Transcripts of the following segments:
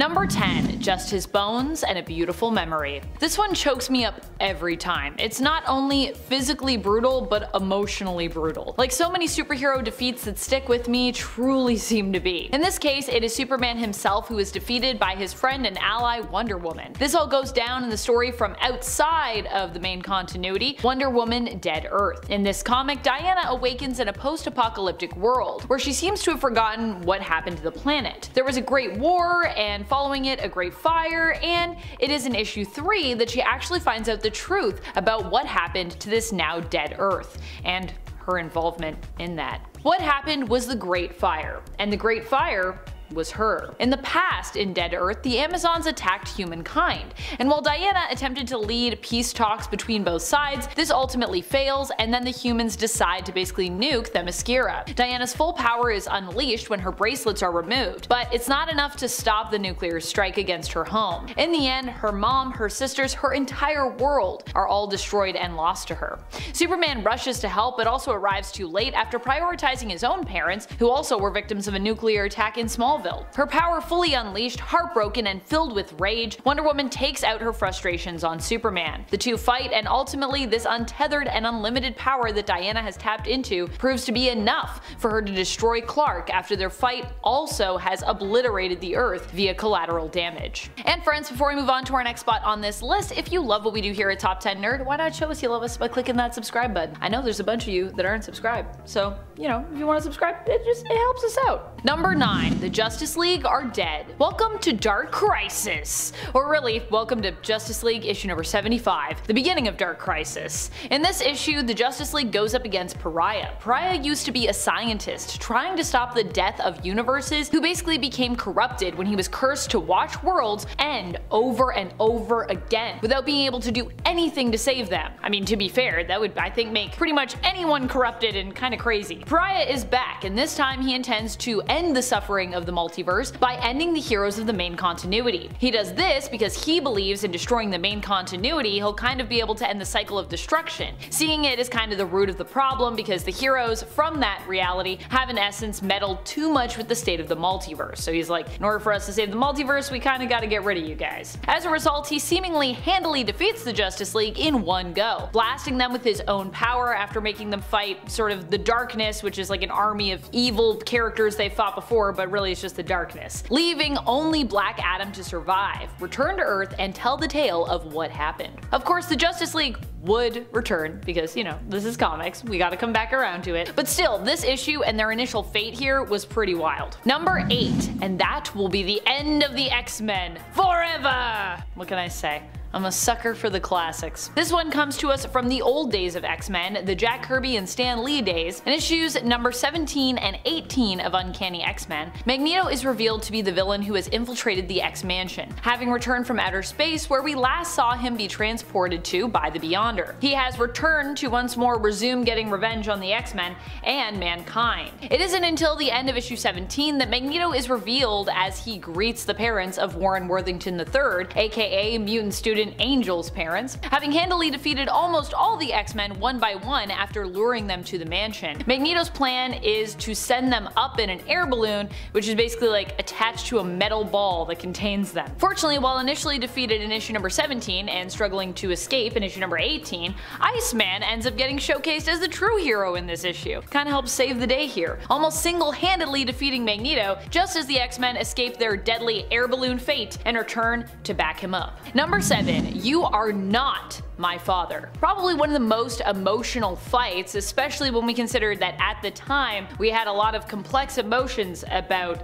Number 10, just his bones and a beautiful memory. This one chokes me up every time. It's not only physically brutal, but emotionally brutal. Like so many superhero defeats that stick with me truly seem to be. In this case, it is Superman himself who is defeated by his friend and ally Wonder Woman. This all goes down in the story from outside of the main continuity, Wonder Woman Dead Earth. In this comic, Diana awakens in a post-apocalyptic world, where she seems to have forgotten what happened to the planet. There was a great war, and following it, a great fire, and it is in issue 3 that she actually finds out the truth about what happened to this now dead Earth, and her involvement in that. What happened was the Great Fire, and the Great Fire was her. In the past, in Dead Earth, the Amazons attacked humankind, and while Diana attempted to lead peace talks between both sides, this ultimately fails, and then the humans decide to basically nuke Themyscira. Diana's full power is unleashed when her bracelets are removed, but it's not enough to stop the nuclear strike against her home. In the end, her mom, her sisters, her entire world are all destroyed and lost to her. Superman rushes to help, but also arrives too late after prioritizing his own parents, who also were victims of a nuclear attack in Smallville. Her power fully unleashed, heartbroken, and filled with rage, Wonder Woman takes out her frustrations on Superman. The two fight, and ultimately this untethered and unlimited power that Diana has tapped into proves to be enough for her to destroy Clark after their fight also has obliterated the Earth via collateral damage. And friends, before we move on to our next spot on this list, if you love what we do here at Top 10 Nerd, why not show us you love us by clicking that subscribe button? I know there's a bunch of you that aren't subscribed, so you know, if you want to subscribe, it helps us out. Number 9, the Justice League are dead. Welcome to Dark Crisis. Or really, welcome to Justice League issue number 75, the beginning of Dark Crisis. In this issue, the Justice League goes up against Pariah. Pariah used to be a scientist trying to stop the death of universes, who basically became corrupted when he was cursed to watch worlds end over and over again without being able to do anything to save them. I mean, to be fair, that would, I think, make pretty much anyone corrupted and kind of crazy. Pariah is back, and this time he intends to end the suffering of the multiverse by ending the heroes of the main continuity. He does this because he believes in destroying the main continuity, he'll kind of be able to end the cycle of destruction. Seeing it is kind of the root of the problem because the heroes from that reality have in essence meddled too much with the state of the multiverse. So he's like, in order for us to save the multiverse, we kind of gotta get rid of you guys. As a result, he seemingly handily defeats the Justice League in one go, blasting them with his own power after making them fight sort of the darkness, which is like an army of evil characters they fought before, but really it's just the darkness, leaving only Black Adam to survive, return to Earth, and tell the tale of what happened. Of course, the Justice League would return because, you know, this is comics, we gotta come back around to it. But still, this issue and their initial fate here was pretty wild. Number 8, and that will be the end of the X-Men forever! What can I say? I'm a sucker for the classics. This one comes to us from the old days of X-Men, the Jack Kirby and Stan Lee days, and issues number 17 and 18 of Uncanny X-Men. Magneto is revealed to be the villain who has infiltrated the X-Mansion, having returned from outer space where we last saw him be transported to by the Beyonder. He has returned to once more resume getting revenge on the X-Men and mankind. It isn't until the end of issue 17 that Magneto is revealed as he greets the parents of Warren Worthington III, aka mutant student Angel's parents, having handily defeated almost all the X-Men one by one after luring them to the mansion. Magneto's plan is to send them up in an air balloon, which is basically like attached to a metal ball that contains them. Fortunately, while initially defeated in issue number 17 and struggling to escape in issue number 18, Iceman ends up getting showcased as the true hero in this issue. Kinda helps save the day here, almost single-handedly defeating Magneto just as the X-Men escape their deadly air balloon fate and return to back him up. Number 7. You are not my father. Probably one of the most emotional fights, especially when we consider that at the time we had a lot of complex emotions about,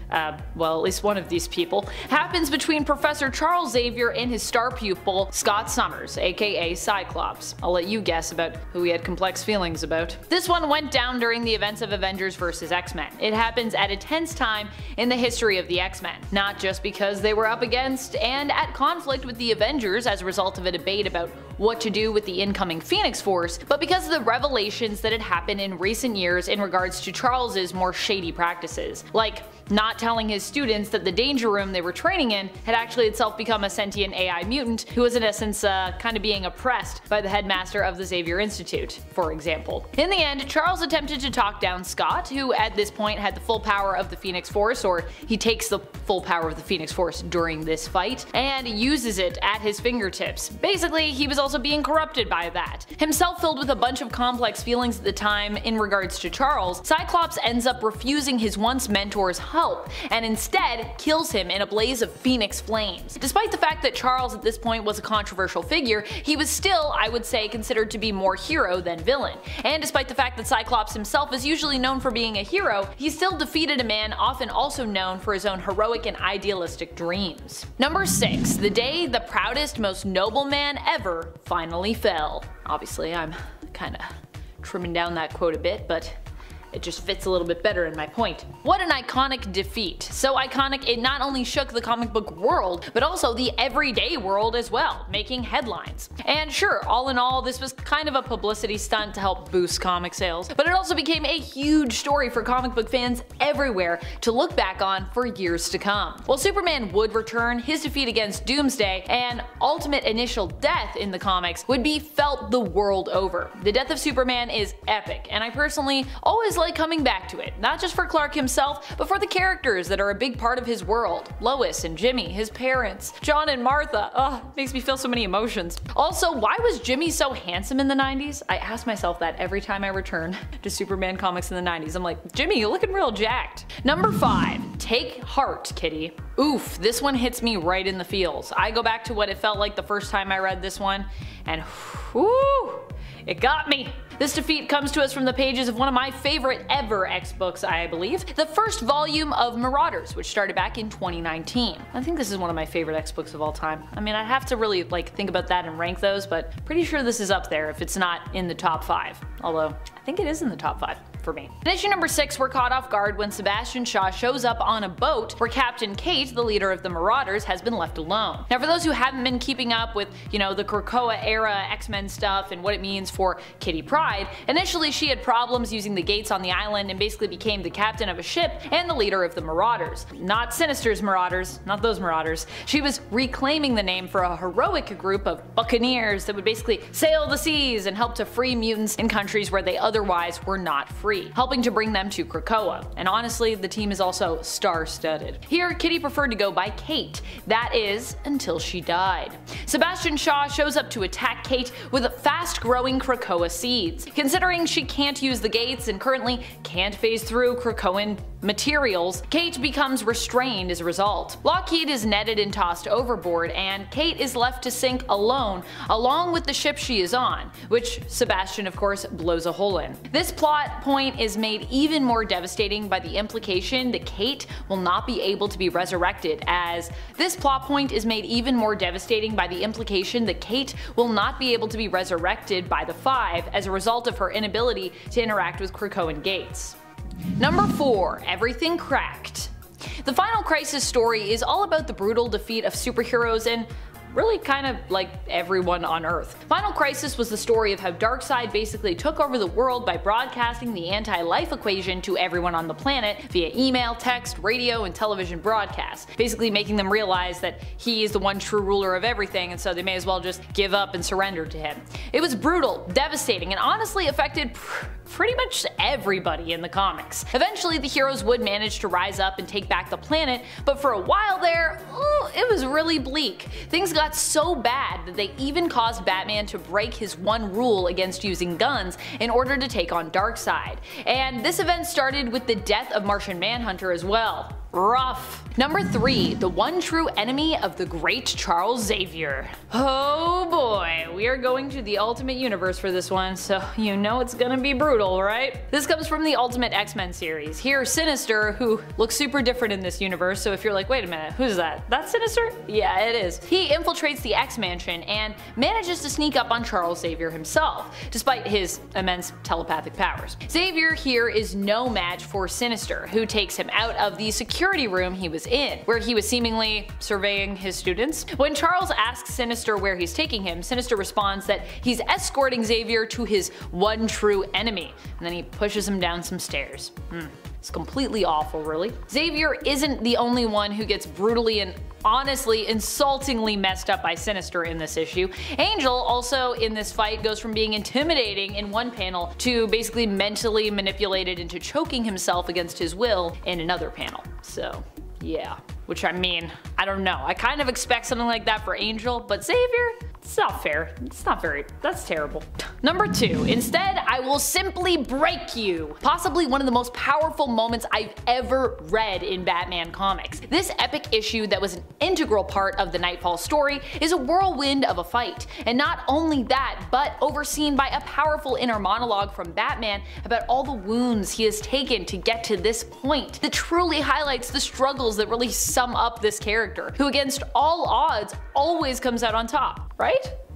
well, at least one of these people, happens between Professor Charles Xavier and his star pupil Scott Summers, aka Cyclops. I'll let you guess about who we had complex feelings about. This one went down during the events of Avengers vs. X-Men. It happens at a tense time in the history of the X-Men, not just because they were up against and at conflict with the Avengers as a result of a debate about what to do with the incoming Phoenix Force, but because of the revelations that had happened in recent years in regards to Charles's more shady practices. Like, not telling his students that the danger room they were training in had actually itself become a sentient AI mutant who was in essence kind of being oppressed by the headmaster of the Xavier Institute, for example. In the end, Charles attempted to talk down Scott, who at this point had the full power of the Phoenix Force, or he takes the full power of the Phoenix Force during this fight, and uses it at his fingertips. Basically, he was also being corrupted by that. Himself filled with a bunch of complex feelings at the time in regards to Charles, Cyclops ends up refusing his once mentor's help, and instead kills him in a blaze of Phoenix flames. Despite the fact that Charles at this point was a controversial figure, he was still, I would say, considered to be more hero than villain. And despite the fact that Cyclops himself is usually known for being a hero, he still defeated a man often also known for his own heroic and idealistic dreams. Number 6, the day the proudest, most noble man ever finally fell. Obviously, I'm kinda trimming down that quote a bit, but it just fits a little bit better in my point. What an iconic defeat. So iconic it not only shook the comic book world, but also the everyday world as well, making headlines. And sure, all in all, this was kind of a publicity stunt to help boost comic sales, but it also became a huge story for comic book fans everywhere to look back on for years to come. While Superman would return, his defeat against Doomsday and ultimate initial death in the comics would be felt the world over. The death of Superman is epic, and I personally always like coming back to it, not just for Clark himself, but for the characters that are a big part of his world. Lois and Jimmy, his parents, John and Martha. Ugh, makes me feel so many emotions. Also, why was Jimmy so handsome in the 90s? I ask myself that every time I return to Superman comics in the 90s. I'm like, Jimmy, you're looking real jacked. Number 5, take heart, Kitty. Oof, this one hits me right in the feels. I go back to what it felt like the first time I read this one, and whew, it got me. This defeat comes to us from the pages of one of my favorite ever X books, I believe, the first volume of Marauders, which started back in 2019. I think this is one of my favorite X books of all time. I mean, I have to really like think about that and rank those, but pretty sure this is up there if it's not in the top 5. Although, I think it is in the top 5. For me. In issue number 6, we're caught off guard when Sebastian Shaw shows up on a boat where Captain Kate, the leader of the Marauders, has been left alone. Now, for those who haven't been keeping up with, you know, the Krakoa era X-Men stuff and what it means for Kitty Pryde, initially she had problems using the gates on the island and basically became the captain of a ship and the leader of the Marauders. Not Sinister's Marauders, not those Marauders. She was reclaiming the name for a heroic group of buccaneers that would basically sail the seas and help to free mutants in countries where they otherwise were not free, helping to bring them to Krakoa. And honestly, the team is also star-studded. Here, Kitty preferred to go by Kate, that is, until she died. Sebastian Shaw shows up to attack Kate with fast-growing Krakoa seeds. Considering she can't use the gates and currently can't phase through Krakoan materials, Kate becomes restrained as a result. Lockheed is netted and tossed overboard, and Kate is left to sink alone, along with the ship she is on, which Sebastian, of course, blows a hole in. This plot point is made even more devastating by the implication that Kate will not be able to be resurrected, as this plot point is made even more devastating by the implication that Kate will not be able to be resurrected by the 5 as a result of her inability to interact with Krakoan gates. Number 4, everything cracked. The final Crisis story is all about the brutal defeat of superheroes and really kind of like everyone on Earth. Final Crisis was the story of how Darkseid basically took over the world by broadcasting the anti-life equation to everyone on the planet via email, text, radio, and television broadcasts, basically making them realize that he is the one true ruler of everything, and so they may as well just give up and surrender to him. It was brutal, devastating, and honestly affected pretty much everybody in the comics. Eventually, the heroes would manage to rise up and take back the planet, but for a while there, it was really bleak. Things got so bad that they even caused Batman to break his one rule against using guns in order to take on Darkseid. And this event started with the death of Martian Manhunter as well. Rough. Number 3, the one true enemy of the great Charles Xavier. Oh boy, we are going to the Ultimate Universe for this one, so you know it's gonna be brutal, right? This comes from the Ultimate X-Men series. Here, Sinister, who looks super different in this universe, so if you're like, wait a minute, who's that? That's Sinister? Yeah, it is. He infiltrates the X-Mansion and manages to sneak up on Charles Xavier himself, despite his immense telepathic powers. Xavier here is no match for Sinister, who takes him out of the security room he was in, where he was seemingly surveying his students. When Charles asks Sinister where he's taking him, Sinister responds that he's escorting Xavier to his one true enemy, and then he pushes him down some stairs. It's completely awful, really. Xavier isn't the only one who gets brutally and honestly insultingly messed up by Sinister in this issue. Angel also in this fight goes from being intimidating in one panel to basically mentally manipulated into choking himself against his will in another panel. So yeah, which I mean, I don't know. I kind of expect something like that for Angel, but Xavier, it's not fair. It's not very, that's terrible. Number 2, instead, I will simply break you. Possibly one of the most powerful moments I've ever read in Batman comics. This epic issue that was an integral part of the Nightfall story is a whirlwind of a fight. And not only that, but overseen by a powerful inner monologue from Batman about all the wounds he has taken to get to this point that truly highlights the struggles that really sum up this character, who against all odds always comes out on top, right?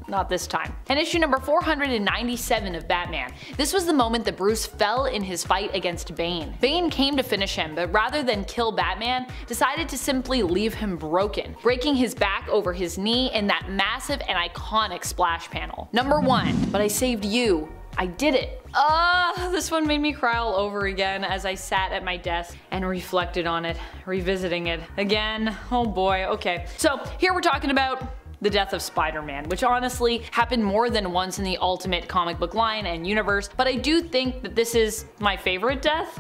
Not this time. And issue number 497 of Batman. This was the moment that Bruce fell in his fight against Bane. Bane came to finish him, but rather than kill Batman, decided to simply leave him broken, breaking his back over his knee in that massive and iconic splash panel. Number 1, but I saved you. I did it. This one made me cry all over again as I sat at my desk and reflected on it, revisiting it again. Oh boy, okay. So here we're talking about the death of Spider-Man, which honestly happened more than once in the Ultimate comic book line and universe, but I do think that this is my favorite death.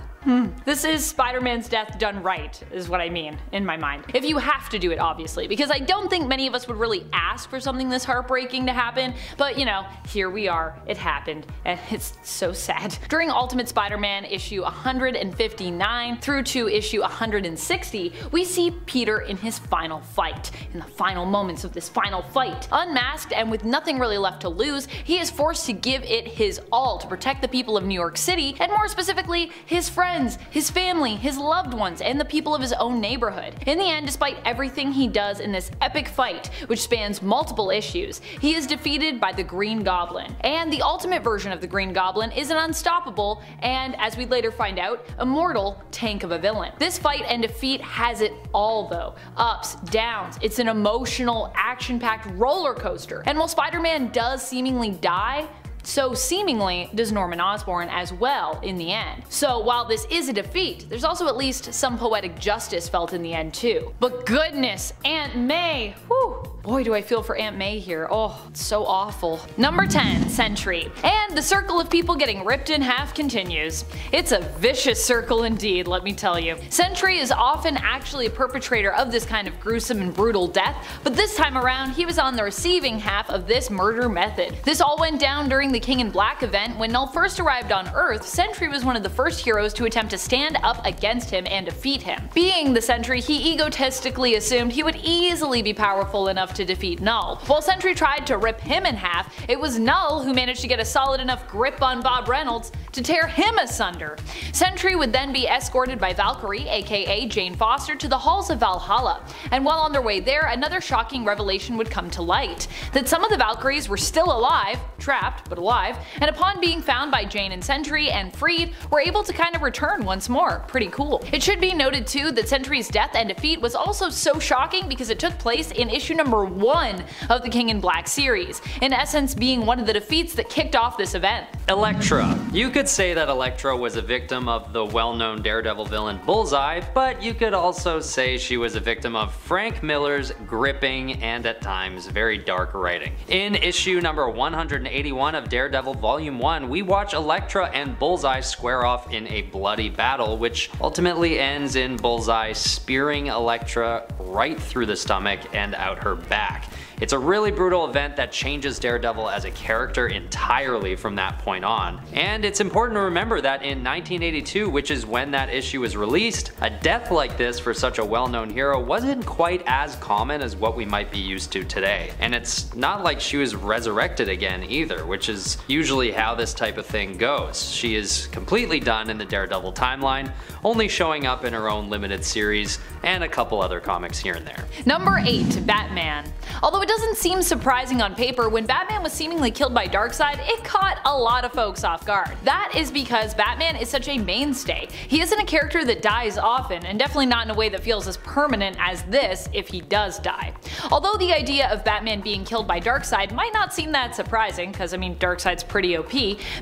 This is Spider-Man's death done right, is what I mean, in my mind. If you have to do it, obviously, because I don't think many of us would really ask for something this heartbreaking to happen, but you know, here we are, it happened, and it's so sad. During Ultimate Spider-Man issue 159 through to issue 160, we see Peter in his final fight. In the final moments of this final fight, unmasked and with nothing really left to lose, he is forced to give it his all to protect the people of New York City, and more specifically, his friends, his family, his loved ones, and the people of his own neighborhood. In the end, despite everything he does in this epic fight, which spans multiple issues, he is defeated by the Green Goblin. And the ultimate version of the Green Goblin is an unstoppable and, as we'd later find out, immortal tank of a villain. This fight and defeat has it all though. Ups, downs, it's an emotional, action-packed roller coaster. And while Spider-Man does seemingly die, so seemingly does Norman Osborn as well in the end. So while this is a defeat, there's also at least some poetic justice felt in the end too. But goodness, Aunt May, whew. Boy, do I feel for Aunt May here. Oh, it's so awful. Number 10, Sentry. And the circle of people getting ripped in half continues. It's a vicious circle indeed, let me tell you. Sentry is often actually a perpetrator of this kind of gruesome and brutal death, but this time around he was on the receiving half of this murder method. This all went down during the King in Black event. When Null first arrived on Earth, Sentry was one of the first heroes to attempt to stand up against him and defeat him. Being the Sentry, he egotistically assumed he would easily be powerful enough to defeat Null. While Sentry tried to rip him in half, it was Null who managed to get a solid enough grip on Bob Reynolds to tear him asunder. Sentry would then be escorted by Valkyrie, aka Jane Foster, to the halls of Valhalla, and while on their way there, another shocking revelation would come to light. That some of the Valkyries were still alive, trapped, but alive, and upon being found by Jane and Sentry and freed, were able to kind of return once more. Pretty cool. It should be noted too that Sentry's death and defeat was also so shocking because it took place in issue number 1 of the King in Black series, in essence being one of the defeats that kicked off this event. Elektra. You could say that Elektra was a victim of the well-known Daredevil villain Bullseye, but you could also say she was a victim of Frank Miller's gripping and at times very dark writing. In issue number 181 of Daredevil Volume 1, we watch Elektra and Bullseye square off in a bloody battle, which ultimately ends in Bullseye spearing Elektra right through the stomach and out her back. It's a really brutal event that changes Daredevil as a character entirely from that point on. And it's important to remember that in 1982, which is when that issue was released, a death like this for such a well-known hero wasn't quite as common as what we might be used to today. And it's not like she was resurrected again either, which is usually how this type of thing goes. She is completely done in the Daredevil timeline, only showing up in her own limited series and a couple other comics here and there. Number 8, Batman. Batman. Although it doesn't seem surprising on paper, when Batman was seemingly killed by Darkseid, it caught a lot of folks off guard. That is because Batman is such a mainstay. He isn't a character that dies often, and definitely not in a way that feels as permanent as this if he does die. Although the idea of Batman being killed by Darkseid might not seem that surprising, because I mean Darkseid's pretty OP,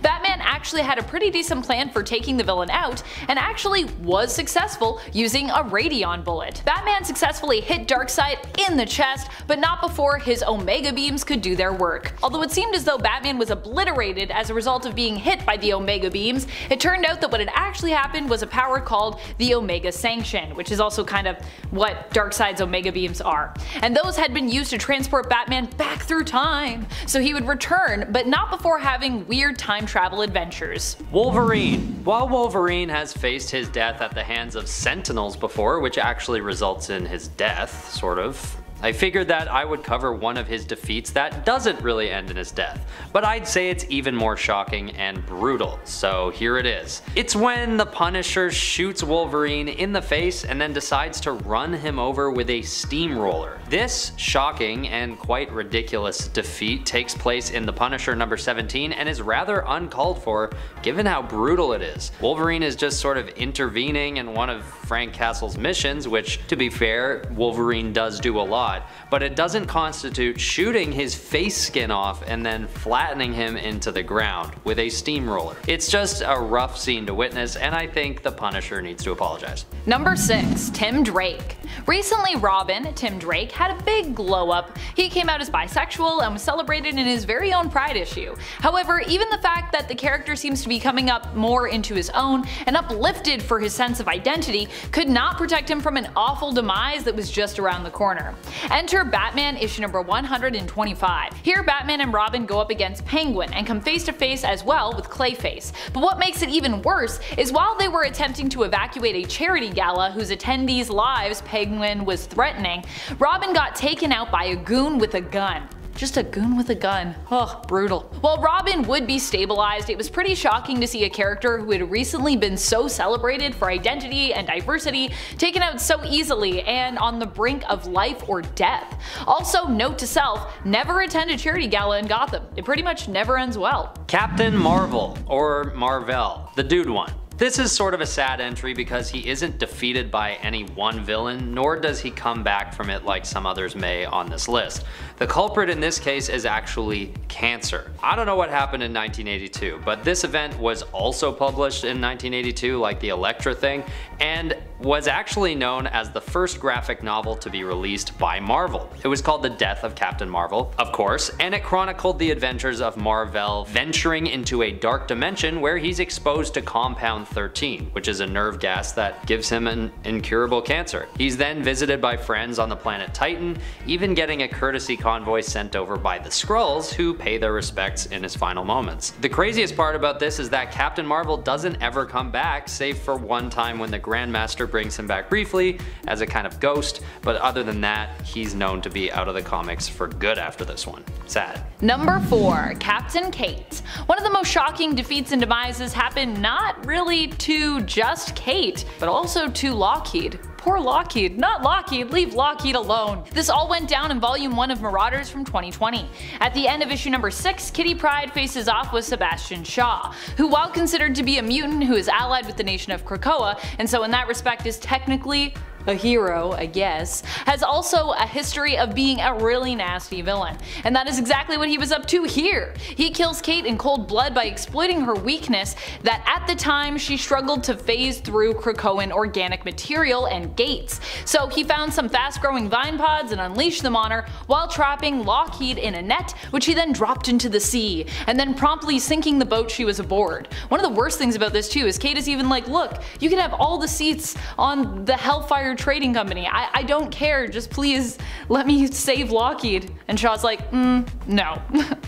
Batman actually had a pretty decent plan for taking the villain out, and actually was successful using a Radeon bullet. Batman successfully hit Darkseid in the chest, but not before his Omega Beams could do their work. Although it seemed as though Batman was obliterated as a result of being hit by the Omega Beams, it turned out that what had actually happened was a power called the Omega Sanction, which is also kind of what Darkseid's Omega Beams are. And those had been used to transport Batman back through time, so he would return, but not before having weird time travel adventures. Wolverine. While Wolverine has faced his death at the hands of Sentinels before, which actually results in his death, sort of, I figured that I would cover one of his defeats that doesn't really end in his death, but I'd say it's even more shocking and brutal, so here it is. It's when the Punisher shoots Wolverine in the face and then decides to run him over with a steamroller. This shocking and quite ridiculous defeat takes place in The Punisher number 17 and is rather uncalled for given how brutal it is. Wolverine is just sort of intervening in one of Frank Castle's missions, which, to be fair, Wolverine does do a lot, but it doesn't constitute shooting his face skin off and then flattening him into the ground with a steamroller. It's just a rough scene to witness, and I think the Punisher needs to apologize. Number 6. Tim Drake. Recently, Robin, Tim Drake, had a big glow up. He came out as bisexual and was celebrated in his very own Pride issue. However, even the fact that the character seems to be coming up more into his own and uplifted for his sense of identity could not protect him from an awful demise that was just around the corner. Enter Batman issue number 125. Here Batman and Robin go up against Penguin and come face to face as well with Clayface. But what makes it even worse is while they were attempting to evacuate a charity gala whose attendees' lives Penguin was threatening, Robin got taken out by a goon with a gun. Just a goon with a gun. Ugh, brutal. While Robin would be stabilized, it was pretty shocking to see a character who had recently been so celebrated for identity and diversity taken out so easily and on the brink of life or death. Also, note to self, never attend a charity gala in Gotham. It pretty much never ends well. Captain Marvel, or Marvel, the dude one. This is sort of a sad entry because he isn't defeated by any one villain, nor does he come back from it like some others may on this list. The culprit in this case is actually cancer. I don't know what happened in 1982, but this event was also published in 1982, like the Elektra thing, and was actually known as the first graphic novel to be released by Marvel. It was called The Death of Captain Marvel, of course, and it chronicled the adventures of Mar-Vell venturing into a dark dimension where he's exposed to compound 13, which is a nerve gas that gives him an incurable cancer. He's then visited by friends on the planet Titan, even getting a courtesy convoy sent over by the Skrulls, who pay their respects in his final moments. The craziest part about this is that Captain Marvel doesn't ever come back, save for one time when the Grandmaster brings him back briefly as a kind of ghost, but other than that, he's known to be out of the comics for good after this one. Sad. Number 4. Captain Kate. One of the most shocking defeats and demises happened not really to just Kate, but also to Lockheed. Poor Lockheed. Not Lockheed, leave Lockheed alone. This all went down in volume 1 of Marauders from 2020. At the end of issue number 6, Kitty Pryde faces off with Sebastian Shaw, who while considered to be a mutant who is allied with the nation of Krakoa, and so in that respect is technically a hero, I guess, has also a history of being a really nasty villain. And that is exactly what he was up to here. He kills Kate in cold blood by exploiting her weakness that at the time she struggled to phase through Krakoan organic material and gates. So he found some fast-growing vine pods and unleashed them on her while trapping Lockheed in a net, which he then dropped into the sea, and then promptly sinking the boat she was aboard. One of the worst things about this too is Kate is even like, look, you can have all the seats on the Hellfire Trading Company. I don't care, just please let me save Lockheed. And Shaw's like, no.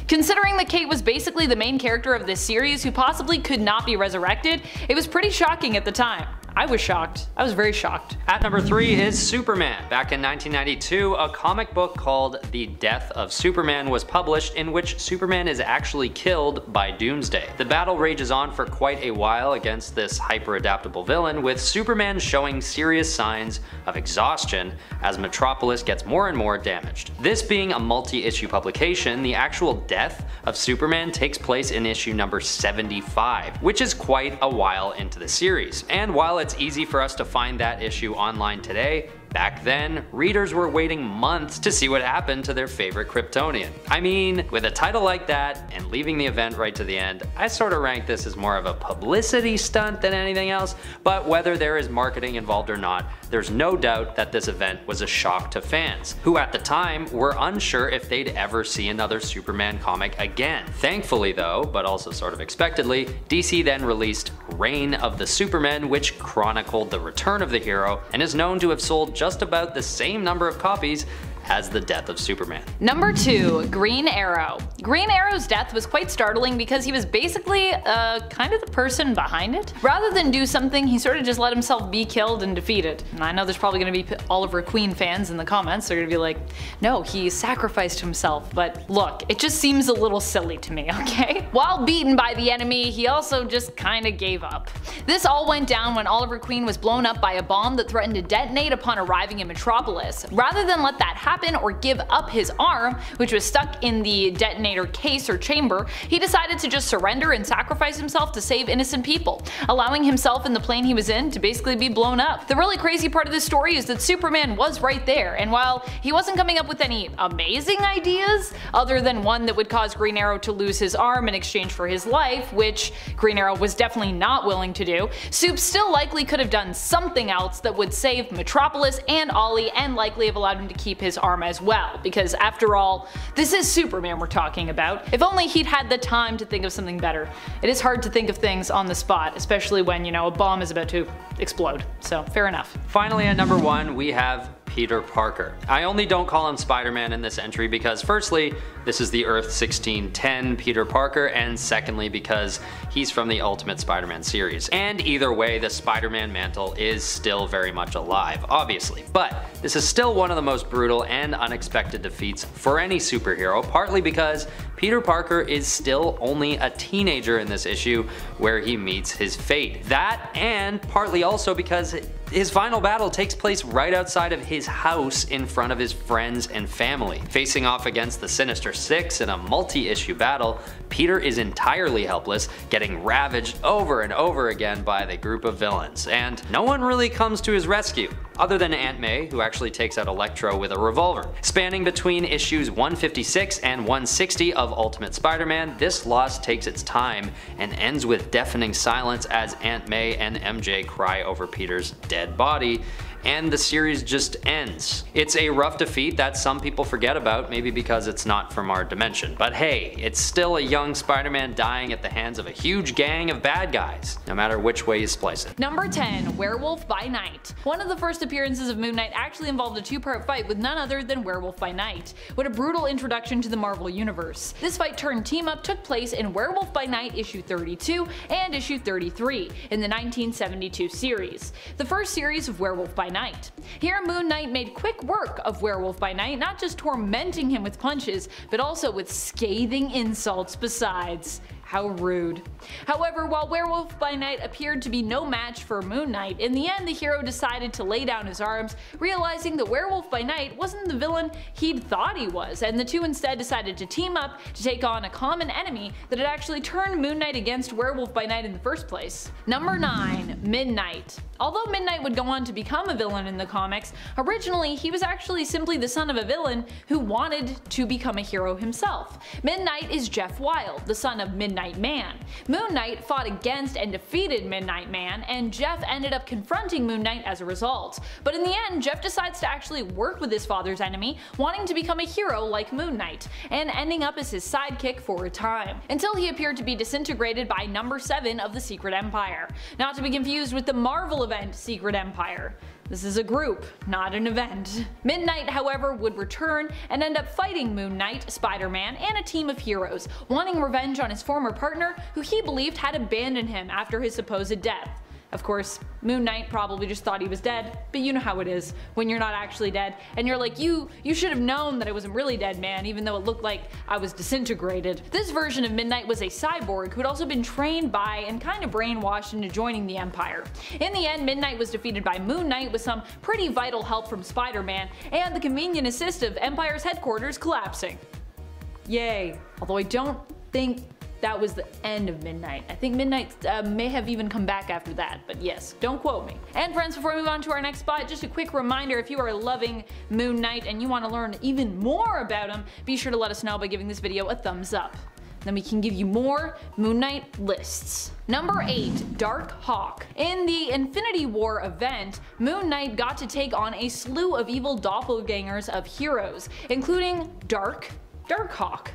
Considering that Kate was basically the main character of this series who possibly could not be resurrected, it was pretty shocking at the time. I was shocked. I was very shocked. At number 3 is Superman. Back in 1992, a comic book called The Death of Superman was published, in which Superman is actually killed by Doomsday. The battle rages on for quite a while against this hyper-adaptable villain, with Superman showing serious signs of exhaustion as Metropolis gets more and more damaged. This being a multi-issue publication, the actual death of Superman takes place in issue number 75, which is quite a while into the series. And while it's easy for us to find that issue online today, back then, readers were waiting months to see what happened to their favorite Kryptonian. I mean, with a title like that and leaving the event right to the end, I sort of rank this as more of a publicity stunt than anything else, but whether there is marketing involved or not, there's no doubt that this event was a shock to fans, who at the time were unsure if they'd ever see another Superman comic again. Thankfully though, but also sort of expectedly, DC then released Reign of the Superman, which chronicled the return of the hero and is known to have sold just about the same number of copies as The Death of Superman. Number 2, Green Arrow. Green Arrow's death was quite startling because he was basically kind of the person behind it. Rather than do something, he sort of just let himself be killed and defeated. And I know there's probably gonna be Oliver Queen fans in the comments, they're gonna be like, no, he sacrificed himself, but look, it just seems a little silly to me, okay? While beaten by the enemy, he also just kinda gave up. This all went down when Oliver Queen was blown up by a bomb that threatened to detonate upon arriving in Metropolis. Rather than let that happen, or give up his arm, which was stuck in the detonator case or chamber, he decided to just surrender and sacrifice himself to save innocent people, allowing himself and the plane he was in to basically be blown up. The really crazy part of this story is that Superman was right there, and while he wasn't coming up with any amazing ideas, other than one that would cause Green Arrow to lose his arm in exchange for his life, which Green Arrow was definitely not willing to do, Soup still likely could have done something else that would save Metropolis and Ollie, and likely have allowed him to keep his arm as well, because after all, this is Superman we're talking about. If only he'd had the time to think of something better. It is hard to think of things on the spot, especially when, you know, a bomb is about to explode. So, fair enough. Finally, at number 1, we have Peter Parker. I only don't call him Spider-Man in this entry because, firstly, this is the Earth 1610 Peter Parker, and secondly, because he's from the Ultimate Spider-Man series. And either way, the Spider-Man mantle is still very much alive, obviously. But this is still one of the most brutal and unexpected defeats for any superhero, partly because Peter Parker is still only a teenager in this issue where he meets his fate. That, and partly also because his final battle takes place right outside of his house in front of his friends and family. Facing off against the Sinister Six in a multi-issue battle, Peter is entirely helpless, getting ravaged over and over again by the group of villains, and no one really comes to his rescue, other than Aunt May, who actually takes out Elektra with a revolver. Spanning between issues 156 and 160 of Ultimate Spider-Man, this loss takes its time and ends with deafening silence as Aunt May and MJ cry over Peter's dead body, and the series just ends. It's a rough defeat that some people forget about, maybe because it's not from our dimension. But hey, it's still a young Spider-Man dying at the hands of a huge gang of bad guys, no matter which way you splice it. Number 10, Werewolf by Night. One of the first appearances of Moon Knight actually involved a two-part fight with none other than Werewolf by Night. What a brutal introduction to the Marvel Universe. This fight turned team-up took place in Werewolf by Night issue 32 and issue 33 in the 1972 series, the first series of Werewolf by Night. Here, Moon Knight made quick work of Werewolf by Night, not just tormenting him with punches, but also with scathing insults besides. How rude. However, while Werewolf by Night appeared to be no match for Moon Knight, in the end the hero decided to lay down his arms, realizing that Werewolf by Night wasn't the villain he'd thought he was, and the two instead decided to team up to take on a common enemy that had actually turned Moon Knight against Werewolf by Night in the first place. Number 9, Midnight. Although Midnight would go on to become a villain in the comics, originally he was actually simply the son of a villain who wanted to become a hero himself. Midnight is Jeff Wild, the son of Midnight Man. Moon Knight fought against and defeated Midnight Man, and Jeff ended up confronting Moon Knight as a result. But in the end, Jeff decides to actually work with his father's enemy, wanting to become a hero like Moon Knight, and ending up as his sidekick for a time, until he appeared to be disintegrated by number 7 of the Secret Empire. Not to be confused with the Marvel event Secret Empire. This is a group, not an event. Midnight, however, would return and end up fighting Moon Knight, Spider-Man, and a team of heroes, wanting revenge on his former partner who he believed had abandoned him after his supposed death. Of course, Moon Knight probably just thought he was dead, but you know how it is when you're not actually dead and you're like, you should have known that I wasn't really dead, man, even though it looked like I was disintegrated. This version of Midnight was a cyborg who'd also been trained by and kind of brainwashed into joining the Empire. In the end, Midnight was defeated by Moon Knight with some pretty vital help from Spider-Man and the convenient assist of Empire's headquarters collapsing. Yay. Although I don't think that was the end of Midnight. I think Midnight may have even come back after that, but yes, don't quote me. And friends, before we move on to our next spot, just a quick reminder, if you are loving Moon Knight and you want to learn even more about him, be sure to let us know by giving this video a thumbs up. Then we can give you more Moon Knight lists. Number 8, Dark Hawk. In the Infinity War event, Moon Knight got to take on a slew of evil doppelgangers of heroes, including Dark Hawk.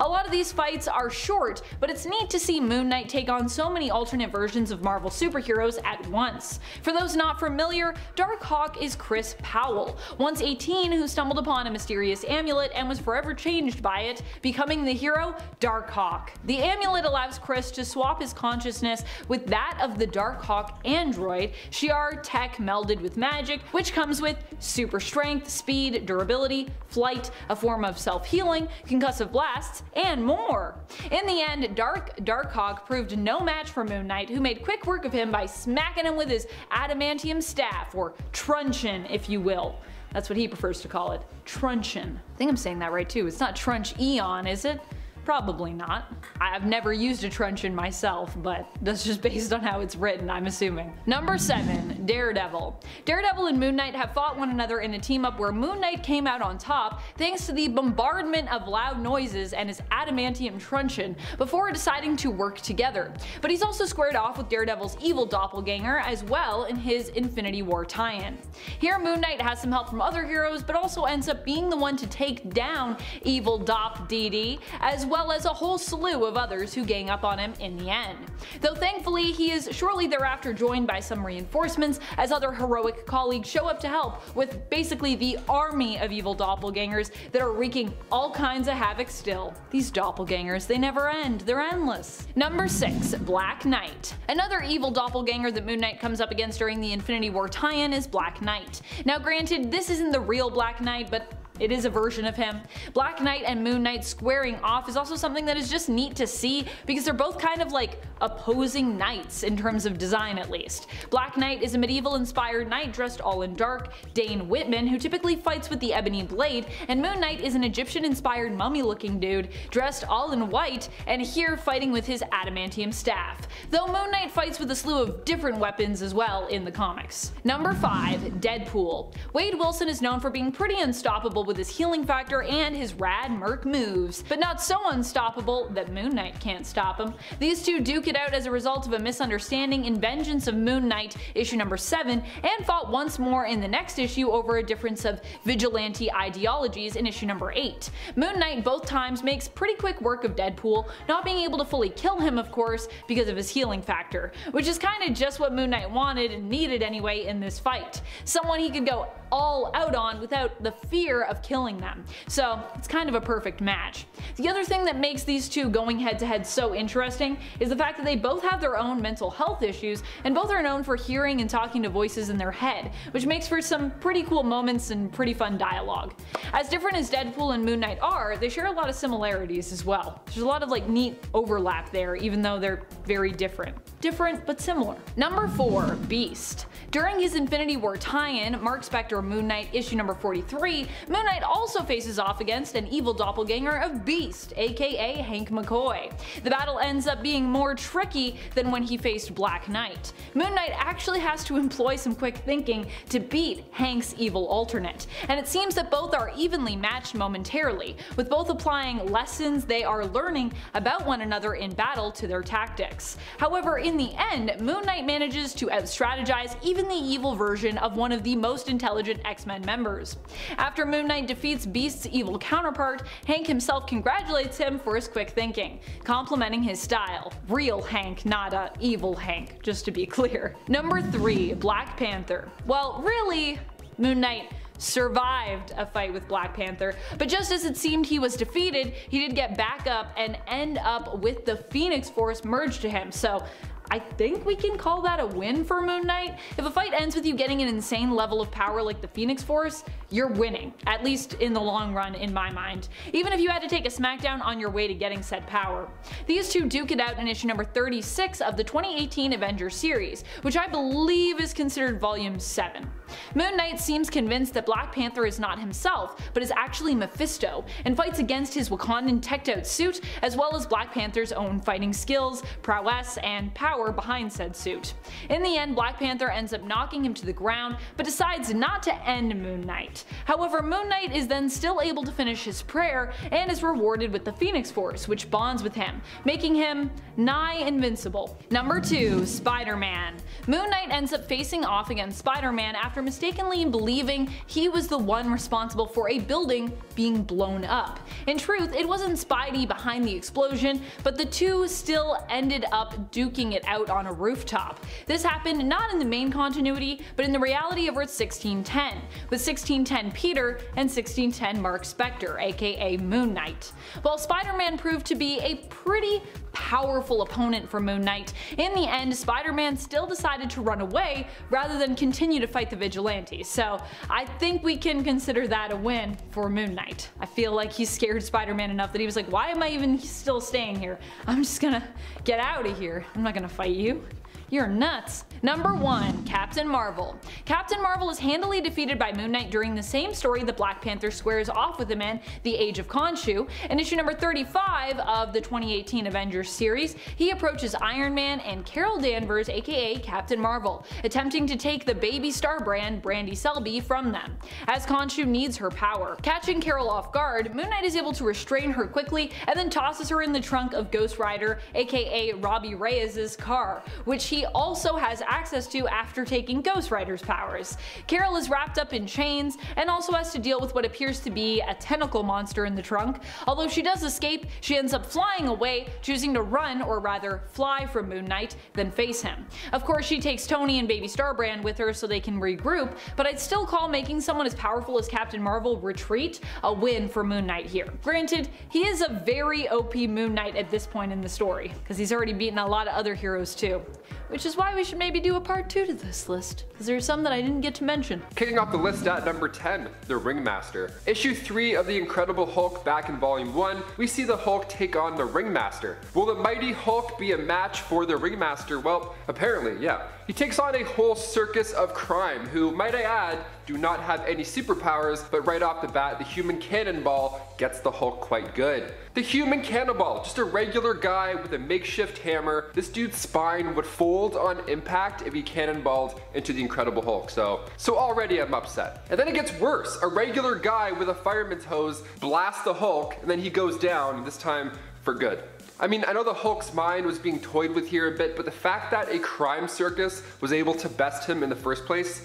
A lot of these fights are short, but it's neat to see Moon Knight take on so many alternate versions of Marvel superheroes at once. For those not familiar, Dark Hawk is Chris Powell, once 18 who stumbled upon a mysterious amulet and was forever changed by it, becoming the hero Dark Hawk. The amulet allows Chris to swap his consciousness with that of the Dark Hawk android, Shi'ar Tech melded with magic, which comes with super strength, speed, durability, flight, a form of self-healing, concussive blasts, and more. In the end, Darkhawk proved no match for Moon Knight, who made quick work of him by smacking him with his adamantium staff, or truncheon if you will. That's what he prefers to call it, truncheon. I think I'm saying that right too. It's not truncheon, is it? Probably not. I've never used a truncheon myself, but that's just based on how it's written, I'm assuming. Number 7, Daredevil. Daredevil and Moon Knight have fought one another in a team up where Moon Knight came out on top thanks to the bombardment of loud noises and his adamantium truncheon before deciding to work together. But he's also squared off with Daredevil's evil doppelganger as well in his Infinity War tie-in. Here Moon Knight has some help from other heroes, but also ends up being the one to take down evil Dop DD as well as a whole slew of others who gang up on him in the end. Though thankfully, he is shortly thereafter joined by some reinforcements as other heroic colleagues show up to help with basically the army of evil doppelgangers that are wreaking all kinds of havoc still. These doppelgangers, they never end, they're endless. Number 6, Black Knight. Another evil doppelganger that Moon Knight comes up against during the Infinity War tie-in is Black Knight. Now granted, this isn't the real Black Knight, but it is a version of him. Black Knight and Moon Knight squaring off is also something that is just neat to see because they're both kind of like opposing knights in terms of design at least. Black Knight is a medieval inspired knight dressed all in dark, Dane Whitman, who typically fights with the ebony blade, and Moon Knight is an Egyptian inspired mummy looking dude dressed all in white and here fighting with his adamantium staff. Though Moon Knight fights with a slew of different weapons as well in the comics. Number 5, Deadpool. Wade Wilson is known for being pretty unstoppable with his healing factor and his rad merc moves, but not so unstoppable that Moon Knight can't stop him. These two duke it out as a result of a misunderstanding in Vengeance of Moon Knight issue number 7, and fought once more in the next issue over a difference of vigilante ideologies in issue number 8. Moon Knight both times makes pretty quick work of Deadpool, not being able to fully kill him of course because of his healing factor, which is kinda just what Moon Knight wanted and needed anyway in this fight. Someone he could go all out on without the fear of killing them. So it's kind of a perfect match. The other thing that makes these two going head to head so interesting is the fact that they both have their own mental health issues and both are known for hearing and talking to voices in their head, which makes for some pretty cool moments and pretty fun dialogue. As different as Deadpool and Moon Knight are, they share a lot of similarities as well. There's a lot of like neat overlap there even though they're very different. Different but similar. Number 4, Beast. During his Infinity War tie-in, Mark Spector Moon Knight issue number 43, Moon Knight also faces off against an evil doppelganger of Beast, aka Hank McCoy. The battle ends up being more tricky than when he faced Black Knight. Moon Knight actually has to employ some quick thinking to beat Hank's evil alternate, and it seems that both are evenly matched momentarily, with both applying lessons they are learning about one another in battle to their tactics. However, in the end, Moon Knight manages to out-strategize even the evil version of one of the most intelligent X-Men members. After Moon Knight defeats Beast's evil counterpart, Hank himself congratulates him for his quick thinking, complimenting his style. Real Hank, not a evil Hank, just to be clear. Number 3, Black Panther. Well, really, Moon Knight survived a fight with Black Panther, but just as it seemed he was defeated, he did get back up and end up with the Phoenix Force merged to him, so I think we can call that a win for Moon Knight. If a fight ends with you getting an insane level of power like the Phoenix Force, you're winning, at least in the long run in my mind, even if you had to take a smackdown on your way to getting said power. These two duke it out in issue number 36 of the 2018 Avengers series, which I believe is considered volume 7. Moon Knight seems convinced that Black Panther is not himself, but is actually Mephisto, and fights against his Wakandan teched out suit, as well as Black Panther's own fighting skills, prowess, and power behind said suit. In the end, Black Panther ends up knocking him to the ground, but decides not to end Moon Knight. However, Moon Knight is then still able to finish his prayer, and is rewarded with the Phoenix Force, which bonds with him, making him nigh invincible. Number 2. Spider-Man. Moon Knight ends up facing off against Spider-Man after mistakenly believing he was the one responsible for a building being blown up. In truth, it wasn't Spidey behind the explosion, but the two still ended up duking it out on a rooftop. This happened not in the main continuity, but in the reality of Earth 1610, with 1610 Peter and 1610 Mark Spector, aka Moon Knight. While Spider-Man proved to be a pretty powerful opponent for Moon Knight, in the end Spider-Man still decided to run away rather than continue to fight the vigilante, so I think we can consider that a win for Moon Knight. I feel like he scared Spider-Man enough that he was like, why am I even still staying here? I'm just gonna get out of here. I'm not gonna fight you. You're nuts. Number 1. Captain Marvel. Captain Marvel is handily defeated by Moon Knight during the same story that Black Panther squares off with him in, The Age of Khonshu. In issue number 35 of the 2018 Avengers series, he approaches Iron Man and Carol Danvers, aka Captain Marvel, attempting to take the baby star brand Brandy Selby from them, as Khonshu needs her power. Catching Carol off guard, Moon Knight is able to restrain her quickly and then tosses her in the trunk of Ghost Rider, aka Robbie Reyes's car, which he also has access to after taking Ghost Rider's powers. Carol is wrapped up in chains and also has to deal with what appears to be a tentacle monster in the trunk. Although she does escape, she ends up flying away, choosing to run, or rather fly, from Moon Knight, then face him. Of course, she takes Tony and Baby Starbrand with her so they can regroup, but I'd still call making someone as powerful as Captain Marvel retreat a win for Moon Knight here. Granted, he is a very OP Moon Knight at this point in the story, because he's already beaten a lot of other heroes too. Which is why we should maybe do a part 2 to this list, because there's some that I didn't get to mention. Kicking off the list at number 10, the Ringmaster. Issue 3 of the Incredible Hulk back in volume 1, we see the Hulk take on the Ringmaster. Will the mighty Hulk be a match for the Ringmaster? Well, apparently, yeah. He takes on a whole circus of crime who, might I add, do not have any superpowers, but right off the bat, the human cannonball gets the Hulk quite good. The human cannonball, just a regular guy with a makeshift hammer. This dude's spine would fold on impact if he cannonballed into the Incredible Hulk, so already I'm upset. And then it gets worse. A regular guy with a fireman's hose blasts the Hulk, and then he goes down, this time for good. I mean, I know the Hulk's mind was being toyed with here a bit, but the fact that a crime circus was able to best him in the first place,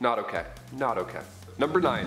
not okay, not okay. Number 9,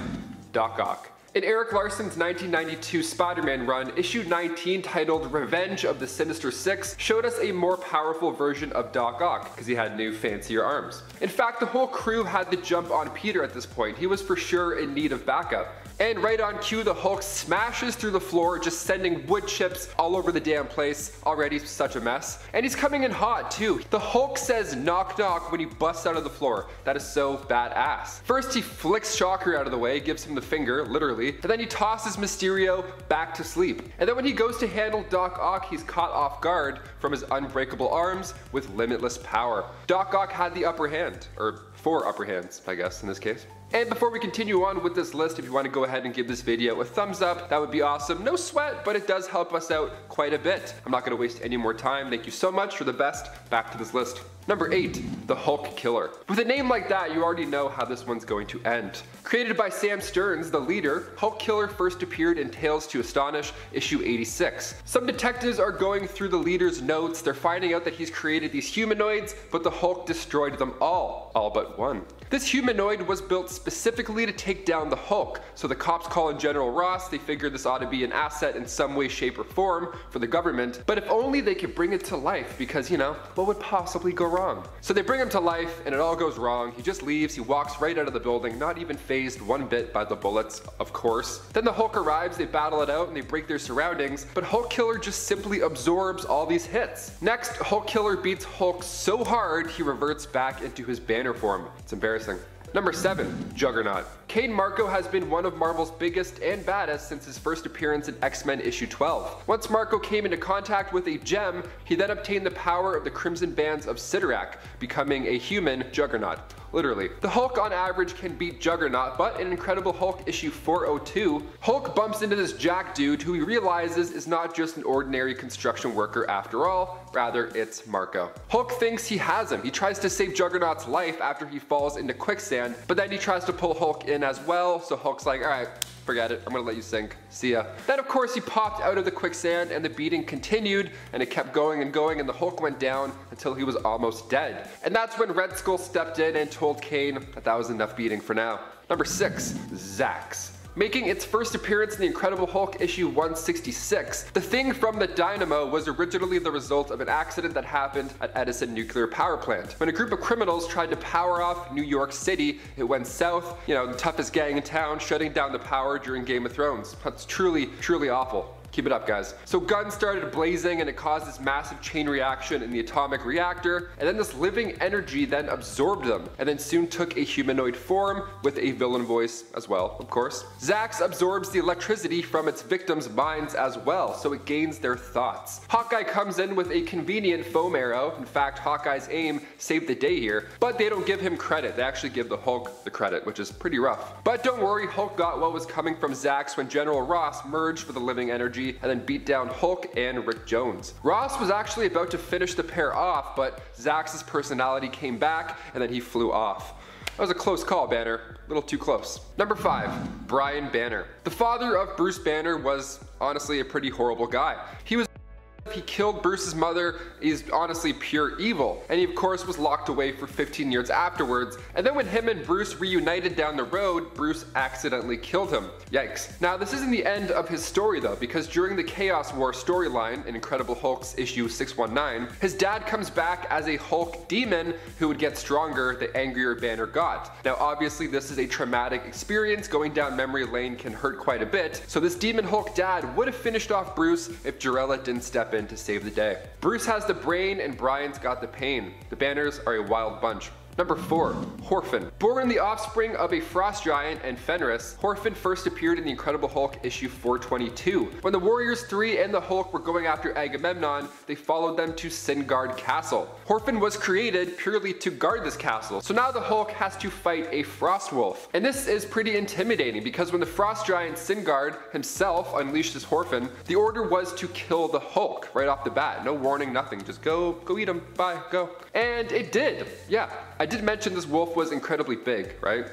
Doc Ock. In Eric Larson's 1992 Spider-Man run, issue 19, titled Revenge of the Sinister Six, showed us a more powerful version of Doc Ock, because he had new, fancier arms. In fact, the whole crew had the jump on Peter at this point. He was for sure in need of backup. And right on cue, the Hulk smashes through the floor, just sending wood chips all over the damn place, already such a mess. And he's coming in hot too. The Hulk says knock knock when he busts out of the floor. That is so badass. First he flicks Shocker out of the way, gives him the finger, literally. And then he tosses Mysterio back to sleep. And then when he goes to handle Doc Ock, he's caught off guard from his unbreakable arms with limitless power. Doc Ock had the upper hand, or 4 upper hands, I guess, in this case. And before we continue on with this list, if you want to go ahead and give this video a thumbs up, that would be awesome. No sweat, but it does help us out quite a bit. I'm not going to waste any more time. Thank you so much. You're the best. Back to this list. Number 8, the Hulk Killer. With a name like that, you already know how this one's going to end. Created by Sam Stearns, the leader, Hulk Killer first appeared in Tales to Astonish, issue 86. Some detectives are going through the leader's notes. They're finding out that he's created these humanoids, but the Hulk destroyed them all but one. This humanoid was built specifically to take down the Hulk, so the cops call in General Ross. They figure this ought to be an asset in some way, shape, or form for the government, but if only they could bring it to life, because, you know, what would possibly go wrong? So they bring him to life, and it all goes wrong. He just leaves, he walks right out of the building, not even phased one bit by the bullets, of course. Then the Hulk arrives, they battle it out, and they break their surroundings, but Hulk Killer just simply absorbs all these hits. Next, Hulk Killer beats Hulk so hard, he reverts back into his Banner form. It's embarrassing. Number 7, Juggernaut. Kane Marco has been one of Marvel's biggest and baddest since his first appearance in X-Men issue 12. Once Marco came into contact with a gem, he then obtained the power of the Crimson Bands of Sidorak, becoming a human Juggernaut. Literally. The Hulk on average can beat Juggernaut, but in Incredible Hulk issue 402, Hulk bumps into this jack dude who he realizes is not just an ordinary construction worker after all, rather it's Marco. Hulk thinks he has him. He tries to save Juggernaut's life after he falls into quicksand, but then he tries to pull Hulk in as well, so Hulk's like, alright, forget it, I'm gonna let you sink, see ya. Then of course he popped out of the quicksand and the beating continued, and it kept going and going, and the Hulk went down until he was almost dead. And that's when Red Skull stepped in and told Kane that that was enough beating for now. Number 6, Zax. Making its first appearance in The Incredible Hulk issue 166, the Thing from the Dynamo was originally the result of an accident that happened at Edison Nuclear Power Plant. When a group of criminals tried to power off New York City, it went south, you know, the toughest gang in town, shutting down the power during Game of Thrones. That's truly, truly awful. Keep it up, guys. So guns started blazing, and it caused this massive chain reaction in the atomic reactor, and then this living energy then absorbed them, and then soon took a humanoid form with a villain voice as well, of course. Zax absorbs the electricity from its victims' minds as well, so it gains their thoughts. Hawkeye comes in with a convenient foam arrow. In fact, Hawkeye's aim saved the day here, but they don't give him credit. They actually give the Hulk the credit, which is pretty rough. But don't worry, Hulk got what was coming from Zax when General Ross merged with the living energy and then beat down Hulk and Rick Jones. Ross was actually about to finish the pair off, but Zax's personality came back and then he flew off. That was a close call, Banner. A little too close. Number 5, Brian Banner. The father of Bruce Banner was honestly a pretty horrible guy. He killed Bruce's mother. He's honestly pure evil, and he of course was locked away for 15 years afterwards, and then when him and Bruce reunited down the road, Bruce accidentally killed him. Yikes. Now this isn't the end of his story though, because during the Chaos War storyline in Incredible Hulk's issue 619, his dad comes back as a Hulk demon who would get stronger the angrier Banner got. Now obviously this is a traumatic experience, going down memory lane can hurt quite a bit, so this demon Hulk dad would have finished off Bruce if Jarella didn't step in to save the day. Bruce has the brain and Brian's got the pain. The Banners are a wild bunch. Number 4, Horfin. Born the offspring of a frost giant and Fenris, Horfin first appeared in The Incredible Hulk issue 422. When the Warriors 3 and the Hulk were going after Agamemnon, they followed them to Singard Castle. Horfin was created purely to guard this castle, so now the Hulk has to fight a frost wolf. And this is pretty intimidating, because when the frost giant Singard himself unleashed his Horfin, the order was to kill the Hulk right off the bat. No warning, nothing. Just go eat him, bye, go. And it did, yeah. I did mention this wolf was incredibly big, right?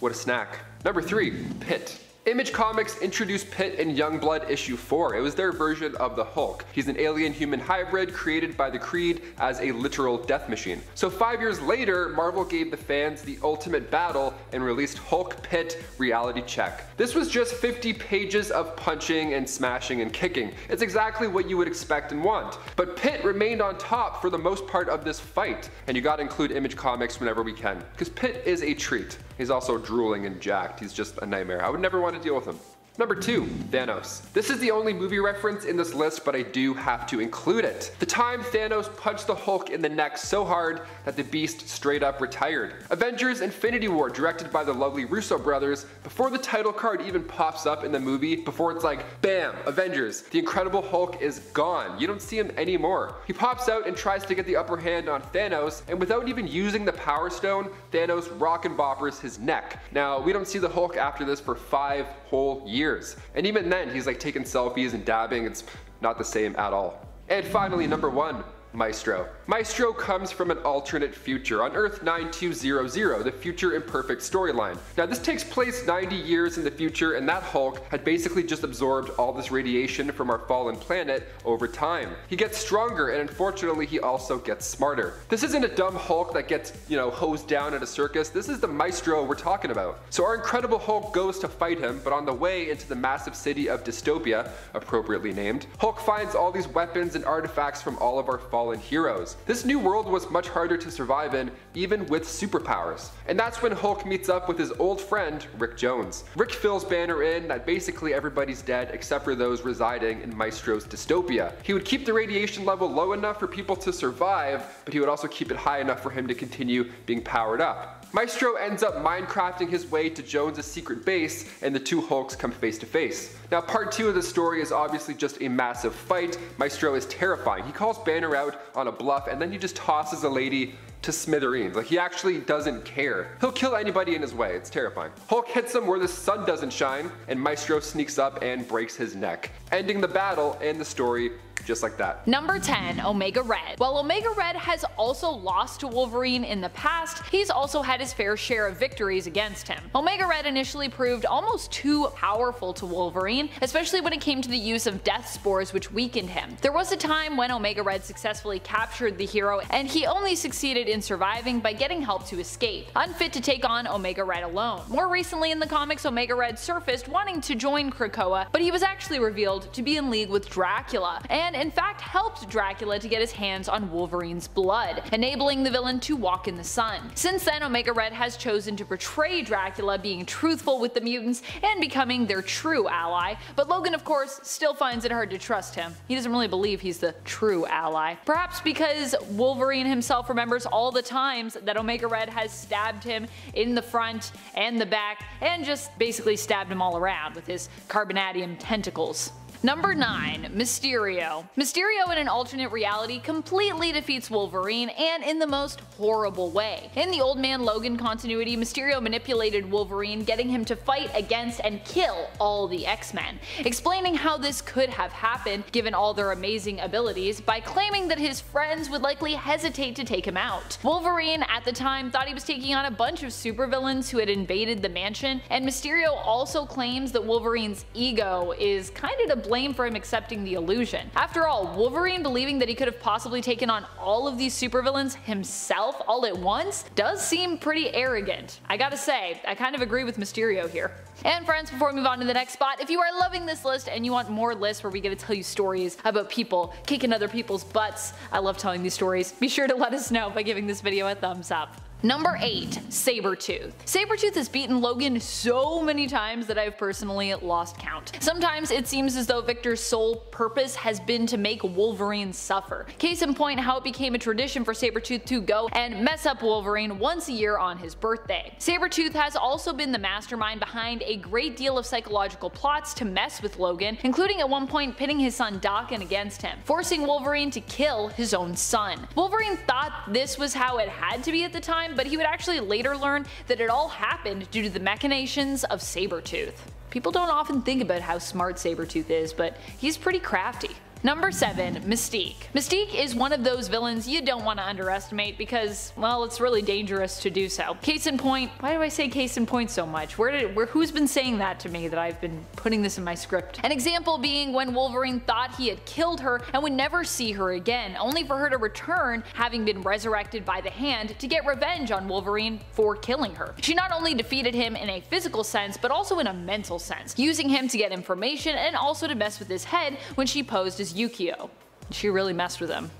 What a snack. Number 3, Pitt. Image Comics introduced Pitt in Youngblood issue 4. It was their version of the Hulk. He's an alien-human hybrid created by the Creed as a literal death machine. So 5 years later, Marvel gave the fans the ultimate battle and released Hulk Pitt Reality Check. This was just 50 pages of punching and smashing and kicking. It's exactly what you would expect and want. But Pitt remained on top for the most part of this fight, and you gotta include Image Comics whenever we can, because Pitt is a treat. He's also drooling and jacked. He's just a nightmare. I would never want to deal with him. Number 2, Thanos. This is the only movie reference in this list, but I do have to include it. The time Thanos punched the Hulk in the neck so hard that the Beast straight up retired. Avengers Infinity War, directed by the lovely Russo brothers, before the title card even pops up in the movie, before it's like, bam, Avengers, the Incredible Hulk is gone. You don't see him anymore. He pops out and tries to get the upper hand on Thanos, and without even using the Power Stone, Thanos rock and boppers his neck. Now, we don't see the Hulk after this for 5 whole years. And even then, he's like taking selfies and dabbing. It's not the same at all. And finally, number 1, Maestro. Maestro comes from an alternate future, on Earth 9200, the Future Imperfect storyline. Now this takes place 90 years in the future, and that Hulk had basically just absorbed all this radiation from our fallen planet over time. He gets stronger, and unfortunately he also gets smarter. This isn't a dumb Hulk that gets, hosed down at a circus. This is the Maestro we're talking about. So our Incredible Hulk goes to fight him, but on the way into the massive city of Dystopia, appropriately named, Hulk finds all these weapons and artifacts from all of our fallen heroes. This new world was much harder to survive in, even with superpowers. And that's when Hulk meets up with his old friend, Rick Jones. Rick fills Banner in that basically everybody's dead except for those residing in Maestro's Dystopia. He would keep the radiation level low enough for people to survive, but he would also keep it high enough for him to continue being powered up. Maestro ends up minecrafting his way to Jones' secret base, and the two Hulks come face to face. Now part 2 of the story is obviously just a massive fight. Maestro is terrifying. He calls Banner out on a bluff, and then he just tosses a lady to smithereens. Like, he actually doesn't care. He'll kill anybody in his way. It's terrifying. Hulk hits him where the sun doesn't shine, and Maestro sneaks up and breaks his neck, ending the battle and the story just like that. Number 10, Omega Red. While Omega Red has also lost to Wolverine in the past, he's also had his fair share of victories against him. Omega Red initially proved almost too powerful to Wolverine, especially when it came to the use of death spores, which weakened him. There was a time when Omega Red successfully captured the hero, and he only succeeded in surviving by getting help to escape, unfit to take on Omega Red alone. More recently in the comics, Omega Red surfaced wanting to join Krakoa, but he was actually revealed to be in league with Dracula, and in fact helped Dracula to get his hands on Wolverine's blood, enabling the villain to walk in the sun. Since then, Omega Red has chosen to portray Dracula being truthful with the mutants and becoming their true ally, but Logan, of course, still finds it hard to trust him. He doesn't really believe he's the true ally. Perhaps because Wolverine himself remembers all the times that Omega Red has stabbed him in the front and the back, and just basically stabbed him all around with his carbonadium tentacles. Number 9, Mysterio. Mysterio in an alternate reality completely defeats Wolverine, and in the most horrible way. In the Old Man Logan continuity, Mysterio manipulated Wolverine, getting him to fight against and kill all the X-Men, explaining how this could have happened given all their amazing abilities by claiming that his friends would likely hesitate to take him out. Wolverine at the time thought he was taking on a bunch of supervillains who had invaded the mansion, and Mysterio also claims that Wolverine's ego is kind of to blame for him accepting the illusion. After all, Wolverine believing that he could have possibly taken on all of these supervillains himself all at once does seem pretty arrogant. I gotta say, I kind of agree with Mysterio here. And friends, before we move on to the next spot, if you are loving this list and you want more lists where we get to tell you stories about people kicking other people's butts, I love telling these stories, be sure to let us know by giving this video a thumbs up. Number 8, Sabretooth. Sabretooth has beaten Logan so many times that I've personally lost count. Sometimes it seems as though Victor's sole purpose has been to make Wolverine suffer. Case in point, how it became a tradition for Sabretooth to go and mess up Wolverine once a year on his birthday. Sabretooth has also been the mastermind behind a great deal of psychological plots to mess with Logan, including at one point pitting his son Dokken against him, forcing Wolverine to kill his own son. Wolverine thought this was how it had to be at the time, but he would actually later learn that it all happened due to the machinations of Sabretooth. People don't often think about how smart Sabretooth is, but he's pretty crafty. Number 7, Mystique. Mystique is one of those villains you don't want to underestimate because, well, it's really dangerous to do so. Case in point, why do I say case in point so much? Who's been saying that to me that I've been putting this in my script? An example being when Wolverine thought he had killed her and would never see her again, only for her to return, having been resurrected by the Hand, to get revenge on Wolverine for killing her. She not only defeated him in a physical sense, but also in a mental sense, using him to get information and also to mess with his head when she posed as Yukio. She really messed with him.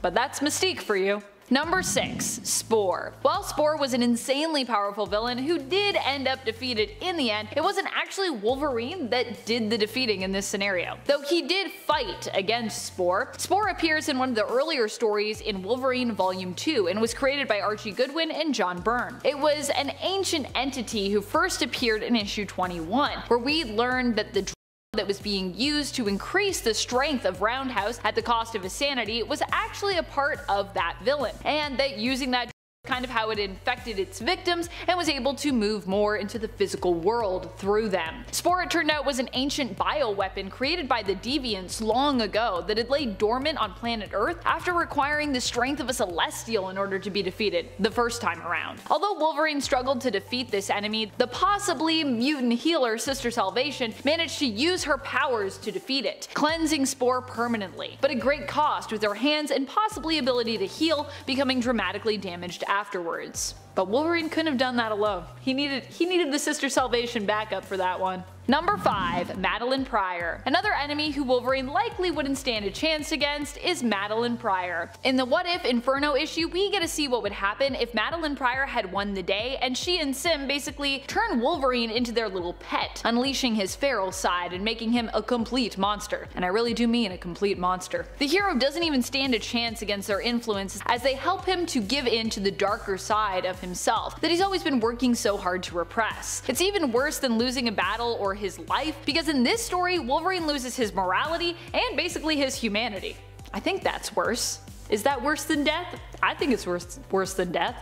But that's Mystique for you. Number 6, Spore. While Spore was an insanely powerful villain who did end up defeated in the end, it wasn't actually Wolverine that did the defeating in this scenario. Though he did fight against Spore. Spore appears in one of the earlier stories in Wolverine Volume 2 and was created by Archie Goodwin and John Byrne. It was an ancient entity who first appeared in issue 21, where we learned that the that was being used to increase the strength of Roundhouse at the cost of his sanity was actually a part of that villain, and that using that kind of how it infected its victims and was able to move more into the physical world through them. Spore, it turned out, was an ancient bioweapon created by the Deviants long ago that had laid dormant on planet Earth after requiring the strength of a Celestial in order to be defeated the first time around. Although Wolverine struggled to defeat this enemy, the possibly mutant healer Sister Salvation managed to use her powers to defeat it, cleansing Spore permanently, but at great cost, with her hands and possibly ability to heal becoming dramatically damaged afterwards. But Wolverine couldn't have done that alone. He needed the Sister Salvation backup for that one. Number 5. Madeline Pryor. Another enemy who Wolverine likely wouldn't stand a chance against is Madeline Pryor. In the What If Inferno issue, we get to see what would happen if Madeline Pryor had won the day and she and Sim basically turn Wolverine into their little pet, unleashing his feral side and making him a complete monster. And I really do mean a complete monster. The hero doesn't even stand a chance against their influence as they help him to give in to the darker side of himself that he's always been working so hard to repress. It's even worse than losing a battle or his life, because in this story, Wolverine loses his morality and basically his humanity. I think that's worse. Is that worse than death? I think it's worse than death.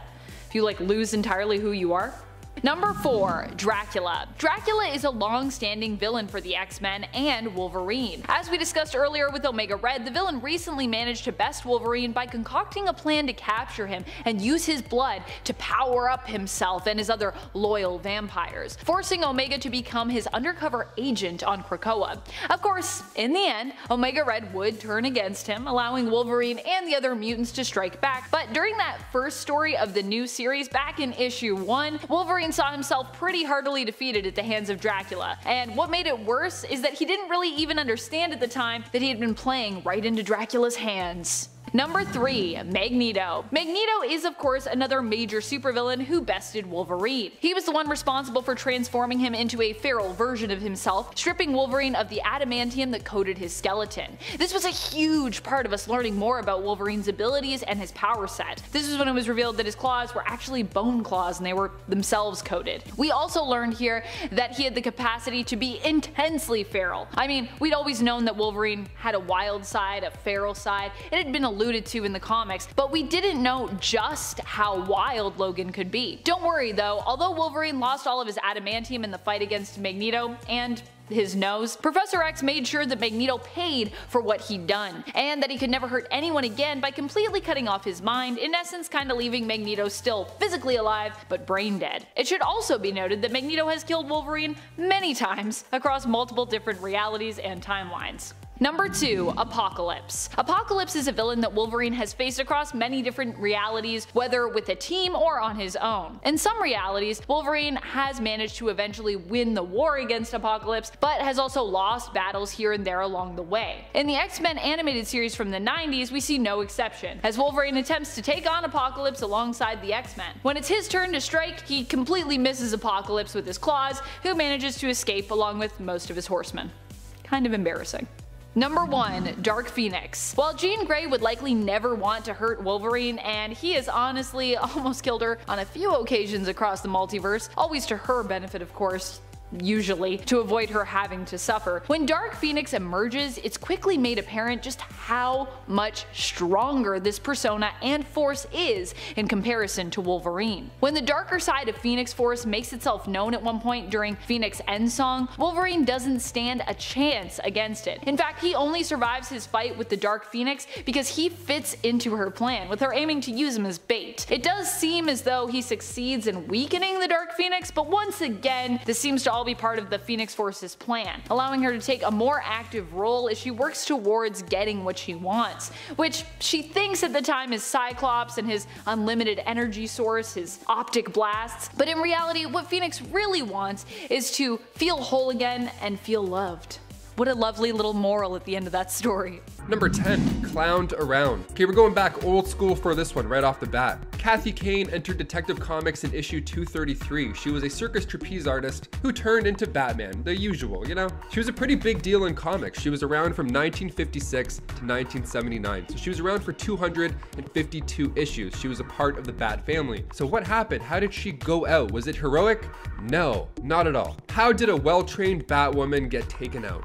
If you like lose entirely who you are. Number 4. Dracula. Dracula is a long-standing villain for the X-Men and Wolverine. As we discussed earlier with Omega Red, the villain recently managed to best Wolverine by concocting a plan to capture him and use his blood to power up himself and his other loyal vampires, forcing Omega to become his undercover agent on Krakoa. Of course, in the end, Omega Red would turn against him, allowing Wolverine and the other mutants to strike back, but during that first story of the new series back in issue 1, Wolverine saw himself pretty heartily defeated at the hands of Dracula, and what made it worse is that he didn't really even understand at the time that he had been playing right into Dracula's hands. Number 3. Magneto. Magneto is, of course, another major supervillain who bested Wolverine. He was the one responsible for transforming him into a feral version of himself, stripping Wolverine of the adamantium that coated his skeleton. This was a huge part of us learning more about Wolverine's abilities and his power set. This was when it was revealed that his claws were actually bone claws and they were themselves coated. We also learned here that he had the capacity to be intensely feral. I mean, we'd always known that Wolverine had a wild side, a feral side. It had been alluded to in the comics, but we didn't know just how wild Logan could be. Don't worry though, although Wolverine lost all of his adamantium in the fight against Magneto and his nose, Professor X made sure that Magneto paid for what he'd done, and that he could never hurt anyone again by completely cutting off his mind, in essence kinda leaving Magneto still physically alive, but brain dead. It should also be noted that Magneto has killed Wolverine many times across multiple different realities and timelines. Number 2. Apocalypse. Apocalypse is a villain that Wolverine has faced across many different realities, whether with a team or on his own. In some realities, Wolverine has managed to eventually win the war against Apocalypse, but has also lost battles here and there along the way. In the X-Men animated series from the 90s, we see no exception, as Wolverine attempts to take on Apocalypse alongside the X-Men. When it's his turn to strike, he completely misses Apocalypse with his claws, who manages to escape along with most of his horsemen. Kind of embarrassing. Number 1. Dark Phoenix. While Jean Grey would likely never want to hurt Wolverine, and he has honestly almost killed her on a few occasions across the multiverse, always to her benefit of course, usually, to avoid her having to suffer. When Dark Phoenix emerges, it's quickly made apparent just how much stronger this persona and force is in comparison to Wolverine. When the darker side of Phoenix Force makes itself known at one point during Phoenix Endsong, Wolverine doesn't stand a chance against it. In fact, he only survives his fight with the Dark Phoenix because he fits into her plan, with her aiming to use him as bait. It does seem as though he succeeds in weakening the Dark Phoenix, but once again, this seems to all be part of the Phoenix Force's plan, allowing her to take a more active role as she works towards getting what she wants, which she thinks at the time is Cyclops and his unlimited energy source, his optic blasts, but in reality what Phoenix really wants is to feel whole again and feel loved. What a lovely little moral at the end of that story. Number 10. Clowned Around. Okay, we're going back old school for this one right off the bat. Kathy Kane entered Detective Comics in issue 233. She was a circus trapeze artist who turned into Batman, the usual, you know? She was a pretty big deal in comics. She was around from 1956 to 1979, so she was around for 252 issues. She was a part of the Bat family. So what happened? How did she go out? Was it heroic? No, not at all. How did a well-trained Batwoman get taken out?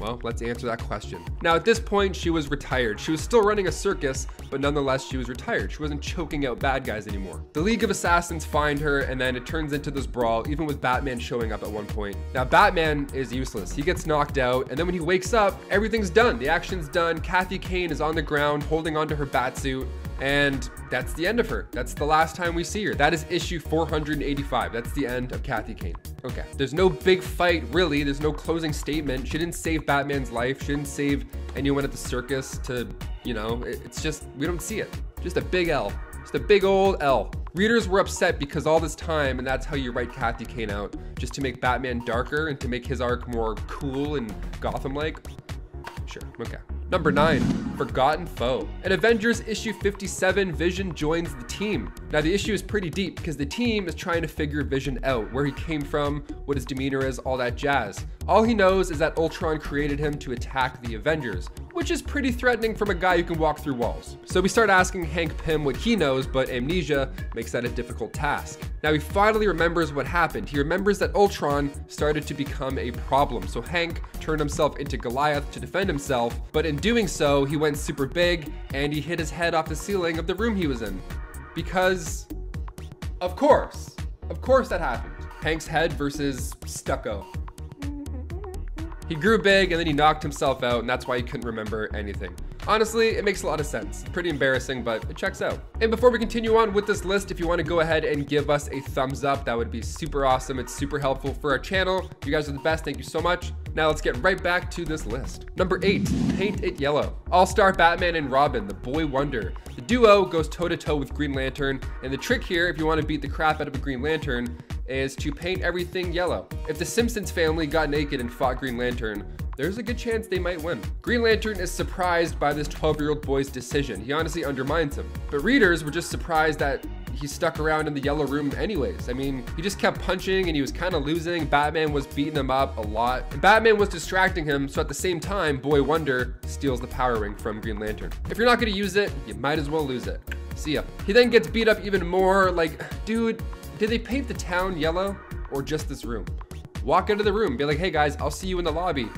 Well, let's answer that question. Now, at this point, she was retired. She was still running a circus, but nonetheless, she was retired. She wasn't choking out bad guys anymore. The League of Assassins find her, and then it turns into this brawl, even with Batman showing up at one point. Now, Batman is useless. He gets knocked out, and then when he wakes up, everything's done. The action's done. Kathy Kane is on the ground, holding onto her batsuit. And that's the end of her. That's the last time we see her. That is issue 485. That's the end of Kathy Kane. Okay, there's no big fight, really. There's no closing statement. She didn't save Batman's life. She didn't save anyone at the circus to, you know, it's just, we don't see it. Just a big L. Just a big old L. Readers were upset because all this time, and that's how you write Kathy Kane out, just to make Batman darker and to make his arc more cool and Gotham-like. Sure, okay. Number 9, Forgotten Foe. In Avengers issue 57, Vision joins the team. Now the issue is pretty deep because the team is trying to figure Vision out, where he came from, what his demeanor is, all that jazz. All he knows is that Ultron created him to attack the Avengers, which is pretty threatening from a guy who can walk through walls. So we start asking Hank Pym what he knows, but amnesia makes that a difficult task. Now he finally remembers what happened. He remembers that Ultron started to become a problem. So Hank turned himself into Goliath to defend himself, but in doing so, he went super big and he hit his head off the ceiling of the room he was in. Because, of course that happened. Hank's head versus stucco. He grew big and then he knocked himself out, and that's why he couldn't remember anything. Honestly, it makes a lot of sense. Pretty embarrassing, but it checks out. And before we continue on with this list, if you want to go ahead and give us a thumbs up, that would be super awesome. It's super helpful for our channel. You guys are the best. Thank you so much. Now let's get right back to this list. Number 8, Paint It Yellow. All-star Batman and Robin, the boy wonder. The duo goes toe-to-toe with Green Lantern, and the trick here, if you want to beat the crap out of a Green Lantern, is to paint everything yellow. If the Simpsons family got naked and fought Green Lantern, there's a good chance they might win. Green Lantern is surprised by this 12-year-old boy's decision. He honestly undermines him. But readers were just surprised that he stuck around in the yellow room anyways. I mean, he just kept punching and he was kind of losing. Batman was beating him up a lot. And Batman was distracting him, so at the same time, Boy Wonder steals the power ring from Green Lantern. If you're not gonna use it, you might as well lose it. See ya. He then gets beat up even more. Like, dude, did they paint the town yellow or just this room? Walk into the room, be like, hey guys, I'll see you in the lobby.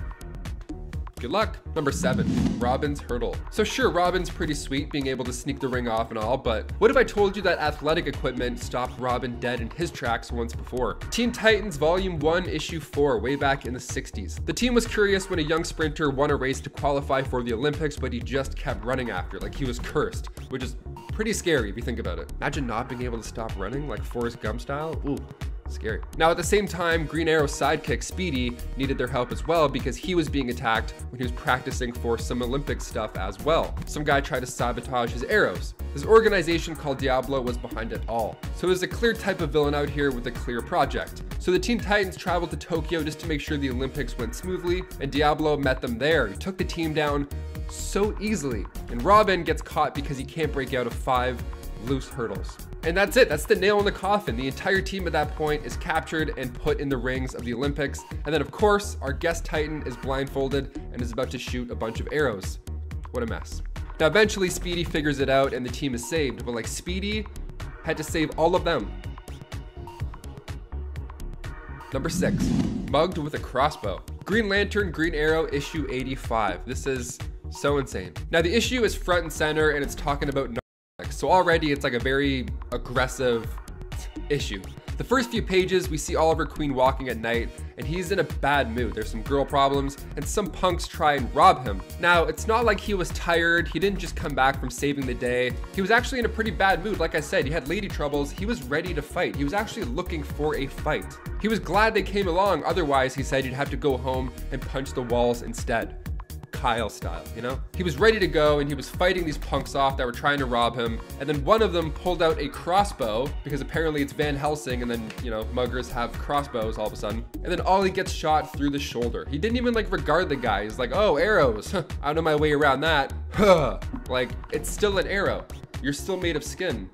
Good luck. Number 7, Robin's Hurdle. So sure, Robin's pretty sweet being able to sneak the ring off and all, but what if I told you that athletic equipment stopped Robin dead in his tracks once before? Teen Titans Volume 1, Issue 4, way back in the 60s. The team was curious when a young sprinter won a race to qualify for the Olympics, but he just kept running after, like he was cursed, which is pretty scary if you think about it. Imagine not being able to stop running, like Forrest Gump style. Ooh. Scary. Now, at the same time, Green Arrow's sidekick, Speedy, needed their help as well because he was being attacked when he was practicing for some Olympic stuff as well. Some guy tried to sabotage his arrows. This organization called Diablo was behind it all. So there's a clear type of villain out here with a clear project. So the Teen Titans traveled to Tokyo just to make sure the Olympics went smoothly, and Diablo met them there. He took the team down so easily, and Robin gets caught because he can't break out of 5 loose hurdles. And that's it, that's the nail in the coffin. The entire team at that point is captured and put in the rings of the Olympics. And then of course, our guest Titan is blindfolded and is about to shoot a bunch of arrows. What a mess. Now eventually Speedy figures it out and the team is saved, but like Speedy had to save all of them. Number 6, Mugged with a Crossbow. Green Lantern, Green Arrow, issue 85. This is so insane. Now the issue is front and center and it's talking about so already it's like a very aggressive issue. The first few pages, we see Oliver Queen walking at night and he's in a bad mood. There's some girl problems and some punks try and rob him. Now, it's not like he was tired. He didn't just come back from saving the day. He was actually in a pretty bad mood. Like I said, he had lady troubles. He was ready to fight. He was actually looking for a fight. He was glad they came along. Otherwise, he said you'd have to go home and punch the walls instead. Kyle style, you know? He was ready to go and he was fighting these punks off that were trying to rob him. And then one of them pulled out a crossbow because apparently it's Van Helsing and then, you know, muggers have crossbows all of a sudden. And then Ollie gets shot through the shoulder. He didn't even like regard the guy. He's like, oh, arrows. I know my way around that. Like, it's still an arrow. You're still made of skin.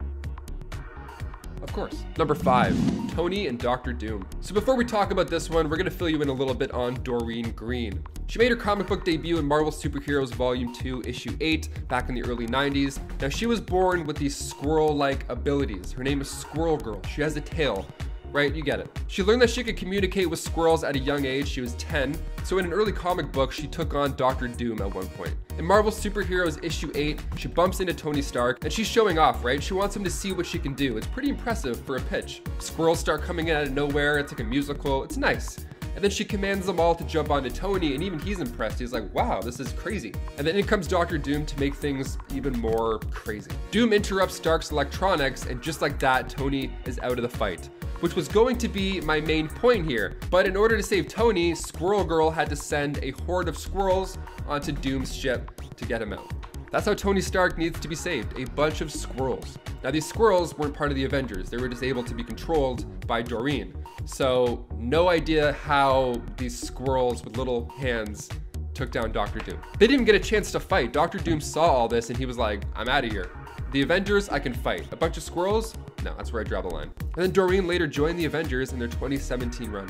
Of course. Number 5, Tony and Dr. Doom. So before we talk about this one, we're gonna fill you in a little bit on Doreen Green. She made her comic book debut in Marvel Superheroes Volume 2, Issue 8, back in the early 90s. Now she was born with these squirrel-like abilities. Her name is Squirrel Girl. She has a tail. right? You get it. She learned that she could communicate with squirrels at a young age. She was 10. So in an early comic book, she took on Doctor Doom at one point. In Marvel Superheroes issue 8, she bumps into Tony Stark and she's showing off, right? She wants him to see what she can do. It's pretty impressive for a pitch. Squirrels start coming in out of nowhere. It's like a musical. It's nice. And then she commands them all to jump onto Tony, and even he's impressed. He's like, wow, this is crazy. And then in comes Doctor Doom to make things even more crazy. Doom interrupts Stark's electronics, and just like that, Tony is out of the fight, which was going to be my main point here. But in order to save Tony, Squirrel Girl had to send a horde of squirrels onto Doom's ship to get him out. That's how Tony Stark needs to be saved, a bunch of squirrels. Now these squirrels weren't part of the Avengers, they were just able to be controlled by Doreen. So no idea how these squirrels with little hands took down Doctor Doom. They didn't even get a chance to fight. Doctor Doom saw all this and he was like, I'm out of here. The Avengers, I can fight. A bunch of squirrels? No, that's where I draw the line. And then Doreen later joined the Avengers in their 2017 run.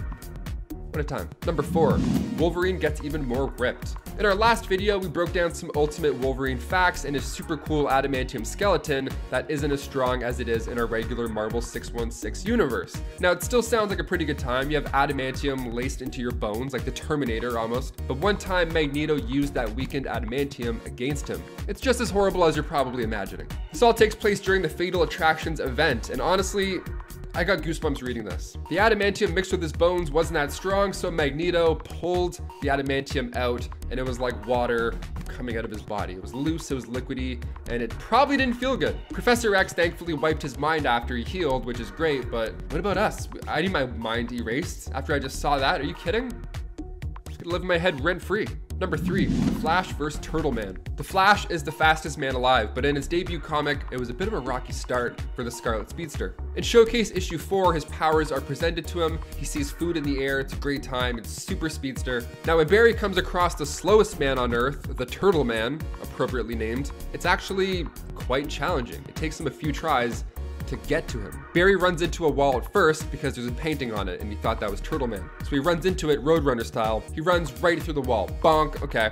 What a time. Number 4, Wolverine gets even more ripped. In our last video, we broke down some Ultimate Wolverine facts and his super cool adamantium skeleton that isn't as strong as it is in our regular Marvel 616 universe. Now, it still sounds like a pretty good time. You have adamantium laced into your bones, like the Terminator almost, but one time Magneto used that weakened adamantium against him. It's just as horrible as you're probably imagining. This all takes place during the Fatal Attractions event, and honestly, I got goosebumps reading this. The adamantium mixed with his bones wasn't that strong, so Magneto pulled the adamantium out and it was like water coming out of his body. It was loose, it was liquidy, and it probably didn't feel good. Professor X thankfully wiped his mind after he healed, which is great, but what about us? I need my mind erased after I just saw that. Are you kidding? I'm just gonna live in my head rent-free. Number 3, The Flash vs. Turtle Man. The Flash is the fastest man alive, but in his debut comic, it was a bit of a rocky start for the Scarlet Speedster. In Showcase issue 4, his powers are presented to him. He sees food in the air, it's a great time, it's super speedster. Now when Barry comes across the slowest man on Earth, the Turtle Man, appropriately named, it's actually quite challenging. It takes him a few tries to get to him. Barry runs into a wall at first because there's a painting on it and he thought that was Turtle Man. So he runs into it Roadrunner style. He runs right through the wall. Bonk, okay,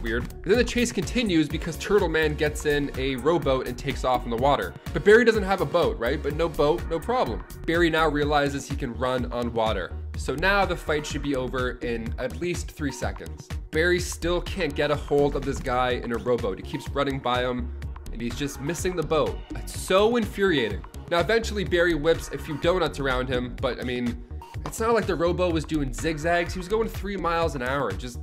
weird. And then the chase continues because Turtle Man gets in a rowboat and takes off in the water. But Barry doesn't have a boat, right? But no boat, no problem. Barry now realizes he can run on water. So now the fight should be over in at least 3 seconds. Barry still can't get a hold of this guy in a rowboat. He keeps running by him and he's just missing the boat. It's so infuriating. Now, eventually Barry whips a few donuts around him, but I mean, it's not like the Robo was doing zigzags. He was going 3 miles an hour, just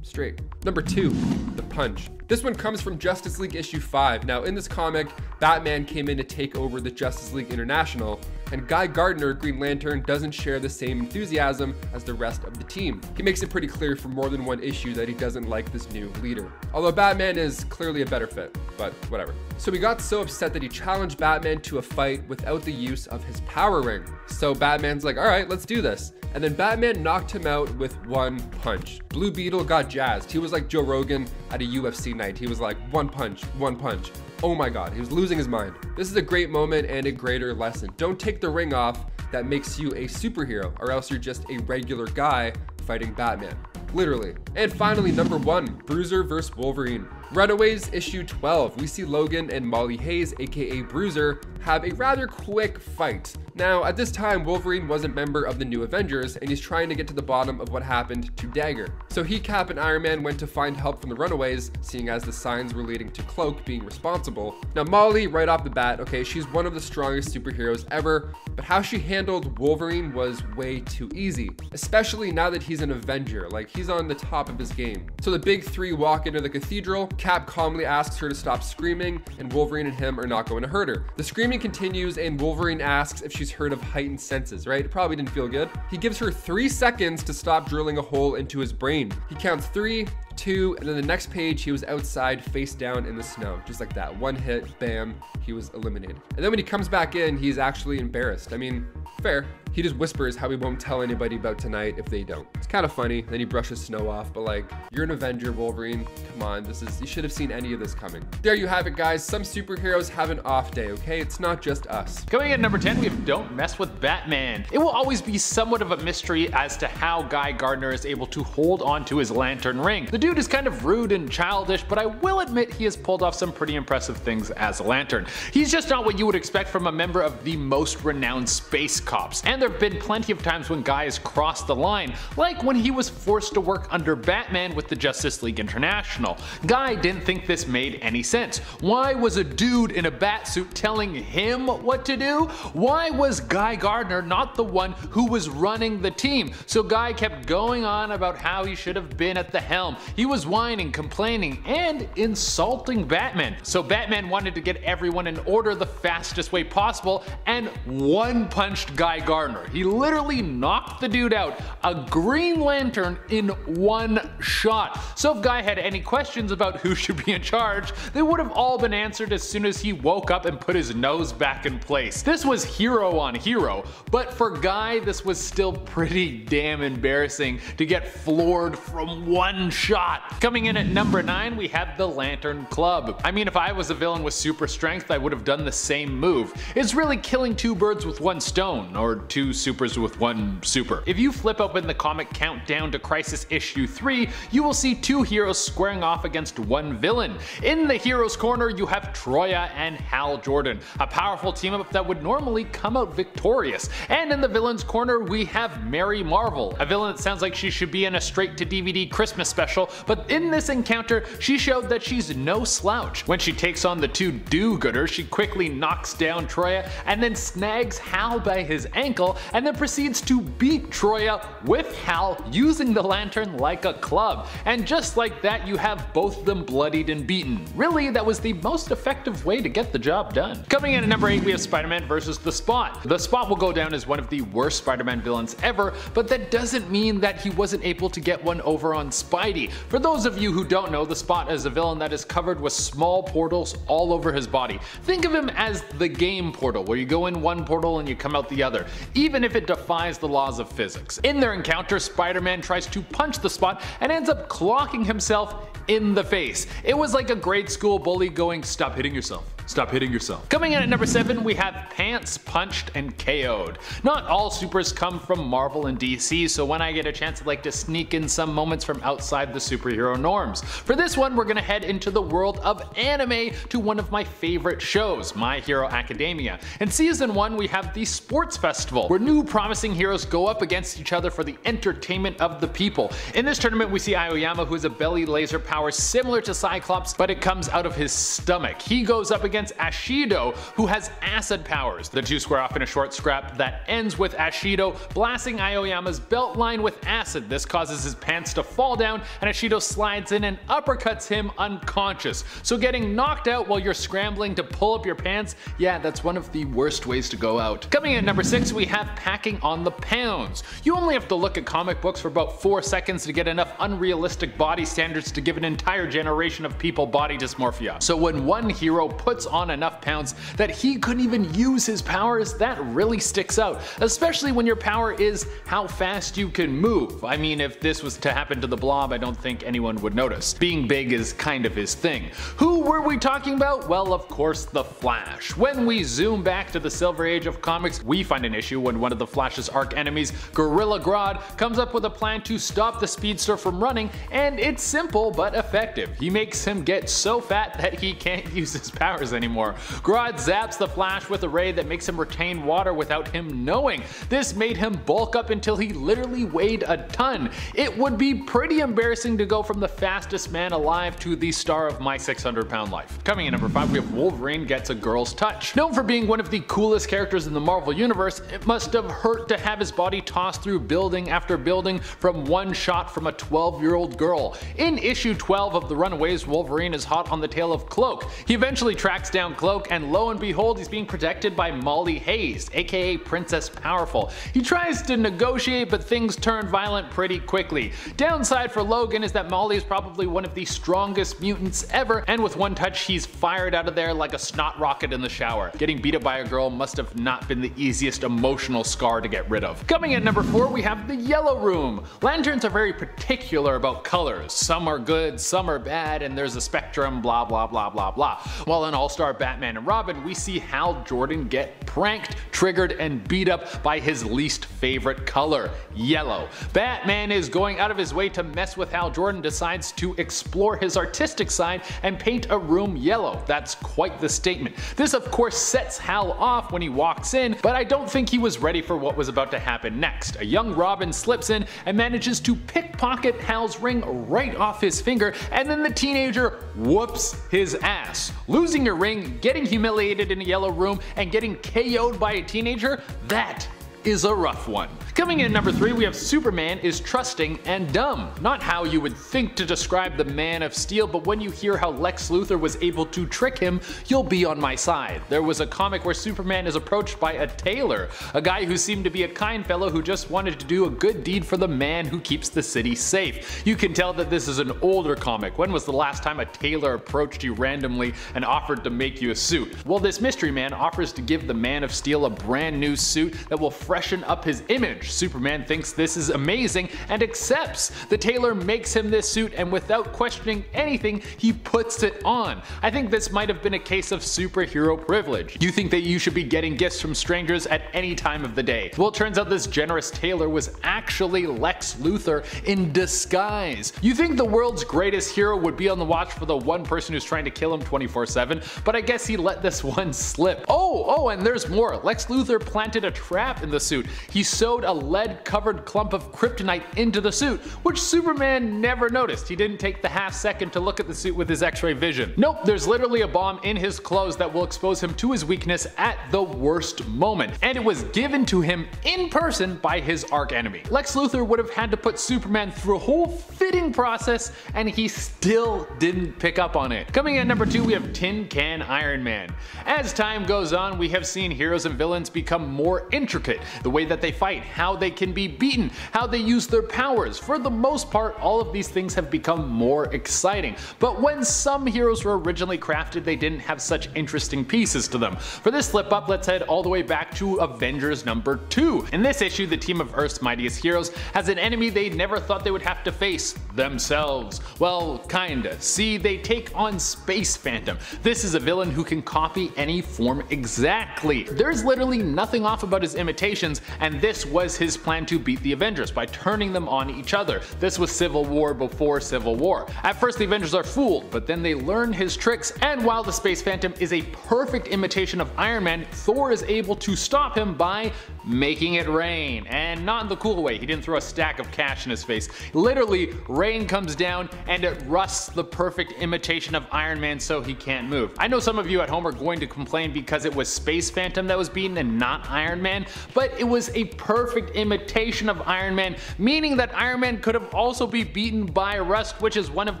straight. Number 2, The Punch. This one comes from Justice League issue 5. Now, in this comic, Batman came in to take over the Justice League International, and Guy Gardner, Green Lantern, doesn't share the same enthusiasm as the rest of the team. He makes it pretty clear for more than one issue that he doesn't like this new leader. Although Batman is clearly a better fit, but whatever. So he got so upset that he challenged Batman to a fight without the use of his power ring. So Batman's like, all right, let's do this. And then Batman knocked him out with one punch. Blue Beetle got jazzed. He was like Joe Rogan at a UFC night. He was like, one punch, one punch. Oh my God, he was losing his mind. This is a great moment and a greater lesson. Don't take the ring off that makes you a superhero, or else you're just a regular guy fighting Batman. Literally. And finally, number 1, Bruiser vs. Wolverine. Runaways issue 12, we see Logan and Molly Hayes, aka Bruiser, have a rather quick fight. Now, at this time, Wolverine was a member of the New Avengers, and he's trying to get to the bottom of what happened to Dagger. So he, Cap, and Iron Man went to find help from the Runaways, seeing as the signs relating to Cloak being responsible. Now, Molly, right off the bat, okay, she's one of the strongest superheroes ever, but how she handled Wolverine was way too easy, especially now that he's an Avenger, like he's on the top of his game. So the big three walk into the cathedral, Cap calmly asks her to stop screaming, and Wolverine and him are not going to hurt her. The screaming continues, and Wolverine asks if she's heard of heightened senses, right? It probably didn't feel good. He gives her 3 seconds to stop drilling a hole into his brain. He counts 3, 2, and then the next page, he was outside, face down in the snow, just like that. One hit, bam, he was eliminated. And then when he comes back in, he's actually embarrassed. I mean, fair. He just whispers how he won't tell anybody about tonight if they don't. It's kind of funny. Then he brushes snow off, but like, you're an Avenger, Wolverine. Come on, this is, you should have seen any of this coming. There you have it, guys. Some superheroes have an off day, okay? It's not just us. Coming at number 10, we have Don't Mess with Batman. It will always be somewhat of a mystery as to how Guy Gardner is able to hold on to his lantern ring. The dude is kind of rude and childish, but I will admit he has pulled off some pretty impressive things as a Lantern. He's just not what you would expect from a member of the most renowned space cops, and there have been plenty of times when Guy has crossed the line, like when he was forced to work under Batman with the Justice League International. Guy didn't think this made any sense. Why was a dude in a batsuit telling him what to do? Why was Guy Gardner not the one who was running the team? So Guy kept going on about how he should have been at the helm. He was whining, complaining, and insulting Batman. So Batman wanted to get everyone in order the fastest way possible and one-punched Guy Gardner. He literally knocked the dude out, a Green Lantern in one shot. So if Guy had any questions about who should be in charge, they would have all been answered as soon as he woke up and put his nose back in place. This was hero on hero, but for Guy, this was still pretty damn embarrassing to get floored from one shot. Coming in at number 9, we have the Lantern Club. I mean, if I was a villain with super strength, I would have done the same move. It's really killing two birds with one stone, or two supers with one super. If you flip open the comic Countdown to Crisis issue 3, you will see two heroes squaring off against one villain. In the heroes corner, you have Troya and Hal Jordan, a powerful team up that would normally come out victorious. And in the villains corner, we have Mary Marvel, a villain that sounds like she should be in a straight to DVD Christmas special, but in this encounter, she showed that she's no slouch. When she takes on the two do-gooders, she quickly knocks down Troya and then snags Hal by his ankle and then proceeds to beat Troya with Hal using the lantern like a club. And just like that, you have both of them bloodied and beaten. Really, that was the most effective way to get the job done. Coming in at number 8, we have Spider-Man vs. The Spot. The Spot will go down as one of the worst Spider-Man villains ever, but that doesn't mean that he wasn't able to get one over on Spidey. For those of you who don't know, The Spot is a villain that is covered with small portals all over his body. Think of him as the game portal, where you go in one portal and you come out the other, even if it defies the laws of physics. In their encounter, Spider-Man tries to punch The Spot and ends up clocking himself in the face. It was like a grade school bully going, "Stop hitting yourself. Stop hitting yourself." Coming in at number 7, we have Pants Punched and KO'd. Not all supers come from Marvel and DC, so when I get a chance, I'd like to sneak in some moments from outside the superhero norms. For this one, we're gonna head into the world of anime to one of my favorite shows, My Hero Academia. In season 1, we have the Sports Festival, where new promising heroes go up against each other for the entertainment of the people. In this tournament, we see Aoyama, who has a belly laser power similar to Cyclops, but it comes out of his stomach. He goes up against Ashido, who has acid powers. The two square off in a short scrap that ends with Ashido blasting Aoyama's belt line with acid. This causes his pants to fall down, and Ashido slides in and uppercuts him unconscious. So getting knocked out while you're scrambling to pull up your pants, yeah, that's one of the worst ways to go out. Coming in at number 6, we have Packing on the Pounds. You only have to look at comic books for about 4 seconds to get enough unrealistic body standards to give an entire generation of people body dysmorphia. So when one hero puts on enough pounds that he couldn't even use his powers, that really sticks out, especially when your power is how fast you can move. I mean, if this was to happen to the Blob, I don't think anyone would notice. Being big is kind of his thing. Who were we talking about? Well, of course, the Flash. When we zoom back to the Silver Age of comics, we find an issue when one of the Flash's arch enemies, Gorilla Grodd, comes up with a plan to stop the speedster from running, and it's simple but effective. He makes him get so fat that he can't use his powers anymore. Grodd zaps the Flash with a ray that makes him retain water without him knowing. This made him bulk up until he literally weighed a ton. It would be pretty embarrassing to go from the fastest man alive to the star of My 600-Pound Life. Coming in at number 5, we have Wolverine Gets a Girl's Touch. Known for being one of the coolest characters in the Marvel Universe, it must have hurt to have his body tossed through building after building from one shot from a 12-year-old girl. In issue 12 of The Runaways, Wolverine is hot on the tail of Cloak. He eventually tracks down Cloak, and lo and behold, he's being protected by Molly Hayes, aka Princess Powerful. He tries to negotiate, but things turn violent pretty quickly. Downside for Logan is that Molly is probably one of the strongest mutants ever, and with one one touch, he's fired out of there like a snot rocket in the shower. Getting beat up by a girl must have not been the easiest emotional scar to get rid of. Coming at number 4, we have the Yellow Room. Lanterns are very particular about colors. Some are good, some are bad, and there's a spectrum, blah, blah, blah, blah, blah. While in All-Star Batman and Robin, we see Hal Jordan get pranked, triggered, and beat up by his least favorite color, yellow. Batman is going out of his way to mess with Hal Jordan, decides to explore his artistic side and paint a room yellow. That's quite the statement. This of course sets Hal off when he walks in, but I don't think he was ready for what was about to happen next. A young Robin slips in and manages to pickpocket Hal's ring right off his finger, and then the teenager whoops his ass. Losing your ring, getting humiliated in a yellow room, and getting KO'd by a teenager, that is a rough one. Coming in at number 3, we have Superman is trusting and dumb. Not how you would think to describe the Man of Steel, but when you hear how Lex Luthor was able to trick him, you'll be on my side. There was a comic where Superman is approached by a tailor, a guy who seemed to be a kind fellow who just wanted to do a good deed for the man who keeps the city safe. You can tell that this is an older comic. When was the last time a tailor approached you randomly and offered to make you a suit? Well, this mystery man offers to give the Man of Steel a brand new suit that will freshen up his image. Superman thinks this is amazing and accepts. The tailor makes him this suit, and without questioning anything, he puts it on. I think this might have been a case of superhero privilege. You think that you should be getting gifts from strangers at any time of the day. Well, it turns out this generous tailor was actually Lex Luthor in disguise. You think the world's greatest hero would be on the watch for the one person who's trying to kill him 24/7, but I guess he let this one slip. Oh, and there's more. Lex Luthor planted a trap in the suit. He sewed a lead-covered clump of kryptonite into the suit, which Superman never noticed. He didn't take the half-second to look at the suit with his x-ray vision. Nope, there's literally a bomb in his clothes that will expose him to his weakness at the worst moment, and it was given to him in person by his arch-enemy. Lex Luthor would have had to put Superman through a whole fitting process, and he still didn't pick up on it. Coming in at number 2, we have Tin Can Iron Man. As time goes on, we have seen heroes and villains become more intricate. The way that they fight, how they can be beaten, how they use their powers. For the most part, all of these things have become more exciting. But when some heroes were originally crafted, they didn't have such interesting pieces to them. For this slip up, let's head all the way back to Avengers number 2. In this issue, the team of Earth's mightiest heroes has an enemy they never thought they would have to face: themselves. Well, kinda. See, they take on Space Phantom. This is a villain who can copy any form exactly. There's literally nothing off about his imitations, and this was his plan to beat the Avengers, by turning them on each other. This was Civil War before Civil War. At first the Avengers are fooled, but then they learn his tricks, and while the Space Phantom is a perfect imitation of Iron Man, Thor is able to stop him by making it rain. And not in the cool way. He didn't throw a stack of cash in his face. Literally, rain comes down and it rusts the perfect imitation of Iron Man so he can't move. I know some of you at home are going to complain because it was Space Phantom that was beaten and not Iron Man, but it was a perfect imitation of Iron Man, meaning that Iron Man could have also been beaten by rust, which is one of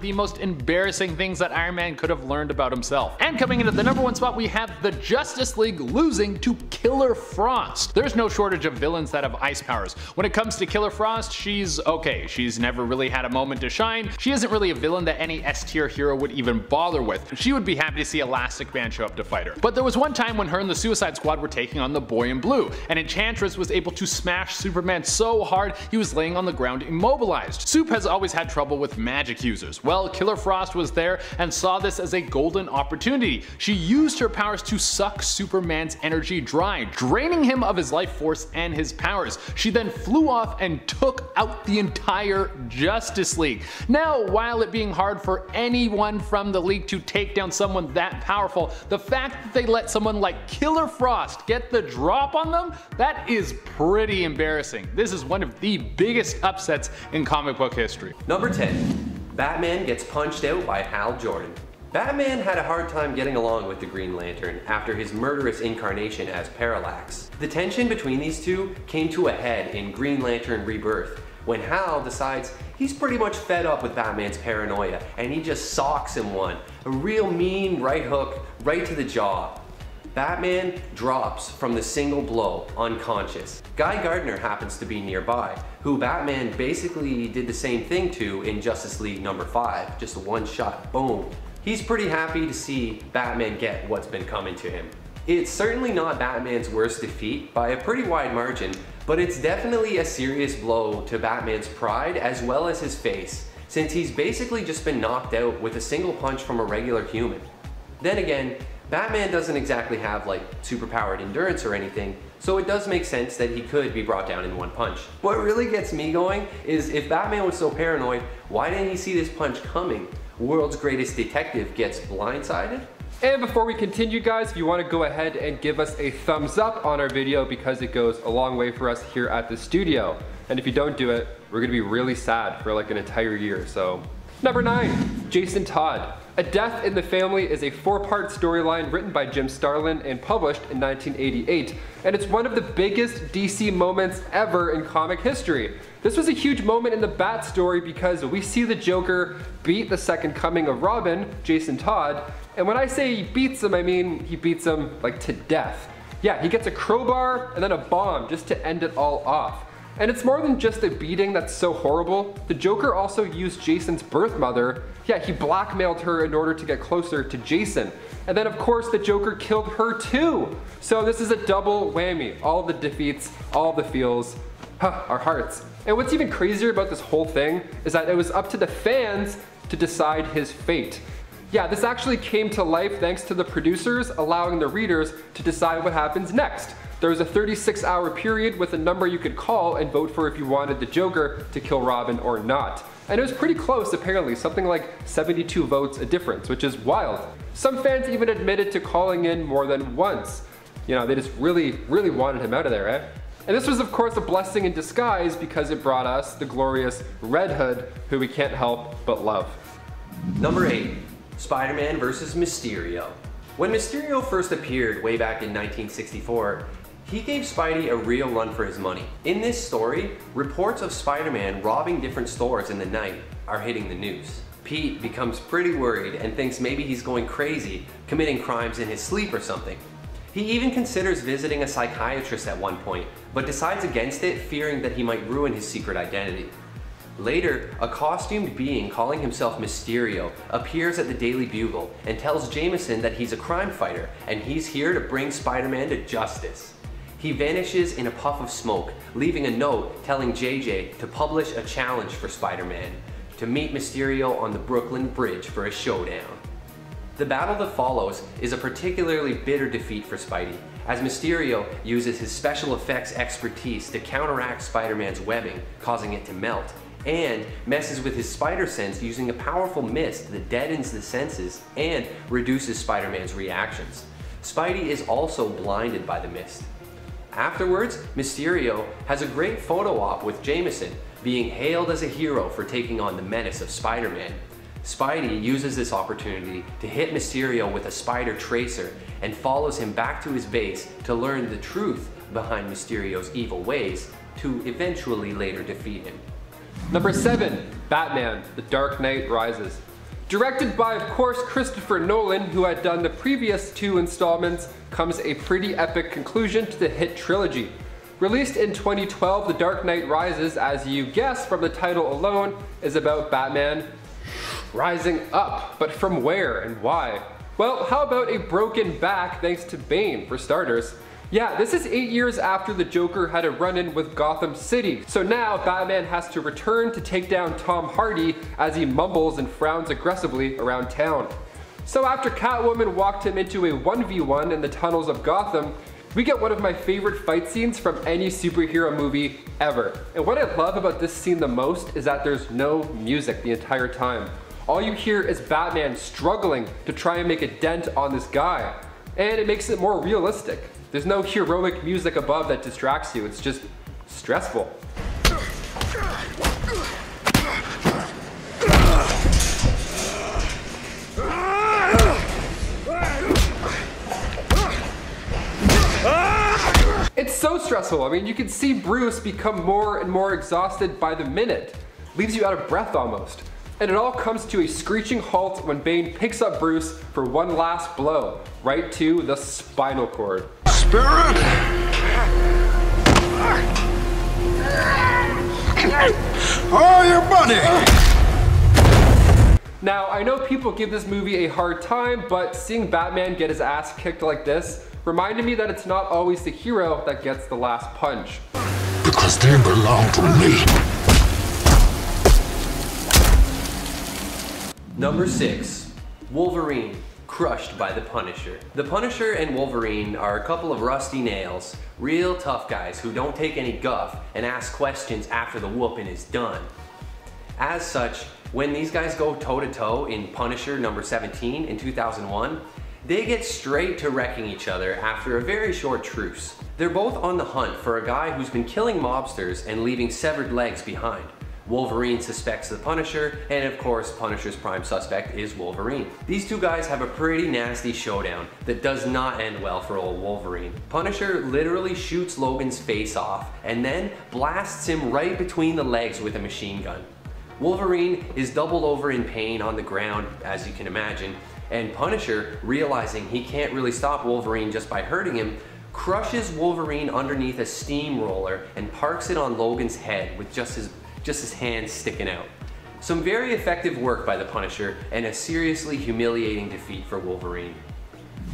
the most embarrassing things that Iron Man could have learned about himself. And coming into the number 1 spot, we have the Justice League losing to Killer Frost. There's no shortage of villains that have ice powers. When it comes to Killer Frost, she's okay. She's never really had a moment to shine. She isn't really a villain that any S-tier hero would even bother with. She would be happy to see Elastic Man show up to fight her. But there was one time when her and the Suicide Squad were taking on the Boy in Blue, and Enchantress was able to smash Superman so hard he was laying on the ground immobilized. Soup has always had trouble with magic users. Well, Killer Frost was there and saw this as a golden opportunity. She used her powers to suck Superman's energy dry, draining him of his life force and his powers. She then flew off and took out the entire Justice League. Now, while it being hard for anyone from the League to take down someone that powerful, the fact that they let someone like Killer Frost get the drop on them, that is pretty embarrassing. This is one of the biggest upsets in comic book history. Number 10, Batman gets punched out by Hal Jordan. Batman had a hard time getting along with the Green Lantern after his murderous incarnation as Parallax. The tension between these two came to a head in Green Lantern Rebirth, when Hal decides he's pretty much fed up with Batman's paranoia and he just socks him one. A real mean right hook right to the jaw. Batman drops from the single blow, unconscious. Guy Gardner happens to be nearby, who Batman basically did the same thing to in Justice League number 5, just a one shot, boom. he's pretty happy to see Batman get what's been coming to him. It's certainly not Batman's worst defeat by a pretty wide margin, but it's definitely a serious blow to Batman's pride as well as his face, since he's basically just been knocked out with a single punch from a regular human. Then again, Batman doesn't exactly have like superpowered endurance or anything, so it does make sense that he could be brought down in one punch. What really gets me going is if Batman was so paranoid, why didn't he see this punch coming? World's greatest detective gets blindsided? And before we continue guys, if you want to go ahead and give us a thumbs up on our video because it goes a long way for us here at the studio. And if you don't do it, we're going to be really sad for like an entire year. So number 9, Jason Todd. A Death in the Family is a 4-part storyline written by Jim Starlin and published in 1988, and it's one of the biggest DC moments ever in comic history. This was a huge moment in the Bat story because we see the Joker beat the second coming of Robin, Jason Todd, and when I say he beats him, I mean he beats him like to death. Yeah, he gets a crowbar and then a bomb just to end it all off. And it's more than just a beating that's so horrible. The Joker also used Jason's birth mother. Yeah, he blackmailed her in order to get closer to Jason. And then of course the Joker killed her too. So this is a double whammy. All the defeats, all the feels, our hearts. And what's even crazier about this whole thing is that it was up to the fans to decide his fate. Yeah, this actually came to life thanks to the producers allowing the readers to decide what happens next. There was a 36-hour period with a number you could call and vote for if you wanted the Joker to kill Robin or not. And it was pretty close apparently, something like 72 votes a difference, which is wild. Some fans even admitted to calling in more than once. You know, they just really wanted him out of there, eh? And this was of course a blessing in disguise because it brought us the glorious Red Hood, who we can't help but love. Number 8, Spider-Man vs. Mysterio. When Mysterio first appeared way back in 1964, he gave Spidey a real run for his money. In this story, reports of Spider-Man robbing different stores in the night are hitting the news. Pete becomes pretty worried and thinks maybe he's going crazy, committing crimes in his sleep or something. He even considers visiting a psychiatrist at one point, but decides against it, fearing that he might ruin his secret identity. Later, a costumed being calling himself Mysterio appears at the Daily Bugle and tells Jameson that he's a crime fighter and he's here to bring Spider-Man to justice. He vanishes in a puff of smoke, leaving a note telling JJ to publish a challenge for Spider-Man to meet Mysterio on the Brooklyn Bridge for a showdown. The battle that follows is a particularly bitter defeat for Spidey, as Mysterio uses his special effects expertise to counteract Spider-Man's webbing, causing it to melt, and messes with his spider sense using a powerful mist that deadens the senses and reduces Spider-Man's reactions. Spidey is also blinded by the mist. Afterwards, Mysterio has a great photo op with Jameson, being hailed as a hero for taking on the menace of Spider-Man. Spidey uses this opportunity to hit Mysterio with a spider tracer and follows him back to his base to learn the truth behind Mysterio's evil ways, to eventually later defeat him. Number 7, Batman, The Dark Knight Rises. Directed by, of course, Christopher Nolan, who had done the previous 2 installments, comes a pretty epic conclusion to the hit trilogy. Released in 2012, The Dark Knight Rises, as you guessed from the title alone, is about Batman rising up, but from where and why? Well, how about a broken back thanks to Bane, for starters. Yeah, this is 8 years after the Joker had a run-in with Gotham City, so now Batman has to return to take down Tom Hardy as he mumbles and frowns aggressively around town. So after Catwoman walked him into a 1v1 in the tunnels of Gotham, we get one of my favorite fight scenes from any superhero movie ever. And what I love about this scene the most is that there's no music the entire time. All you hear is Batman struggling to try and make a dent on this guy, and it makes it more realistic. There's no heroic music above that distracts you, it's just stressful. It's so stressful, I mean you can see Bruce become more and more exhausted by the minute. Leaves you out of breath almost. And it all comes to a screeching halt when Bane picks up Bruce for one last blow, right to the spinal cord. Oh, your money! Now, I know people give this movie a hard time, but seeing Batman get his ass kicked like this reminded me that it's not always the hero that gets the last punch. Because they belong to me. Number 6, Wolverine, crushed by the Punisher. The Punisher and Wolverine are a couple of rusty nails, real tough guys who don't take any guff and ask questions after the whooping is done. As such, when these guys go toe-to-toe in Punisher number 17 in 2001, they get straight to wrecking each other after a very short truce. They're both on the hunt for a guy who's been killing mobsters and leaving severed legs behind. Wolverine suspects the Punisher, and of course, Punisher's prime suspect is Wolverine. These two guys have a pretty nasty showdown that does not end well for old Wolverine. Punisher literally shoots Logan's face off and then blasts him right between the legs with a machine gun. Wolverine is doubled over in pain on the ground, as you can imagine, and Punisher, realizing he can't really stop Wolverine just by hurting him, crushes Wolverine underneath a steamroller and parks it on Logan's head with just his hands sticking out. Some very effective work by the Punisher and a seriously humiliating defeat for Wolverine.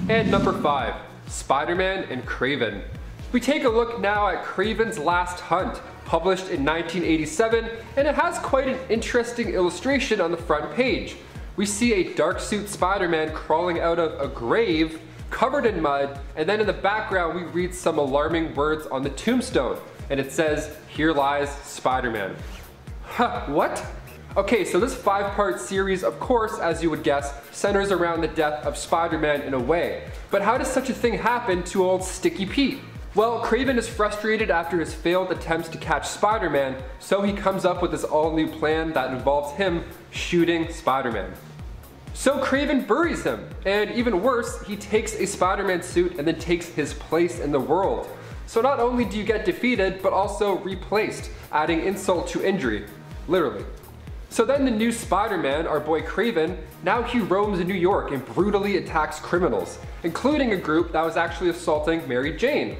And number 5, Spider-Man and Kraven. We take a look now at Kraven's Last Hunt, published in 1987, and it has quite an interesting illustration on the front page. We see a dark suit Spider-Man crawling out of a grave, covered in mud, and then in the background we read some alarming words on the tombstone, and it says, "Here lies Spider-Man." Huh, what? Okay, so this 5-part series, of course, as you would guess, centers around the death of Spider-Man in a way. But how does such a thing happen to old Sticky Pete? Well, Kraven is frustrated after his failed attempts to catch Spider-Man, so he comes up with this all-new plan that involves him shooting Spider-Man. So Kraven buries him, and even worse, he takes a Spider-Man suit and then takes his place in the world. So not only do you get defeated, but also replaced, adding insult to injury, literally. So then the new Spider-Man, our boy Kraven, now he roams in New York and brutally attacks criminals, including a group that was actually assaulting Mary Jane.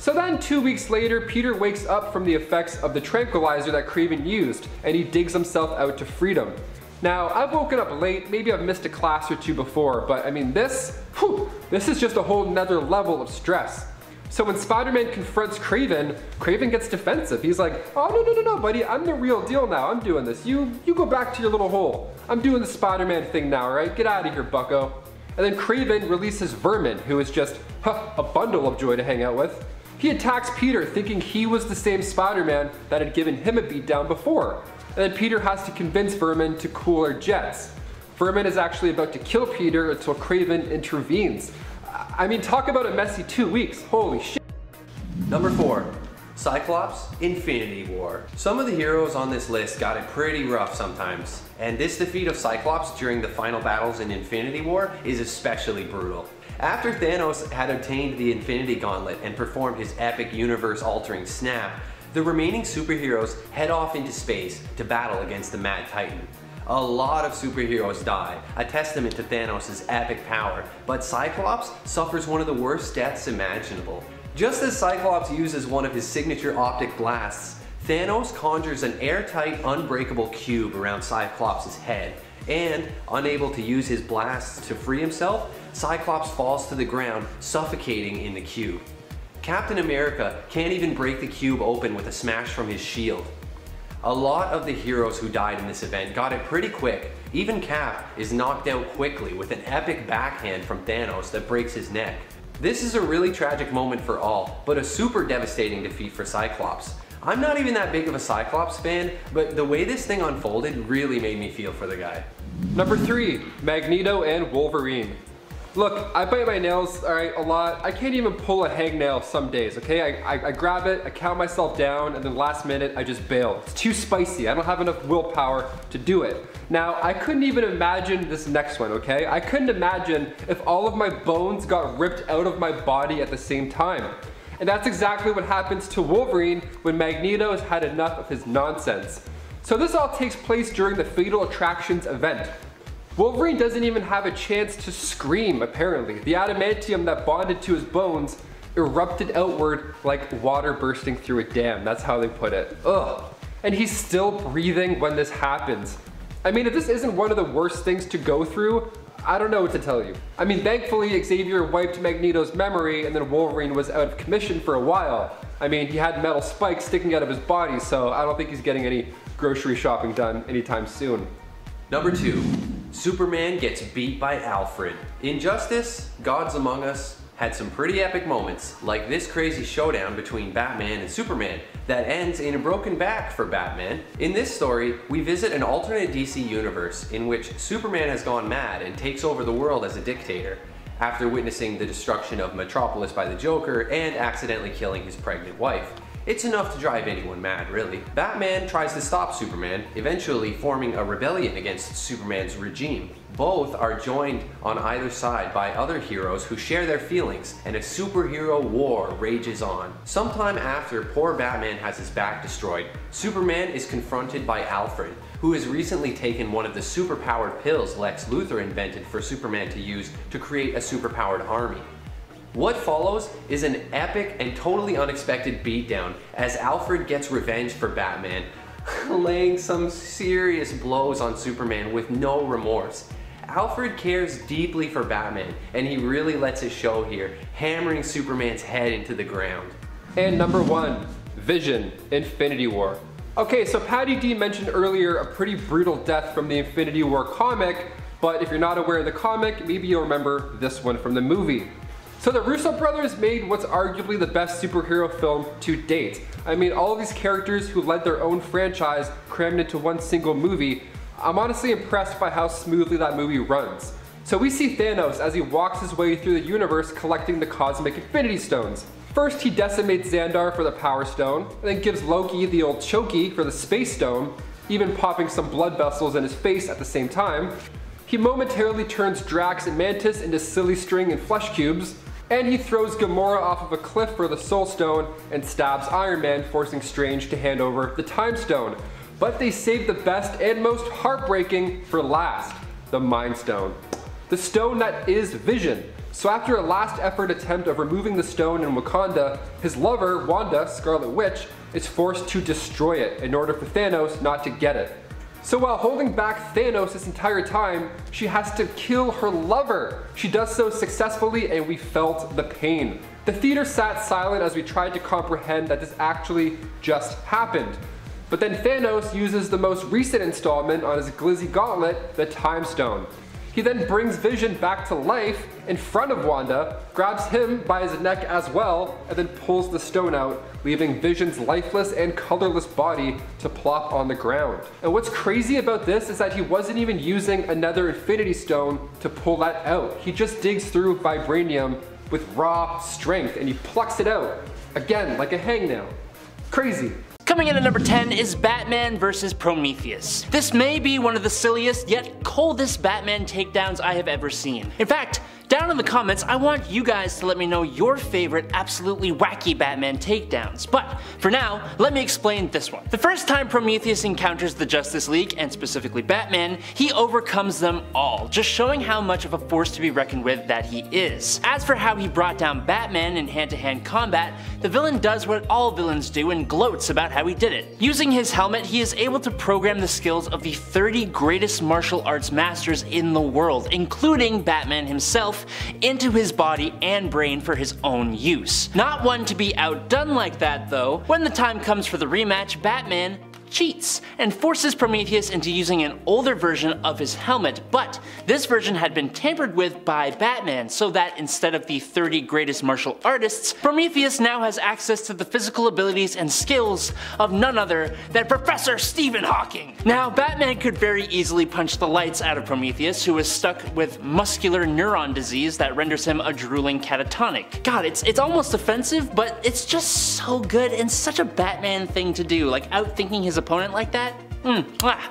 So then 2 weeks later, Peter wakes up from the effects of the tranquilizer that Kraven used, and he digs himself out to freedom. Now, I've woken up late, maybe I've missed a class or two before, but I mean this, whew, this is just a whole nother level of stress. So when Spider-Man confronts Kraven, Kraven gets defensive. He's like, oh no, no, no, no, buddy, I'm the real deal now, I'm doing this. You go back to your little hole. I'm doing the Spider-Man thing now, all right? Get out of here, bucko. And then Kraven releases Vermin, who is just, huh, a bundle of joy to hang out with. He attacks Peter, thinking he was the same Spider-Man that had given him a beatdown before. And then Peter has to convince Vermin to cool our jets. Vermin is actually about to kill Peter until Kraven intervenes. I mean, talk about a messy 2 weeks, holy shit. Number 4, Cyclops, Infinity War. Some of the heroes on this list got it pretty rough sometimes, and this defeat of Cyclops during the final battles in Infinity War is especially brutal. After Thanos had obtained the Infinity Gauntlet and performed his epic universe-altering snap, the remaining superheroes head off into space to battle against the Mad Titan. A lot of superheroes die, a testament to Thanos' epic power, but Cyclops suffers one of the worst deaths imaginable. Just as Cyclops uses one of his signature optic blasts, Thanos conjures an airtight, unbreakable cube around Cyclops' head, and, unable to use his blasts to free himself, Cyclops falls to the ground, suffocating in the cube. Captain America can't even break the cube open with a smash from his shield. A lot of the heroes who died in this event got it pretty quick. Even Cap is knocked out quickly with an epic backhand from Thanos that breaks his neck. This is a really tragic moment for all, but a super devastating defeat for Cyclops. I'm not even that big of a Cyclops fan, but the way this thing unfolded really made me feel for the guy. Number 3, Magneto and Wolverine. Look, I bite my nails, all right, a lot. I can't even pull a hangnail some days, okay? I grab it, I count myself down, and then last minute, I just bail. It's too spicy, I don't have enough willpower to do it. Now, I couldn't even imagine this next one, okay? I couldn't imagine if all of my bones got ripped out of my body at the same time. And that's exactly what happens to Wolverine when Magneto has had enough of his nonsense. So this all takes place during the Fatal Attractions event. Wolverine doesn't even have a chance to scream, apparently. The adamantium that bonded to his bones erupted outward like water bursting through a dam. That's how they put it. Ugh. And he's still breathing when this happens. I mean, if this isn't one of the worst things to go through, I don't know what to tell you. I mean, thankfully, Xavier wiped Magneto's memory and then Wolverine was out of commission for a while. I mean, he had metal spikes sticking out of his body, so I don't think he's getting any grocery shopping done anytime soon. Number 2, Superman gets beat by Alfred. Injustice, Gods Among Us had some pretty epic moments, like this crazy showdown between Batman and Superman that ends in a broken back for Batman. In this story, we visit an alternate DC universe in which Superman has gone mad and takes over the world as a dictator, after witnessing the destruction of Metropolis by the Joker and accidentally killing his pregnant wife. It's enough to drive anyone mad, really. Batman tries to stop Superman, eventually forming a rebellion against Superman's regime. Both are joined on either side by other heroes who share their feelings, and a superhero war rages on. Sometime after poor Batman has his back destroyed, Superman is confronted by Alfred, who has recently taken one of the superpowered pills Lex Luthor invented for Superman to use to create a superpowered army. What follows is an epic and totally unexpected beatdown as Alfred gets revenge for Batman, laying some serious blows on Superman with no remorse. Alfred cares deeply for Batman, and he really lets it show here, hammering Superman's head into the ground. And number 1, Vision, Infinity War. Okay, so Patty D mentioned earlier a pretty brutal death from the Infinity War comic, but if you're not aware of the comic, maybe you'll remember this one from the movie. So the Russo brothers made what's arguably the best superhero film to date. I mean, all of these characters who led their own franchise crammed into one single movie. I'm honestly impressed by how smoothly that movie runs. So we see Thanos as he walks his way through the universe collecting the cosmic Infinity Stones. First, he decimates Xandar for the Power Stone, and then gives Loki the old chokey for the Space Stone, even popping some blood vessels in his face at the same time. He momentarily turns Drax and Mantis into silly string and flesh cubes, and he throws Gamora off of a cliff for the Soul Stone and stabs Iron Man, forcing Strange to hand over the Time Stone. But they save the best and most heartbreaking for last, the Mind Stone. The stone that is Vision. So after a last effort attempt of removing the stone in Wakanda, his lover, Wanda, Scarlet Witch, is forced to destroy it in order for Thanos not to get it. So while holding back Thanos this entire time, she has to kill her lover. She does so successfully, and we felt the pain. The theater sat silent as we tried to comprehend that this actually just happened. But then Thanos uses the most recent installment on his glizzy gauntlet, the Time Stone. He then brings Vision back to life in front of Wanda, grabs him by his neck as well, and then pulls the stone out, leaving Vision's lifeless and colorless body to plop on the ground. And what's crazy about this is that he wasn't even using another Infinity Stone to pull that out. He just digs through vibranium with raw strength and he plucks it out, again, like a hangnail. Crazy. Coming in at number 10 is Batman vs. Prometheus. This may be one of the silliest yet coldest Batman takedowns I have ever seen. In fact, down in the comments, I want you guys to let me know your favorite absolutely wacky Batman takedowns, but for now, let me explain this one. The first time Prometheus encounters the Justice League, and specifically Batman, he overcomes them all, just showing how much of a force to be reckoned with that he is. As for how he brought down Batman in hand-to-hand combat, the villain does what all villains do and gloats about how he did it. Using his helmet, he is able to program the skills of the 30 greatest martial arts masters in the world, including Batman himself, into his body and brain for his own use. Not one to be outdone like that though, when the time comes for the rematch, Batman cheats and forces Prometheus into using an older version of his helmet, but this version had been tampered with by Batman, so that instead of the 30 greatest martial artists, Prometheus now has access to the physical abilities and skills of none other than Professor Stephen Hawking. Now, Batman could very easily punch the lights out of Prometheus, who is stuck with muscular neuron disease that renders him a drooling catatonic. God, it's almost offensive, but it's just so good and such a Batman thing to do, like outthinking his opponent like that?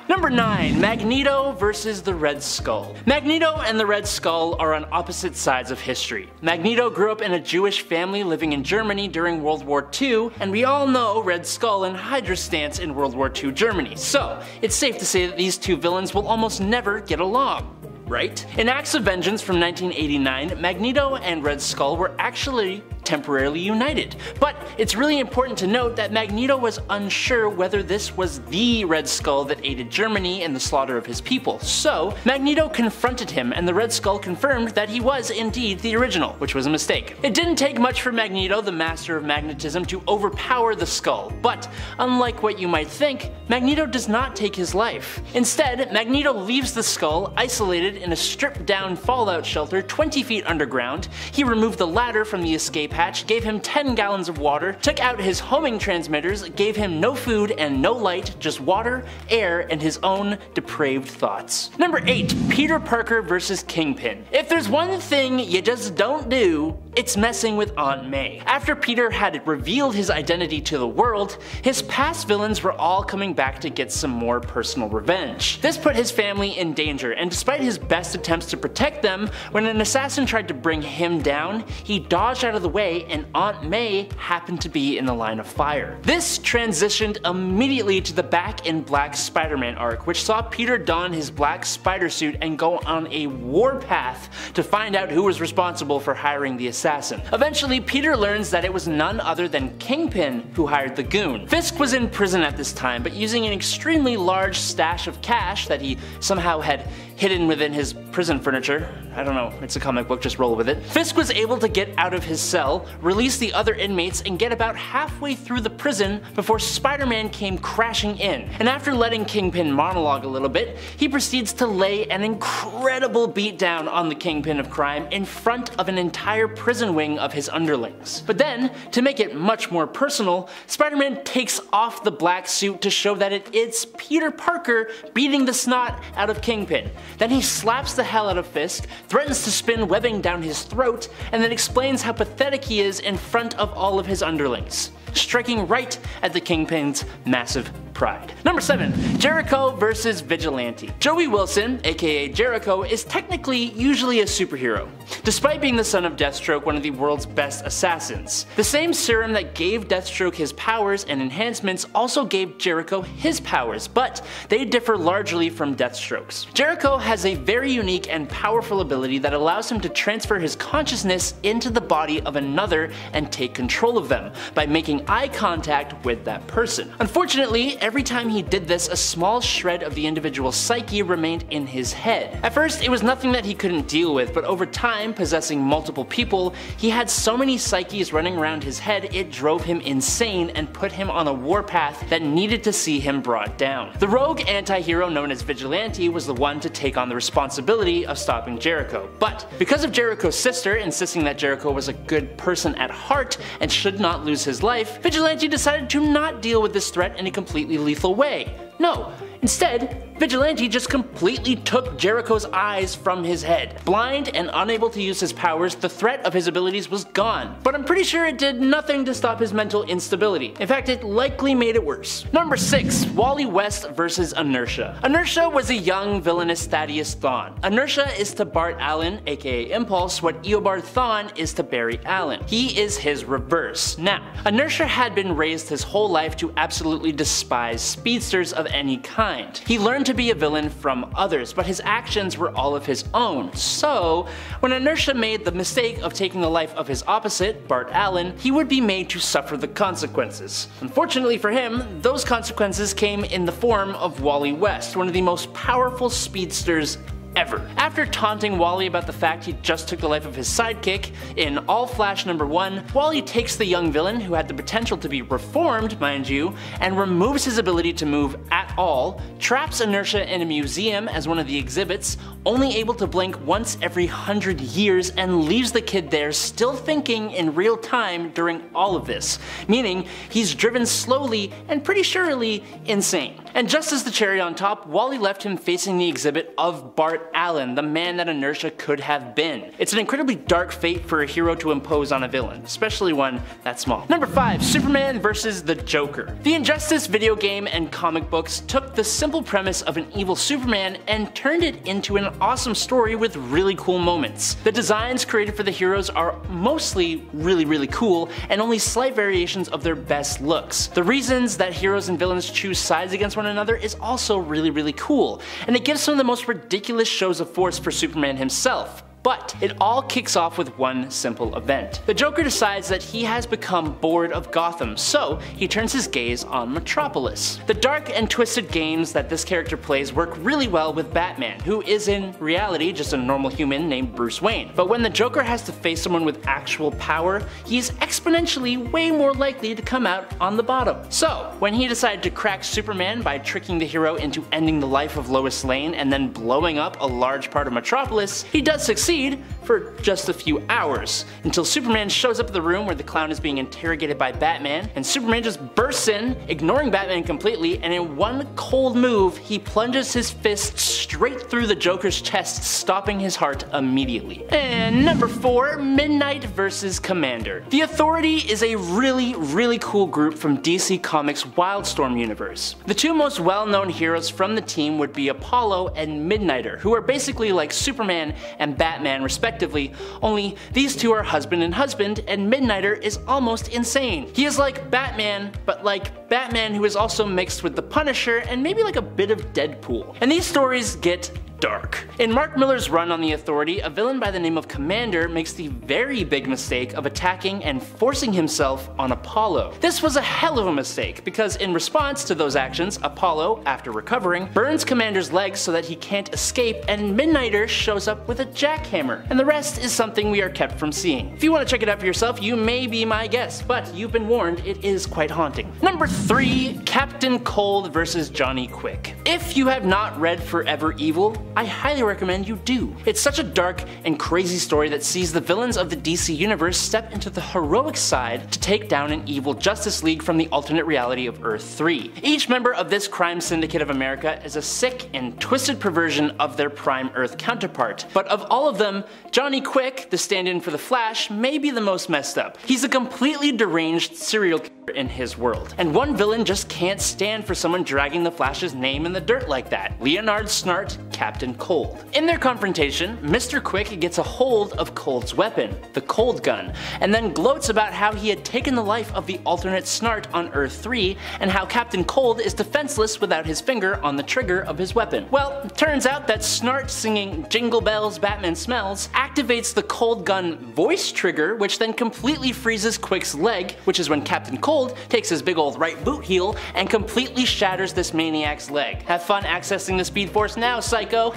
Number 9, Magneto versus the Red Skull. Magneto and the Red Skull are on opposite sides of history. Magneto grew up in a Jewish family living in Germany during World War II, and we all know Red Skull and Hydra's stance in World War II Germany, so it's safe to say that these two villains will almost never get along. Right? In Acts of Vengeance from 1989, Magneto and Red Skull were actually temporarily united. But it's really important to note that Magneto was unsure whether this was the Red Skull that aided Germany in the slaughter of his people. So Magneto confronted him, and the Red Skull confirmed that he was indeed the original, which was a mistake. It didn't take much for Magneto, the master of magnetism, to overpower the Skull, but unlike what you might think, Magneto does not take his life. Instead, Magneto leaves the Skull isolated in a stripped-down fallout shelter 20 feet underground. He removed the ladder from the escape hatch, gave him 10 gallons of water, took out his homing transmitters, gave him no food and no light, just water, air, and his own depraved thoughts. Number 8. Peter Parker versus Kingpin. If there's one thing you just don't do, it's messing with Aunt May. After Peter had revealed his identity to the world, his past villains were all coming back to get some more personal revenge. This put his family in danger, and despite his best attempts to protect them, when an assassin tried to bring him down, he dodged out of the way and Aunt May happened to be in the line of fire. This transitioned immediately to the Back in Black Spider-Man arc, which saw Peter don his black spider suit and go on a warpath to find out who was responsible for hiring the assassin. Eventually, Peter learns that it was none other than Kingpin who hired the goon. Fisk was in prison at this time, but using an extremely large stash of cash that he somehow had hidden within his prison furniture, I don't know, it's a comic book, just roll with it, Fisk was able to get out of his cell, release the other inmates, and get about halfway through the prison before Spider-Man came crashing in. And after letting Kingpin monologue a little bit, he proceeds to lay an incredible beatdown on the Kingpin of crime in front of an entire prison wing of his underlings. But then, to make it much more personal, Spider-Man takes off the black suit to show that it is Peter Parker beating the snot out of Kingpin. Then he slaps the hell out of Fisk, threatens to spin webbing down his throat, and then explains how pathetic he is in front of all of his underlings, striking right at the Kingpin's massive pride. Number 7. Jericho versus Vigilante. Joey Wilson, aka Jericho, is technically usually a superhero, despite being the son of Deathstroke, one of the world's best assassins. The same serum that gave Deathstroke his powers and enhancements also gave Jericho his powers, but they differ largely from Deathstroke's. Jericho has a very unique and powerful ability that allows him to transfer his consciousness into the body of another and take control of them by making eye contact with that person. Unfortunately, every time he did this, a small shred of the individual's psyche remained in his head. At first, it was nothing that he couldn't deal with, but over time, possessing multiple people, he had so many psyches running around his head, it drove him insane and put him on a warpath that needed to see him brought down. The rogue anti-hero known as Vigilante was the one to take on the responsibility of stopping Jericho, but because of Jericho's sister insisting that Jericho was a good person at heart and should not lose his life, Vigilante decided to not deal with this threat in a completely lethal way. No, instead, Vigilante just completely took Jericho's eyes from his head. Blind and unable to use his powers, the threat of his abilities was gone, but I'm pretty sure it did nothing to stop his mental instability. In fact, it likely made it worse. Number 6. Wally West versus Inertia. Inertia was a young, villainous Thaddeus Thawne. Inertia is to Bart Allen, aka Impulse, what Eobard Thawne is to Barry Allen. He is his reverse. Now, Inertia had been raised his whole life to absolutely despise speedsters of any kind. He learned to be a villain from others, but his actions were all of his own. So, when Inertia made the mistake of taking the life of his opposite, Bart Allen, he would be made to suffer the consequences. Unfortunately for him, those consequences came in the form of Wally West, one of the most powerful speedsters ever. After taunting Wally about the fact he just took the life of his sidekick in All Flash #1, Wally takes the young villain, who had the potential to be reformed, mind you, and removes his ability to move at all, traps Inertia in a museum as one of the exhibits, only able to blink once every 100 years, and leaves the kid there still thinking in real time during all of this, meaning he's driven slowly and pretty surely insane. And just as the cherry on top, Wally left him facing the exhibit of Bart Allen, the man that Inertia could have been. It's an incredibly dark fate for a hero to impose on a villain, especially one that small. Number 5. Superman versus the Joker. The Injustice video game and comic books took the simple premise of an evil Superman and turned it into an awesome story with really cool moments. The designs created for the heroes are mostly really cool and only slight variations of their best looks. The reasons that heroes and villains choose sides against one another is also really cool, and it gives some of the most ridiculous shows of force for Superman himself. But it all kicks off with one simple event. The Joker decides that he has become bored of Gotham, so he turns his gaze on Metropolis. The dark and twisted games that this character plays work really well with Batman, who is in reality just a normal human named Bruce Wayne. But when the Joker has to face someone with actual power, he is exponentially way more likely to come out on the bottom. So when he decided to crack Superman by tricking the hero into ending the life of Lois Lane and then blowing up a large part of Metropolis, he does succeed for just a few hours, until Superman shows up at the room where the clown is being interrogated by Batman, and Superman just bursts in, ignoring Batman completely, and in one cold move, he plunges his fist straight through the Joker's chest, stopping his heart immediately. And number 4, Midnight vs. Commander. The Authority is a really cool group from DC Comics' Wildstorm universe. The two most well-known heroes from the team would be Apollo and Midnighter, who are basically like Superman and Batman respectively, only these two are husband and husband, and Midnighter is almost insane. He is like Batman, but like Batman who is also mixed with the Punisher and maybe like a bit of Deadpool. And these stories get dark. In Mark Miller's run on the Authority, a villain by the name of Commander makes the very big mistake of attacking and forcing himself on Apollo. This was a hell of a mistake, because in response to those actions, Apollo, after recovering, burns Commander's legs so that he can't escape, and Midnighter shows up with a jackhammer. And the rest is something we are kept from seeing. If you want to check it out for yourself, you may be my guest, but you've been warned, it is quite haunting. Number 3, Captain Cold versus Johnny Quick. If you have not read Forever Evil, I highly recommend you do. It's such a dark and crazy story that sees the villains of the DC universe step into the heroic side to take down an evil Justice League from the alternate reality of Earth 3. Each member of this crime syndicate of America is a sick and twisted perversion of their Prime Earth counterpart. But of all of them, Johnny Quick, the stand-in for the Flash, may be the most messed up. He's a completely deranged serial killer in his world, and one villain just can't stand for someone dragging the Flash's name in the dirt like that. Leonard Snart, Captain Cold. In their confrontation, Mr. Quick gets a hold of Cold's weapon, the Cold Gun, and then gloats about how he had taken the life of the alternate Snart on Earth 3, and how Captain Cold is defenseless without his finger on the trigger of his weapon. Well, turns out that Snart singing Jingle Bells, Batman Smells activates the Cold Gun voice trigger, which then completely freezes Quick's leg, which is when Captain Cold takes his big old right boot heel and completely shatters this maniac's leg. Have fun accessing the Speed Force now, psycho!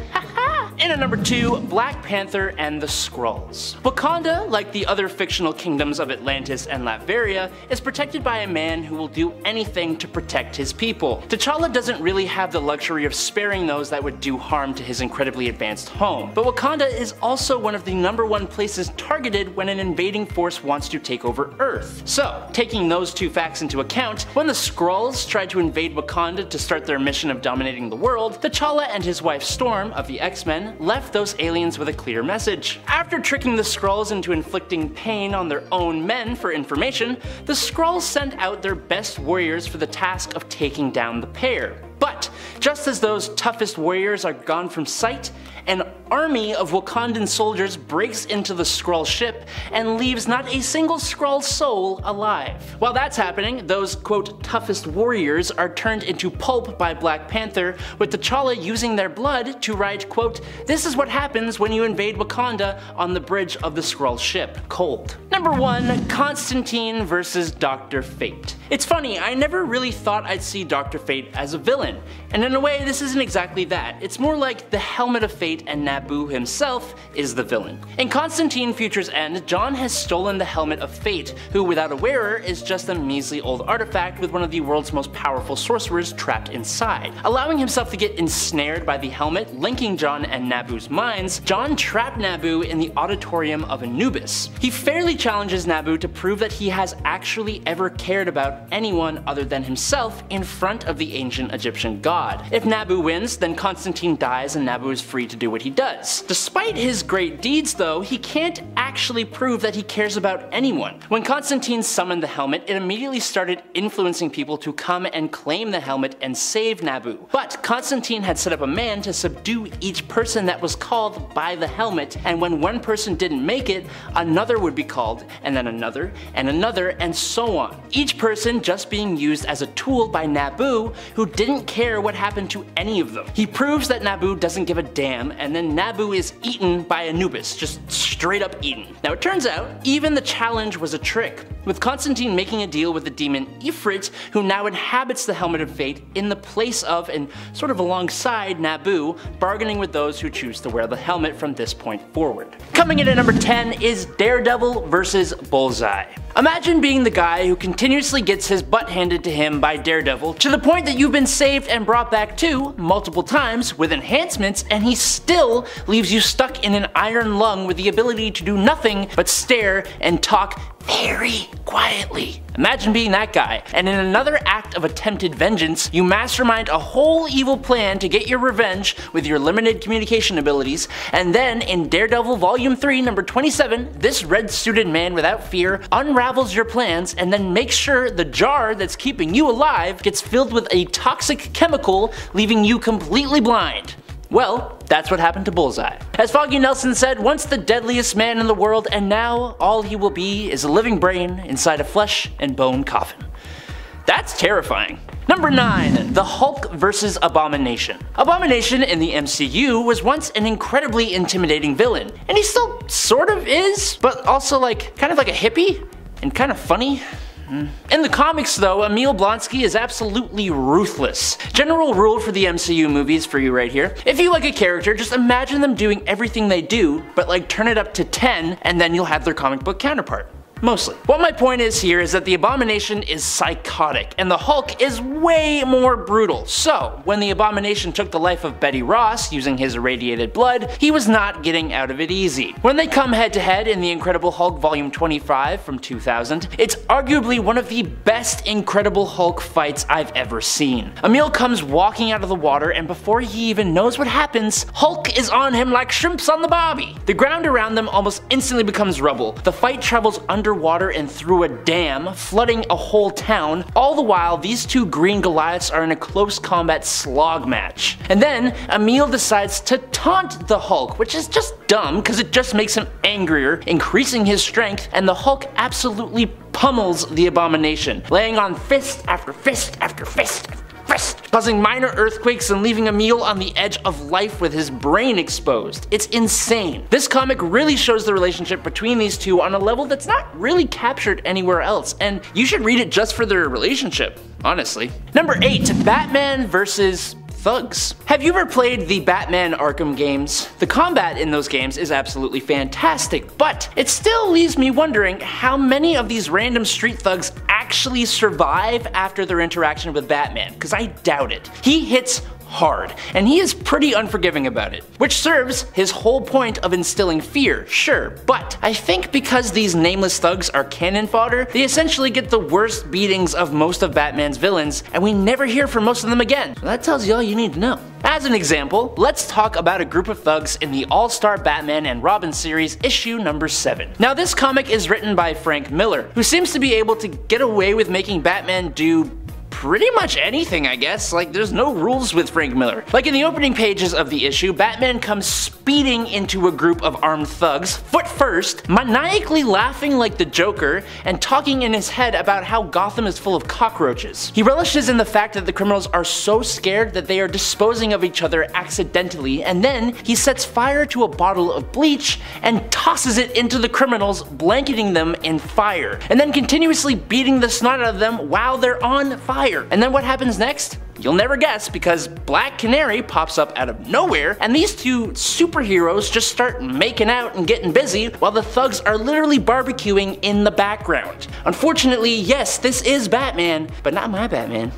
In at number 2, Black Panther and the Skrulls. Wakanda, like the other fictional kingdoms of Atlantis and Latveria, is protected by a man who will do anything to protect his people. T'Challa doesn't really have the luxury of sparing those that would do harm to his incredibly advanced home. But Wakanda is also one of the #1 places targeted when an invading force wants to take over Earth. So, taking those two facts into account, when the Skrulls tried to invade Wakanda to start their mission of dominating the world, T'Challa and his wife Storm of the X-Men left those aliens with a clear message. After tricking the Skrulls into inflicting pain on their own men for information, the Skrulls sent out their best warriors for the task of taking down the pair. But just as those toughest warriors are gone from sight, an army of Wakandan soldiers breaks into the Skrull ship and leaves not a single Skrull soul alive. While that's happening, those quote toughest warriors are turned into pulp by Black Panther, with T'Challa using their blood to write quote, "This is what happens when you invade Wakanda" on the bridge of the Skrull ship. Cold. Number 1, Constantine versus Dr. Fate. It's funny, I never really thought I'd see Dr. Fate as a villain, and in a way this isn't exactly that. It's more like the Helmet of Fate and Naboo himself is the villain. In Constantine Future's End, John has stolen the Helmet of Fate, who without a wearer is just a measly old artifact with one of the world's most powerful sorcerers trapped inside. Allowing himself to get ensnared by the helmet, linking John and Naboo's minds, John trapped Naboo in the auditorium of Anubis. He fairly challenges Naboo to prove that he has actually ever cared about anyone other than himself in front of the ancient Egyptian god. If Naboo wins, then Constantine dies and Naboo is free to do what he does. Despite his great deeds though, he can't actually prove that he cares about anyone. When Constantine summoned the helmet, it immediately started influencing people to come and claim the helmet and save Naboo. But Constantine had set up a man to subdue each person that was called by the helmet, and when one person didn't make it, another would be called, and then another, and another, and so on. Each person just being used as a tool by Naboo, who didn't care what happened to any of them. He proves that Naboo doesn't give a damn him, and then Nabu is eaten by Anubis, just straight up eaten. Now it turns out, even the challenge was a trick, with Constantine making a deal with the demon Ifrit, who now inhabits the Helmet of Fate in the place of, and sort of alongside Nabu, bargaining with those who choose to wear the helmet from this point forward. Coming in at number 10 is Daredevil versus Bullseye. Imagine being the guy who continuously gets his butt handed to him by Daredevil, to the point that you've been saved and brought back to multiple times with enhancements, and he still leaves you stuck in an iron lung with the ability to do nothing but stare and talk very quietly. Imagine being that guy, and in another act of attempted vengeance, you mastermind a whole evil plan to get your revenge with your limited communication abilities, and then in Daredevil Volume 3, number 27, this red-suited man without fear unravels your plans and then makes sure the jar that's keeping you alive gets filled with a toxic chemical, leaving you completely blind. Well, that's what happened to Bullseye. As Foggy Nelson said, once the deadliest man in the world, and now all he will be is a living brain inside a flesh and bone coffin. That's terrifying. Number 9, The Hulk versus Abomination. Abomination in the MCU was once an incredibly intimidating villain, and he still sort of is, but also like, kind of like a hippie and kind of funny. In the comics though, Emil Blonsky is absolutely ruthless. General rule for the MCU movies for you right here. If you like a character, just imagine them doing everything they do, but like turn it up to 10, and then you'll have their comic book counterpart. Mostly. What my point is here is that the Abomination is psychotic, and the Hulk is way more brutal. So, when the Abomination took the life of Betty Ross using his irradiated blood, he was not getting out of it easy. When they come head to head in The Incredible Hulk Volume 25 from 2000, it's arguably one of the best Incredible Hulk fights I've ever seen. Emil comes walking out of the water, and before he even knows what happens, Hulk is on him like shrimps on the bobby. The ground around them almost instantly becomes rubble. The fight travels underwater and through a dam, flooding a whole town, all the while these two green Goliaths are in a close combat slog match. And then Emil decides to taunt the Hulk, which is just dumb because it just makes him angrier, increasing his strength, and the Hulk absolutely pummels the Abomination, laying on fist after fist after fist. Causing minor earthquakes and leaving Emil on the edge of life with his brain exposed. It's insane. This comic really shows the relationship between these two on a level that's not really captured anywhere else, and you should read it just for their relationship, honestly. Number 8, Batman versus Thugs. Have you ever played the Batman Arkham games? The combat in those games is absolutely fantastic, but it still leaves me wondering how many of these random street thugs actually survive after their interaction with Batman, because I doubt it. He hits hard, and he is pretty unforgiving about it, which serves his whole point of instilling fear, sure, but I think because these nameless thugs are cannon fodder, they essentially get the worst beatings of most of Batman's villains, and we never hear from most of them again. So that tells you all you need to know. As an example, let's talk about a group of thugs in the All-Star Batman and Robin series, issue number 7. Now this comic is written by Frank Miller, who seems to be able to get away with making Batman do pretty much anything, I guess. Like, there's no rules with Frank Miller. Like in the opening pages of the issue, Batman comes speeding into a group of armed thugs, foot first, maniacally laughing like the Joker, and talking in his head about how Gotham is full of cockroaches. He relishes in the fact that the criminals are so scared that they are disposing of each other accidentally, and then he sets fire to a bottle of bleach and tosses it into the criminals, blanketing them in fire, and then continuously beating the snot out of them while they're on fire. And then what happens next? You'll never guess, because Black Canary pops up out of nowhere, and these two superheroes just start making out and getting busy while the thugs are literally barbecuing in the background. Unfortunately, yes, this is Batman, but not my Batman.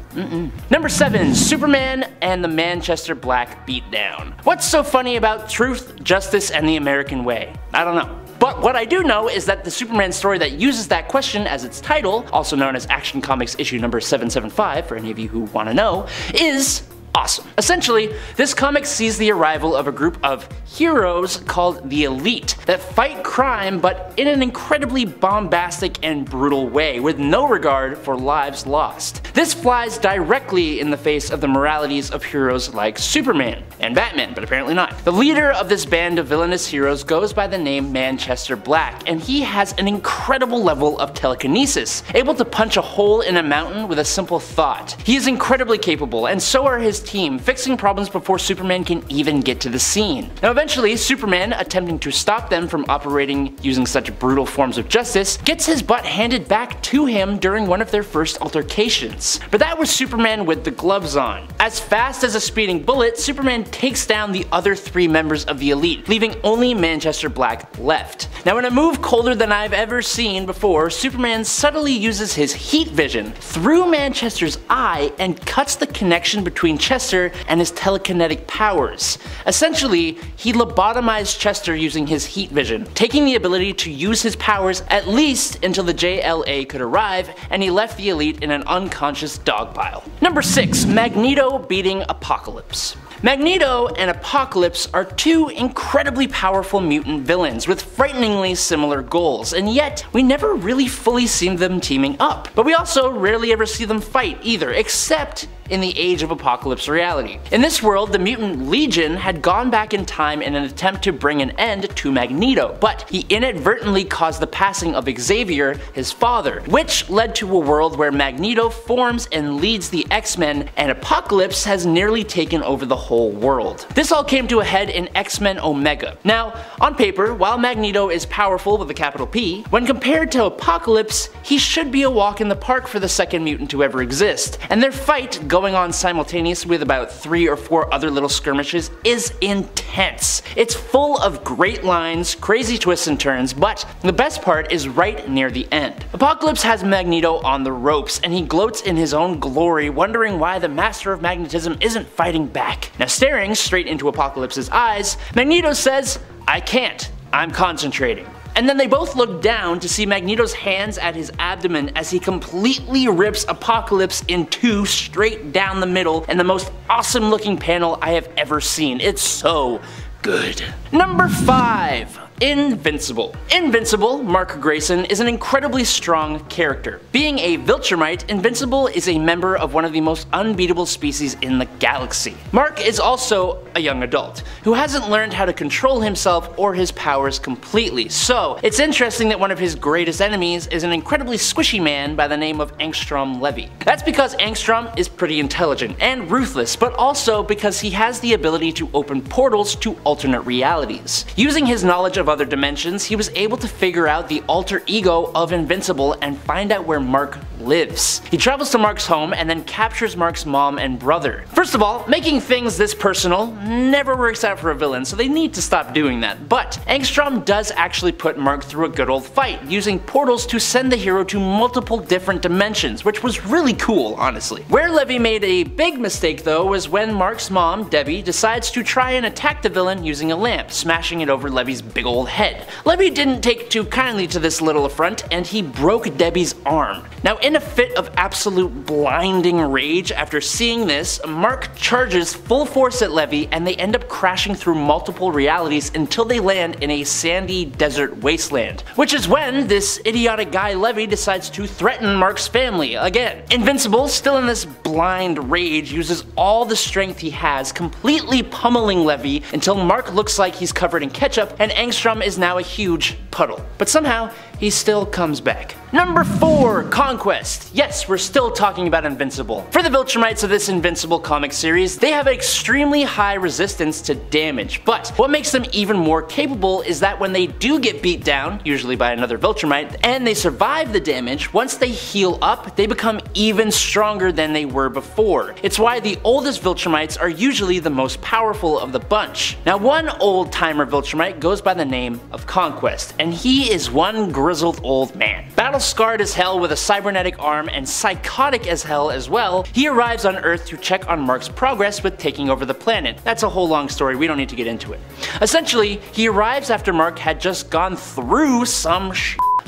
Number 7, Superman and the Manchester Black Beatdown. What's so funny about truth, justice, and the American way? I don't know. But what I do know is that the Superman story that uses that question as its title, also known as Action Comics issue number 775 for any of you who want to know, is awesome. Essentially, this comic sees the arrival of a group of heroes called the Elite that fight crime, but in an incredibly bombastic and brutal way, with no regard for lives lost. This flies directly in the face of the moralities of heroes like Superman and Batman, but apparently not. The leader of this band of villainous heroes goes by the name Manchester Black, and he has an incredible level of telekinesis, able to punch a hole in a mountain with a simple thought. He is incredibly capable, and so are his team, fixing problems before Superman can even get to the scene. Now eventually, Superman, attempting to stop them from operating using such brutal forms of justice, gets his butt handed back to him during one of their first altercations. But that was Superman with the gloves on. As fast as a speeding bullet, Superman takes down the other three members of the Elite, leaving only Manchester Black left. Now in a move colder than I've ever seen before, Superman subtly uses his heat vision through Manchester's eye and cuts the connection between Chester and his telekinetic powers. Essentially, he lobotomized Chester using his heat vision, taking the ability to use his powers at least until the JLA could arrive, and he left the Elite in an unconscious dog pile. Number 6. Magneto beating Apocalypse. Magneto and Apocalypse are two incredibly powerful mutant villains with frighteningly similar goals, and yet we never really fully see them teaming up. But we also rarely ever see them fight either, except in the Age of Apocalypse reality. In this world, the mutant Legion had gone back in time in an attempt to bring an end to Magneto, but he inadvertently caused the passing of Xavier, his father, which led to a world where Magneto forms and leads the X-Men, and Apocalypse has nearly taken over the whole world. This all came to a head in X-Men Omega. Now, on paper, while Magneto is powerful with a capital P, when compared to Apocalypse, he should be a walk in the park for the second mutant to ever exist, and their fight going on simultaneously with about 3 or 4 other little skirmishes is intense. It's full of great lines, crazy twists and turns, but the best part is right near the end. Apocalypse has Magneto on the ropes, and he gloats in his own glory, wondering why the master of magnetism isn't fighting back. Now staring straight into Apocalypse's eyes, Magneto says, "I can't, I'm concentrating." And then they both look down to see Magneto's hands at his abdomen as he completely rips Apocalypse in two straight down the middle in the most awesome looking panel I have ever seen. It's so good. Number 5. Invincible. Invincible, Mark Grayson, is an incredibly strong character. Being a Viltrumite, Invincible is a member of one of the most unbeatable species in the galaxy. Mark is also a young adult who hasn't learned how to control himself or his powers completely, so it's interesting that one of his greatest enemies is an incredibly squishy man by the name of Angstrom Levy. That's because Angstrom is pretty intelligent and ruthless, but also because he has the ability to open portals to alternate realities. Using his knowledge of other dimensions, he was able to figure out the alter ego of Invincible and find out where Mark lives. He travels to Mark's home and then captures Mark's mom and brother. First of all, making things this personal never works out for a villain, so they need to stop doing that. But Angstrom does actually put Mark through a good old fight, using portals to send the hero to multiple different dimensions, which was really cool, honestly. Where Levy made a big mistake though was when Mark's mom, Debbie, decides to try and attack the villain using a lamp, smashing it over Levy's big old head. Levy didn't take too kindly to this little affront, and he broke Debbie's arm. Now in a fit of absolute blinding rage after seeing this, Mark charges full force at Levy, and they end up crashing through multiple realities until they land in a sandy desert wasteland, which is when this idiotic guy Levy decides to threaten Mark's family again. Invincible, still in this blind rage, uses all the strength he has, completely pummeling Levy until Mark looks like he's covered in ketchup and Angstrom is now a huge puddle. But somehow, he still comes back. Number 4. Conquest. Yes, we're still talking about Invincible. For the Viltrumites of this Invincible comic series, they have an extremely high resistance to damage, but what makes them even more capable is that when they do get beat down, usually by another Viltrumite, and they survive the damage, once they heal up, they become even stronger than they were before. It's why the oldest Viltrumites are usually the most powerful of the bunch. Now one old-timer Viltrumite goes by the name of Conquest, and he is one grizzled old man. Battle-scarred as hell with a cybernetic arm and psychotic as hell as well, he arrives on Earth to check on Mark's progress with taking over the planet. That's a whole long story, we don't need to get into it. Essentially, he arrives after Mark had just gone through some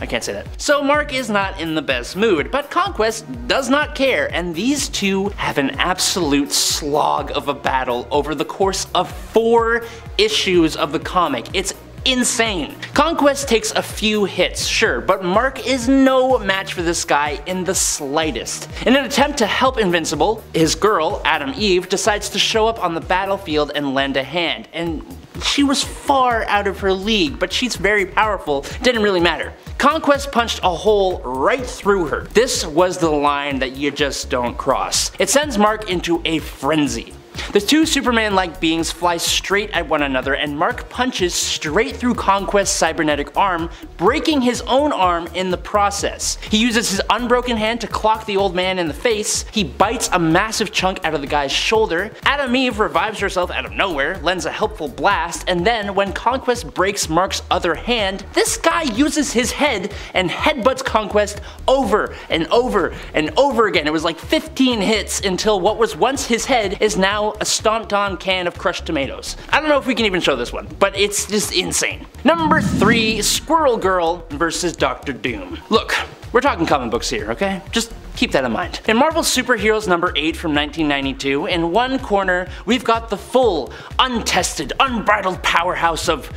I can't say that. So Mark is not in the best mood, but Conquest does not care, and these two have an absolute slog of a battle over the course of 4 issues of the comic. It's insane. Conquest takes a few hits, sure, but Mark is no match for this guy in the slightest. In an attempt to help Invincible, his girl, Adam Eve, decides to show up on the battlefield and lend a hand, and she was far out of her league, but she's very powerful, didn't really matter. Conquest punched a hole right through her. This was the line that you just don't cross. It sends Mark into a frenzy. The two Superman-like beings fly straight at one another, and Mark punches straight through Conquest's cybernetic arm, breaking his own arm in the process. He uses his unbroken hand to clock the old man in the face. He bites a massive chunk out of the guy's shoulder. Adam Eve revives herself out of nowhere, lends a helpful blast, and then when Conquest breaks Mark's other hand, this guy uses his head and headbutts Conquest over and over and over again. It was like 15 hits until what was once his head is now a stomped on can of crushed tomatoes. I don't know if we can even show this one, but it's just insane. Number 3, Squirrel Girl versus Doctor Doom. Look, we're talking comic books here, okay? Just keep that in mind. In Marvel's Superheroes number 8 from 1992, in one corner, we've got the full, untested, unbridled powerhouse of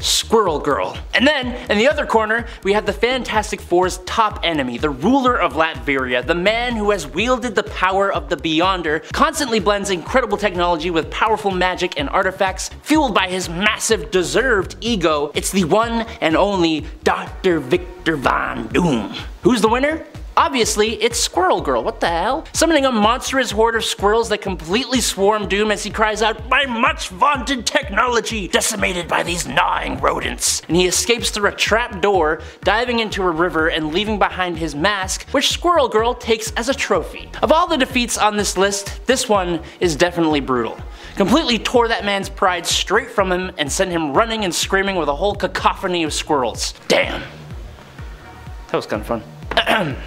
Squirrel Girl. And then, in the other corner, we have the Fantastic Four's top enemy, the ruler of Latveria, the man who has wielded the power of the Beyonder, constantly blends incredible technology with powerful magic and artifacts, fueled by his massive, deserved ego. It's the one and only Dr. Victor Von Doom. Who's the winner? Obviously, it's Squirrel Girl, what the hell? Summoning a monstrous horde of squirrels that completely swarm Doom as he cries out, "My much vaunted technology decimated by these gnawing rodents." And he escapes through a trap door, diving into a river and leaving behind his mask, which Squirrel Girl takes as a trophy. Of all the defeats on this list, this one is definitely brutal. Completely tore that man's pride straight from him and sent him running and screaming with a whole cacophony of squirrels. Damn. That was kind of fun.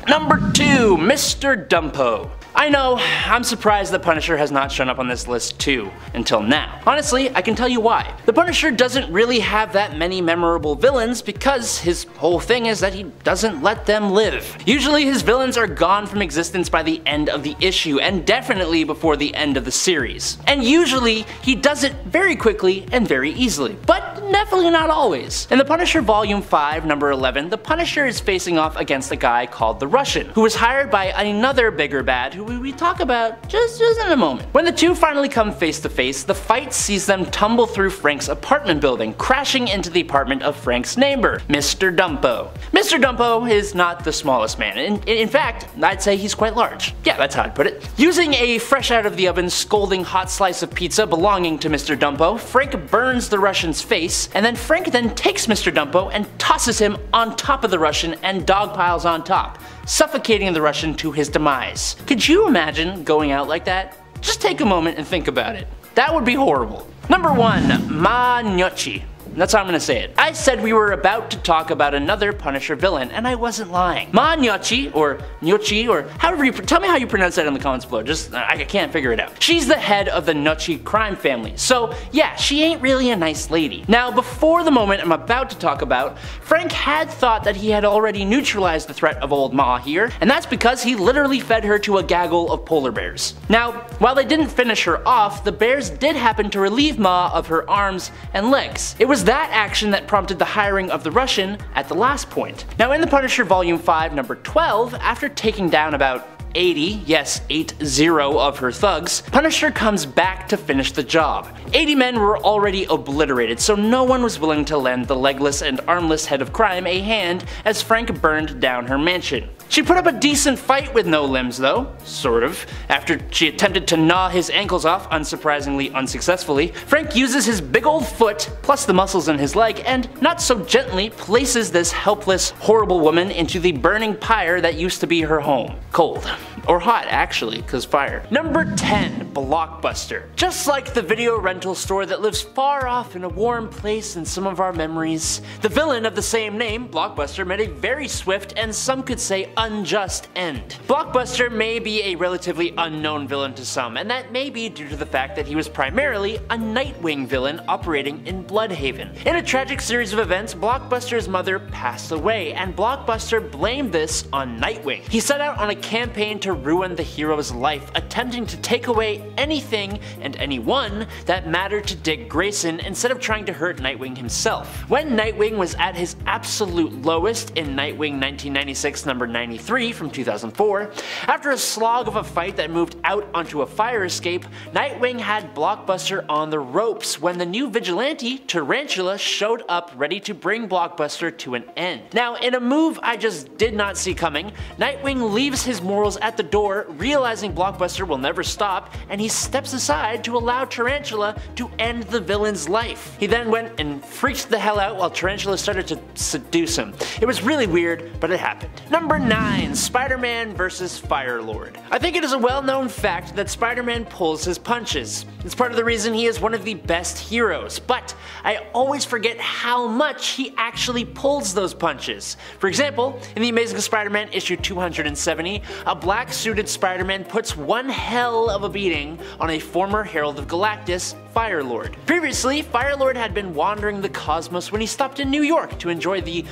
Number 2, Mr. Dumpo. I know, I'm surprised the Punisher has not shown up on this list too, until now. Honestly, I can tell you why. The Punisher doesn't really have that many memorable villains because his whole thing is that he doesn't let them live. Usually his villains are gone from existence by the end of the issue, and definitely before the end of the series. And usually, he does it very quickly and very easily, but definitely not always. In The Punisher Volume 5, number 11, the Punisher is facing off against a guy called the Russian, who was hired by another bigger bad who we talk about just in a moment. When the two finally come face to face, the fight sees them tumble through Frank's apartment building, crashing into the apartment of Frank's neighbor, Mr. Dumpo. Mr. Dumpo is not the smallest man. In fact, I'd say he's quite large. Yeah, that's how I'd put it. Using a fresh out of the oven scolding hot slice of pizza belonging to Mr. Dumpo, Frank burns the Russian's face, and then Frank takes Mr. Dumpo and tosses him on top of the Russian and dogpiles on top, suffocating the Russian to his demise. Could you imagine going out like that? Just take a moment and think about it. That would be horrible. Number 1, Maniochi. That's how I'm gonna say it. I said we were about to talk about another Punisher villain, and I wasn't lying. Ma Gnocchi, or Gnocchi, or however you, tell me how you pronounce that in the comments below, just, I can't figure it out. She's the head of the Gnocchi crime family, so yeah, she ain't really a nice lady. Now, before the moment I'm about to talk about, Frank had thought that he had already neutralized the threat of old Ma here, and that's because he literally fed her to a gaggle of polar bears. Now, while they didn't finish her off, the bears did happen to relieve Ma of her arms and legs. It was that action that prompted the hiring of the Russian at the last point. Now in The Punisher Volume 5, number 12, after taking down about 80, yes, 8-0 of her thugs, Punisher comes back to finish the job. 80 men were already obliterated, so no one was willing to lend the legless and armless head of crime a hand as Frank burned down her mansion. She put up a decent fight with no limbs though, sort of. After she attempted to gnaw his ankles off, unsurprisingly unsuccessfully, Frank uses his big old foot, plus the muscles in his leg, and not so gently places this helpless, horrible woman into the burning pyre that used to be her home. Cold. Or hot, actually, cause fire. Number 10, Blockbuster. Just like the video rental store that lives far off in a warm place in some of our memories, the villain of the same name, Blockbuster, made a very swift and some could say unjust end. Blockbuster may be a relatively unknown villain to some, and that may be due to the fact that he was primarily a Nightwing villain operating in Bloodhaven. In a tragic series of events, Blockbuster's mother passed away, and Blockbuster blamed this on Nightwing. He set out on a campaign to ruin the hero's life, attempting to take away anything and anyone that mattered to Dick Grayson instead of trying to hurt Nightwing himself. When Nightwing was at his absolute lowest in Nightwing 1996 number 93 from 2004, after a slog of a fight that moved out onto a fire escape, Nightwing had Blockbuster on the ropes when the new vigilante, Tarantula, showed up ready to bring Blockbuster to an end. Now, in a move I just did not see coming, Nightwing leaves his morals at the door, realizing Blockbuster will never stop, and and he steps aside to allow Tarantula to end the villain's life. He then went and freaked the hell out while Tarantula started to seduce him. It was really weird, but it happened. Number 9, Spider-Man vs. Firelord. I think it is a well-known fact that Spider-Man pulls his punches. It's part of the reason he is one of the best heroes, but I always forget how much he actually pulls those punches. For example, in The Amazing Spider-Man issue 270, a black-suited Spider-Man puts one hell of a beating on a former Herald of Galactus, Firelord. Previously, Firelord had been wandering the cosmos when he stopped in New York to enjoy the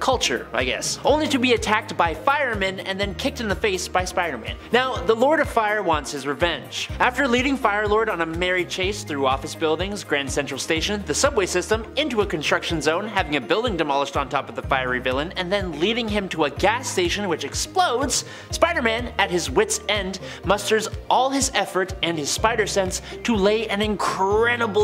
culture, I guess, only to be attacked by firemen and then kicked in the face by Spider-Man. Now, the Lord of Fire wants his revenge. After leading Firelord on a merry chase through office buildings, Grand Central Station, the subway system, into a construction zone, having a building demolished on top of the fiery villain, and then leading him to a gas station which explodes, Spider-Man, at his wit's end, musters all his effort and his spider sense to lay an incredible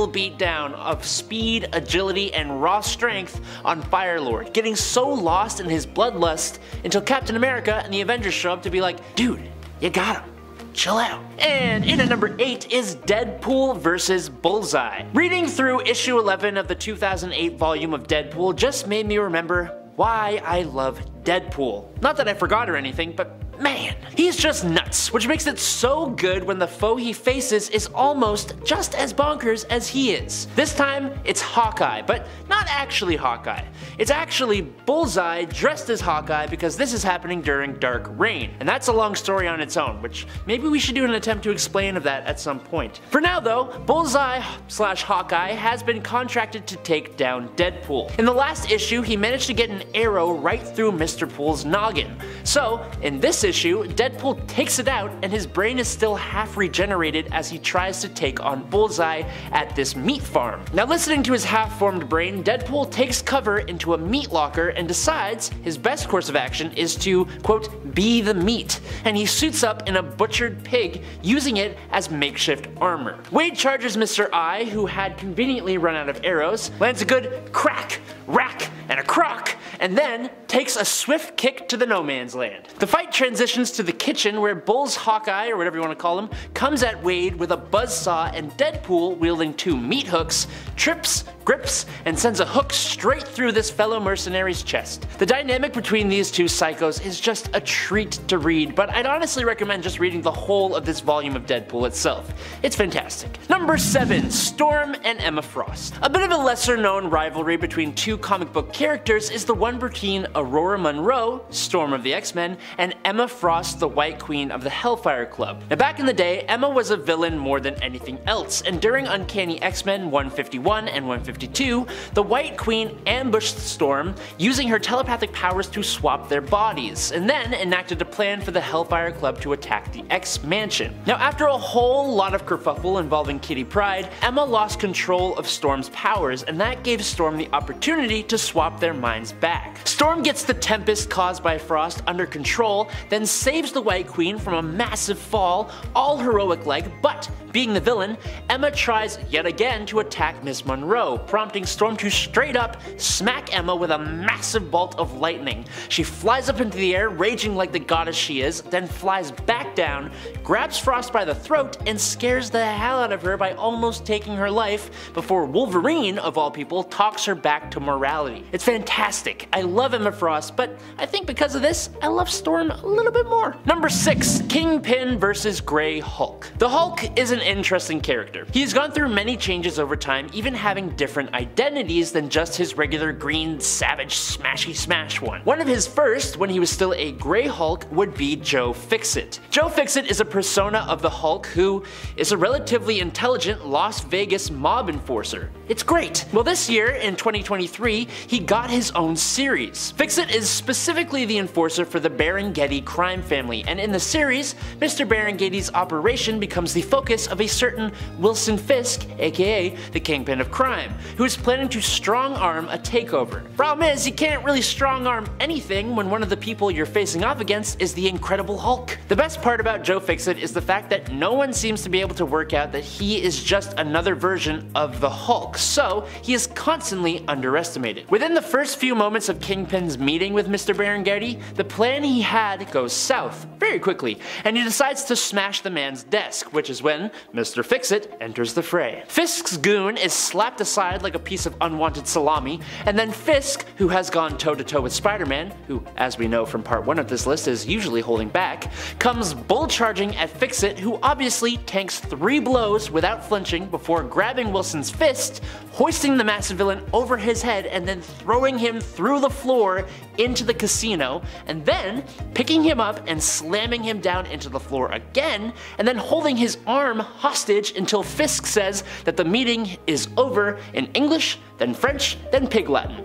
beatdown of speed, agility, and raw strength on Firelord, getting so lost in his bloodlust until Captain America and the Avengers show up to be like, dude, you got him. Chill out. And in at number 8 is Deadpool vs. Bullseye. Reading through issue 11 of the 2008 volume of Deadpool just made me remember why I love Deadpool. Not that I forgot or anything, but man, he's just nuts, which makes it so good when the foe he faces is almost just as bonkers as he is. This time, it's Hawkeye, but not actually Hawkeye. It's actually Bullseye dressed as Hawkeye because this is happening during Dark Reign, and that's a long story on its own, which maybe we should do an attempt to explain of that at some point. For now though, Bullseye / Hawkeye has been contracted to take down Deadpool. In the last issue, he managed to get an arrow right through Mr. Pool's noggin. So, in this issue, Deadpool takes it out and his brain is still half regenerated as he tries to take on Bullseye at this meat farm. Now listening to his half-formed brain, Deadpool takes cover into a meat locker and decides his best course of action is to, quote, be the meat, and he suits up in a butchered pig, using it as makeshift armor. Wade charges Mr. I, who had conveniently run out of arrows, lands a good crack, rack, and a crock, and then takes a swift kick to the no man's land. The fight transitions to the kitchen where Bull's Hawkeye, or whatever you want to call him, comes at Wade with a buzzsaw, and Deadpool, wielding two meat hooks, trips, grips, and sends a hook straight through this fellow mercenary's chest. The dynamic between these two psychos is just a treat to read, but I'd honestly recommend just reading the whole of this volume of Deadpool itself. It's fantastic. Number 7, Storm and Emma Frost. A bit of a lesser known rivalry between two comic book characters is the one between Aurora Monroe, Storm of the X-Men, and Emma Frost, the White Queen of the Hellfire Club. Now back in the day, Emma was a villain more than anything else, and during Uncanny X-Men 151 and 152, the White Queen ambushed Storm, using her telepathic powers to swap their bodies, and then enacted a plan for the Hellfire Club to attack the X-Mansion. Now after a whole lot of kerfuffle involving Kitty Pryde, Emma lost control of Storm's powers, and that gave Storm the opportunity to swap their minds back. Storm gets the tempest caused by Frost under control, then saves the White Queen from a massive fall, all heroic-like, but being the villain, Emma tries yet again to attack Miss Monroe, prompting Storm to straight up smack Emma with a massive bolt of lightning. She flies up into the air, raging like the goddess she is, then flies back down, grabs Frost by the throat, and scares the hell out of her by almost taking her life before Wolverine, of all people, talks her back to morality. It's fantastic. I love Emma Frost, but I think because of this, I love Storm a little bit more. Number 6, Kingpin vs. Grey Hulk. The Hulk is an interesting character. He has gone through many changes over time, even having different identities than just his regular green, savage, smashy smash one. One of his first, when he was still a Grey Hulk, would be Joe Fixit. Joe Fixit is a persona of the Hulk who is a relatively intelligent Las Vegas mob enforcer. It's great. Well, this year, in 2023, he got his own series. Fixit is specifically the enforcer for the Berengeti crime family, and in the series, Mr. Berengeti's operation becomes the focus of a certain Wilson Fisk, aka the Kingpin of Crime, who is planning to strong-arm a takeover. Problem is, you can't really strong-arm anything when one of the people you're facing off against is the Incredible Hulk. The best part about Joe Fixit is the fact that no one seems to be able to work out that he is just another version of the Hulk, so he is constantly underestimated. Within the first few moments of Kingpin's his meeting with Mr. Berenghetti, the plan he had goes south very quickly, and he decides to smash the man's desk, which is when Mr. Fix-It enters the fray. Fisk's goon is slapped aside like a piece of unwanted salami, and then Fisk, who has gone toe-to-toe with Spider-Man, who, as we know from part 1 of this list, is usually holding back, comes bull-charging at Fix-It, who obviously tanks 3 blows without flinching before grabbing Wilson's fist, hoisting the massive villain over his head, and then throwing him through the floor into the casino, and then picking him up and slamming him down into the floor again, and then holding his arm hostage until Fisk says that the meeting is over in English, then French, then Pig Latin.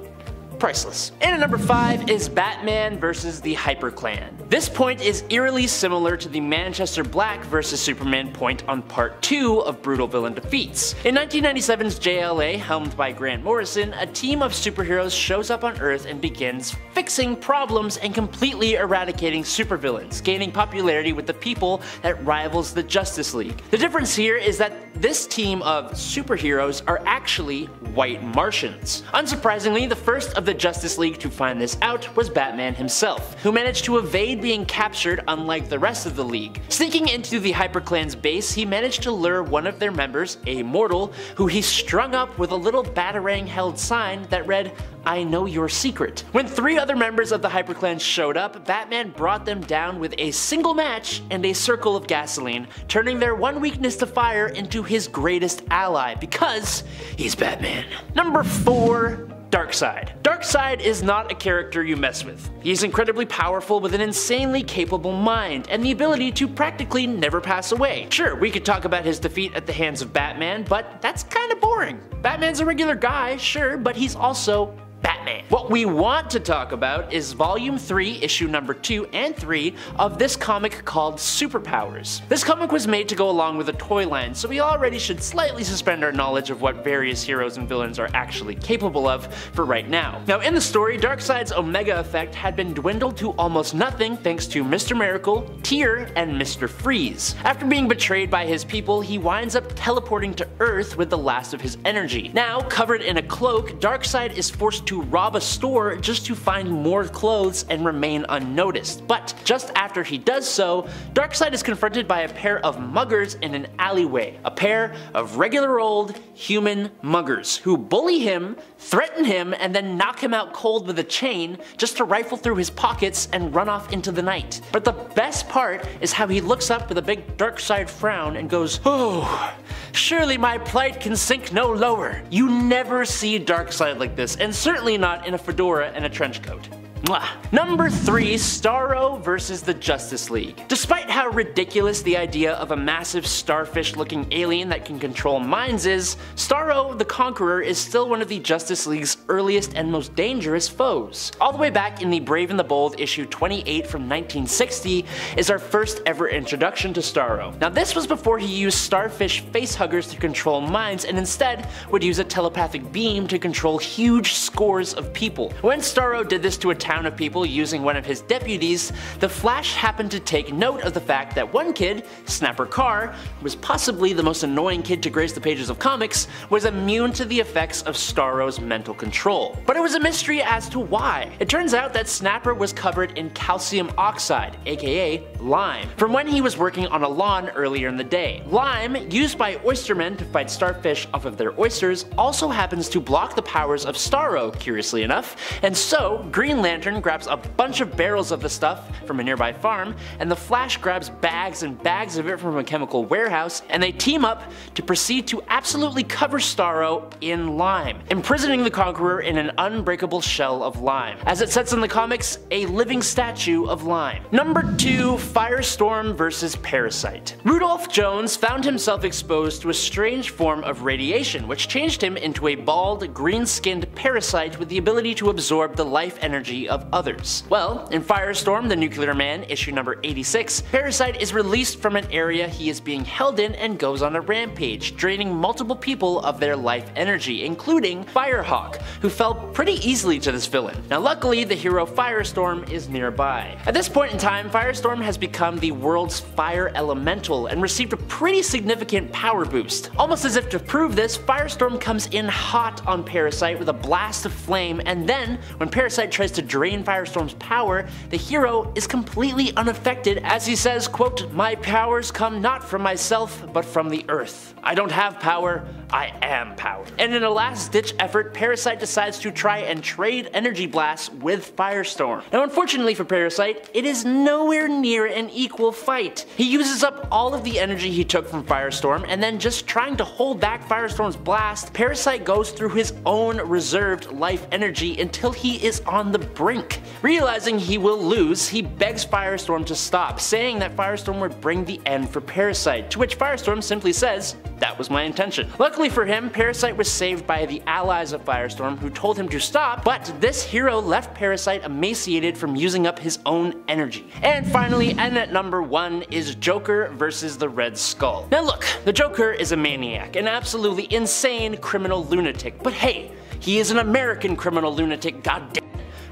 Priceless. And at number 5 is Batman versus the Hyperclan. This point is eerily similar to the Manchester Black versus Superman point on part 2 of Brutal Villain Defeats. In 1997's JLA, helmed by Grant Morrison, a team of superheroes shows up on Earth and begins fixing problems and completely eradicating supervillains, gaining popularity with the people that rivals the Justice League. The difference here is that this team of superheroes are actually white Martians. Unsurprisingly, the first of the Justice League to find this out was Batman himself, who managed to evade being captured unlike the rest of the League. Sneaking into the Hyperclan's base, he managed to lure one of their members, a mortal, who he strung up with a little batarang-held sign that read, "I know your secret." When 3 other members of the Hyperclan showed up, Batman brought them down with a single match and a circle of gasoline, turning their one weakness to fire into his greatest ally, because he's Batman. Number 4. Darkseid. Darkseid is not a character you mess with. He's incredibly powerful with an insanely capable mind and the ability to practically never pass away. Sure, we could talk about his defeat at the hands of Batman, but that's kinda boring. Batman's a regular guy, sure, but he's also Batman. What we want to talk about is volume 3, issue number 2 and 3 of this comic called Superpowers. This comic was made to go along with a toy line, so we already should slightly suspend our knowledge of what various heroes and villains are actually capable of for right now. Now in the story, Darkseid's Omega effect had been dwindled to almost nothing thanks to Mr. Miracle, Tyr, and Mr. Freeze. After being betrayed by his people, he winds up teleporting to Earth with the last of his energy. Now covered in a cloak, Darkseid is forced to rob a store just to find more clothes and remain unnoticed. But just after he does so, Darkseid is confronted by a pair of muggers in an alleyway. A pair of regular old human muggers who bully him, threaten him, and then knock him out cold with a chain just to rifle through his pockets and run off into the night. But the best part is how he looks up with a big Darkseid frown and goes, "Oh, surely my plight can sink no lower." You never see Darkseid like this, and certainly not in a fedora and a trench coat. Mwah. Number 3, Starro versus the Justice League. Despite how ridiculous the idea of a massive starfish-looking alien that can control minds is, Starro the Conqueror is still one of the Justice League's earliest and most dangerous foes. All the way back in the Brave and the Bold issue 28 from 1960 is our first ever introduction to Starro. Now this was before he used starfish facehuggers to control minds and instead would use a telepathic beam to control huge scores of people. When Starro did this to a town of people using one of his deputies, the Flash happened to take note of the fact that one kid, Snapper Carr, who was possibly the most annoying kid to grace the pages of comics, was immune to the effects of Starro's mental control. But it was a mystery as to why. It turns out that Snapper was covered in calcium oxide, aka lime, from when he was working on a lawn earlier in the day. Lime, used by oystermen to fight starfish off of their oysters, also happens to block the powers of Starro, curiously enough, and so Green Lantern grabs a bunch of barrels of the stuff from a nearby farm, and the Flash grabs bags and bags of it from a chemical warehouse, and they team up to proceed to absolutely cover Starro in lime, imprisoning the Conqueror in an unbreakable shell of lime. As it says in the comics, a living statue of lime. Number 2, Firestorm versus Parasite. Rudolph Jones found himself exposed to a strange form of radiation, which changed him into a bald, green-skinned parasite with the ability to absorb the life energy of others. Well, in Firestorm, the Nuclear Man, issue number 86, Parasite is released from an area he is being held in and goes on a rampage, draining multiple people of their life energy, including Firehawk, who fell pretty easily to this villain. Now luckily, the hero Firestorm is nearby. At this point in time, Firestorm has become the world's fire elemental and received a pretty significant power boost. Almost as if to prove this, Firestorm comes in hot on Parasite with a blast of flame, and then, when Parasite tries to drain Firestorm's power, the hero is completely unaffected as he says, quote, "My powers come not from myself, but from the earth. I don't have power, I am power." And in a last-ditch effort, Parasite decides to try and trade energy blasts with Firestorm. Now, unfortunately for Parasite, it is nowhere near an equal fight. He uses up all of the energy he took from Firestorm, and then just trying to hold back Firestorm's blast, Parasite goes through his own reserved life energy until he is on the brink. Realizing he will lose, he begs Firestorm to stop, saying that Firestorm would bring the end for Parasite, to which Firestorm simply says, "That was my intention." Luckily for him, Parasite was saved by the allies of Firestorm, who told him to stop, but this hero left Parasite emaciated from using up his own energy. And finally, and at number 1 is Joker versus the Red Skull. Now look, the Joker is a maniac, an absolutely insane criminal lunatic, but hey, he is an American criminal lunatic, goddamn.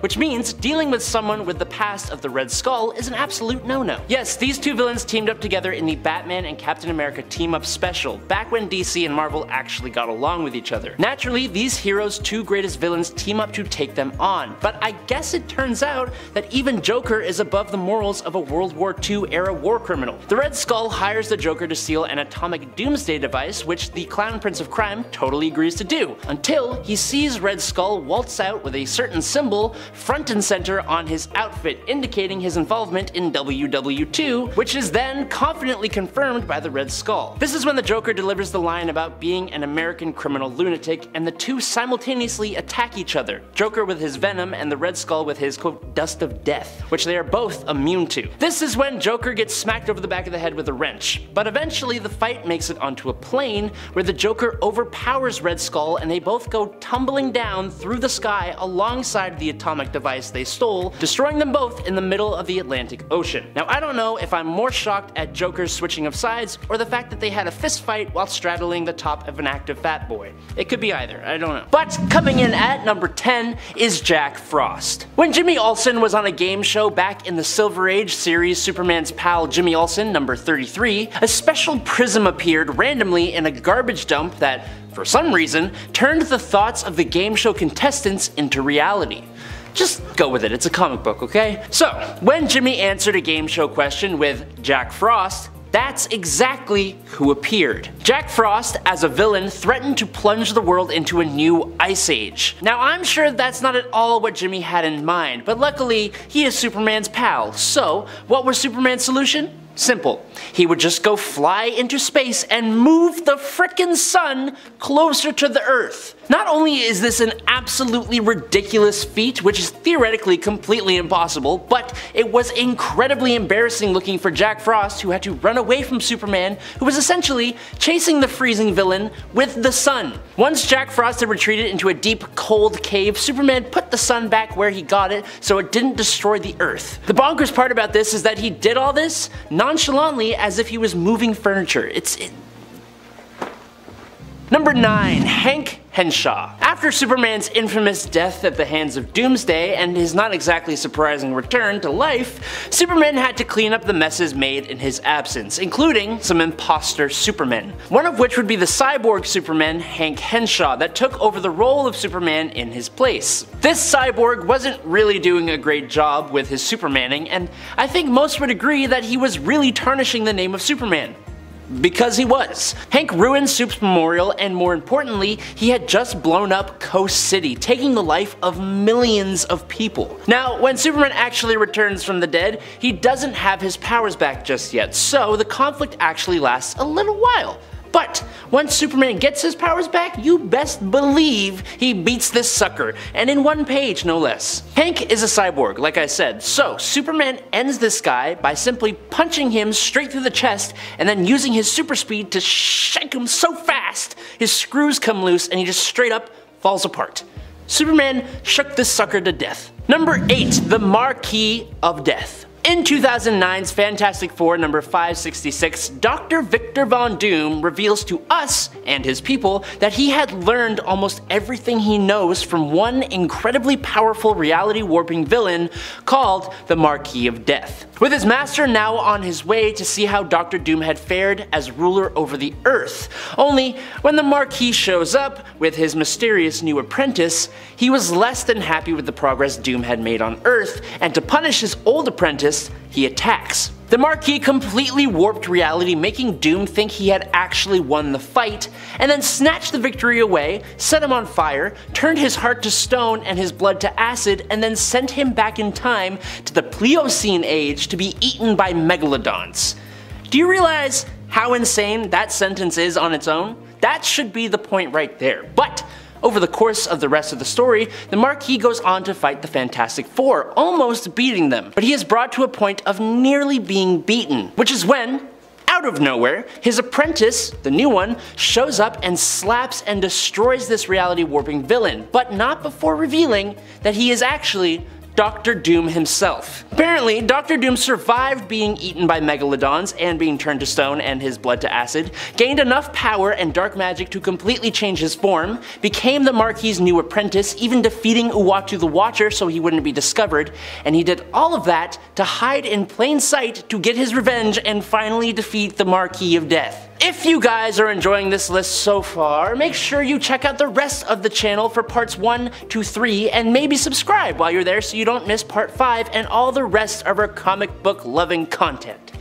Which means dealing with someone with the past of the Red Skull is an absolute no-no. Yes, these two villains teamed up together in the Batman and Captain America team-up special, back when DC and Marvel actually got along with each other. Naturally, these heroes' two greatest villains team up to take them on, but I guess it turns out that even Joker is above the morals of a World War II-era war criminal. The Red Skull hires the Joker to steal an atomic doomsday device, which the Clown Prince of Crime totally agrees to do, until he sees Red Skull waltz out with a certain symbol front and center on his outfit, indicating his involvement in WW2, which is then confidently confirmed by the Red Skull. This is when the Joker delivers the line about being an American criminal lunatic, and the two simultaneously attack each other, Joker with his venom and the Red Skull with his, quote, dust of death, which they are both immune to. This is when Joker gets smacked over the back of the head with a wrench, but eventually the fight makes it onto a plane where the Joker overpowers Red Skull and they both go tumbling down through the sky alongside the atomic device they stole, destroying them both in the middle of the Atlantic Ocean. Now, I don't know if I'm more shocked at Joker's switching of sides or the fact that they had a fist fight while straddling the top of an active fat boy. It could be either, I don't know. But coming in at number 10 is Jack Frost. When Jimmy Olsen was on a game show back in the Silver Age series Superman's Pal Jimmy Olsen, number 33, a special prism appeared randomly in a garbage dump that, for some reason, turned the thoughts of the game show contestants into reality. Just go with it, it's a comic book, okay? So, when Jimmy answered a game show question with Jack Frost, that's exactly who appeared. Jack Frost, as a villain, threatened to plunge the world into a new ice age. Now, I'm sure that's not at all what Jimmy had in mind, but luckily, he is Superman's pal. So, what was Superman's solution? Simple. He would just go fly into space and move the frickin' sun closer to the Earth. Not only is this an absolutely ridiculous feat, which is theoretically completely impossible, but it was incredibly embarrassing looking for Jack Frost, who had to run away from Superman, who was essentially chasing the freezing villain with the sun. Once Jack Frost had retreated into a deep, cold cave, Superman put the sun back where he got it so it didn't destroy the Earth. The bonkers part about this is that he did all this nonchalantly, as if he was moving furniture. Number 9, Hank Henshaw. After Superman's infamous death at the hands of Doomsday and his not exactly surprising return to life, Superman had to clean up the messes made in his absence, including some imposter Supermen, one of which would be the cyborg Superman Hank Henshaw that took over the role of Superman in his place. This cyborg wasn't really doing a great job with his Supermanning, and I think most would agree that he was really tarnishing the name of Superman. Because he was. Hank ruined Soup's memorial, and more importantly, he had just blown up Coast City, taking the life of millions of people. Now, when Superman actually returns from the dead, he doesn't have his powers back just yet, so the conflict actually lasts a little while. But once Superman gets his powers back, you best believe he beats this sucker, and in one page, no less. Hank is a cyborg, like I said, so Superman ends this guy by simply punching him straight through the chest and then using his super speed to shake him so fast, his screws come loose and he just straight up falls apart. Superman shook this sucker to death. Number 8, the Marquis of Death. In 2009's Fantastic Four number 566, Dr. Victor Von Doom reveals to us and his people that he had learned almost everything he knows from one incredibly powerful reality warping villain called the Marquis of Death. With his master now on his way to see how Dr. Doom had fared as ruler over the Earth. Only when the Marquis shows up with his mysterious new apprentice, he was less than happy with the progress Doom had made on Earth, and to punish his old apprentice, he attacks. The Marquis completely warped reality, making Doom think he had actually won the fight, and then snatched the victory away, set him on fire, turned his heart to stone and his blood to acid, and then sent him back in time to the Pliocene age to be eaten by megalodons. Do you realize how insane that sentence is on its own? That should be the point right there. But over the course of the rest of the story, the Marquis goes on to fight the Fantastic Four, almost beating them. But he is brought to a point of nearly being beaten, which is when, out of nowhere, his apprentice, the new one, shows up and slaps and destroys this reality warping villain, but not before revealing that he is actually Dr. Doom himself. Apparently, Dr. Doom survived being eaten by megalodons and being turned to stone and his blood to acid, gained enough power and dark magic to completely change his form, became the Marquis's new apprentice, even defeating Uatu the Watcher so he wouldn't be discovered, and he did all of that to hide in plain sight to get his revenge and finally defeat the Marquis of Death. If you guys are enjoying this list so far, make sure you check out the rest of the channel for parts 1, 2, 3, and maybe subscribe while you're there so you don't miss part 5 and all the rest of our comic book loving content.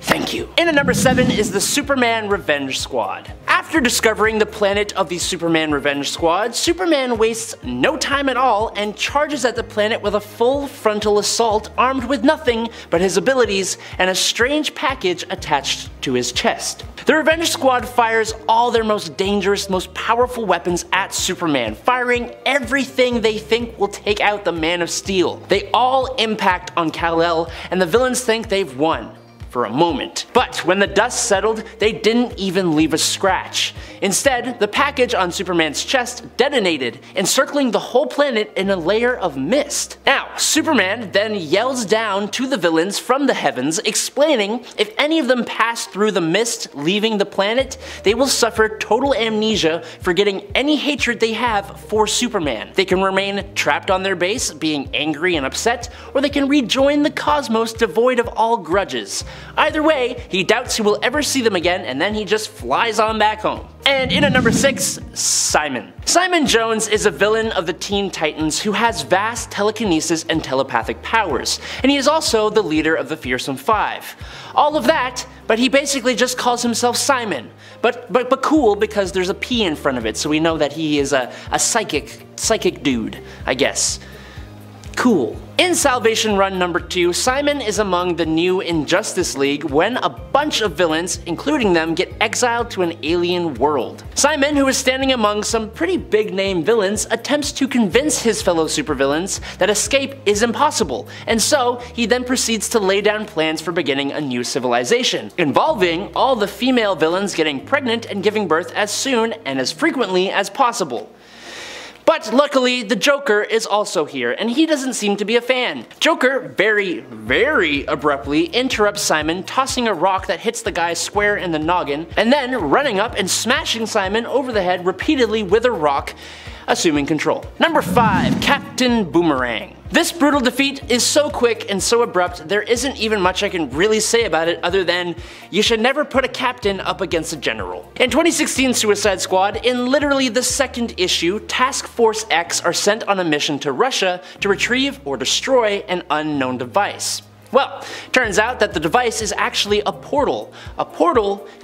Thank you. In at number 7 is the Superman Revenge Squad. After discovering the planet of the Superman Revenge Squad, Superman wastes no time at all and charges at the planet with a full frontal assault, armed with nothing but his abilities and a strange package attached to his chest. The Revenge Squad fires all their most dangerous, most powerful weapons at Superman, firing everything they think will take out the Man of Steel. They all impact on Kal-El, and the villains think they've won for a moment. But when the dust settled, they didn't even leave a scratch. Instead, the package on Superman's chest detonated, encircling the whole planet in a layer of mist. Now, Superman then yells down to the villains from the heavens, explaining if any of them pass through the mist leaving the planet, they will suffer total amnesia, forgetting any hatred they have for Superman. They can remain trapped on their base, being angry and upset, or they can rejoin the cosmos devoid of all grudges. Either way, he doubts he will ever see them again, and then he just flies on back home. And in at number 6, Simon. Simon Jones is a villain of the Teen Titans who has vast telekinesis and telepathic powers, and he is also the leader of the Fearsome Five. All of that, but he basically just calls himself Simon. But cool, because there's a P in front of it, so we know that he is a psychic dude, I guess. Cool. In Salvation Run number 2, Simon is among the new Injustice League when a bunch of villains, including them, get exiled to an alien world. Simon, who is standing among some pretty big name villains, attempts to convince his fellow supervillains that escape is impossible, and so he then proceeds to lay down plans for beginning a new civilization, involving all the female villains getting pregnant and giving birth as soon and as frequently as possible. But luckily, the Joker is also here, and he doesn't seem to be a fan. Joker very, very abruptly interrupts Simon, tossing a rock that hits the guy square in the noggin, and then running up and smashing Simon over the head repeatedly with a rock, assuming control. Number 5, Captain Boomerang. This brutal defeat is so quick and so abrupt, there isn't even much I can really say about it other than you should never put a captain up against a general. In 2016 Suicide Squad, in literally the second issue, Task Force X are sent on a mission to Russia to retrieve or destroy an unknown device. Well, turns out that the device is actually a portal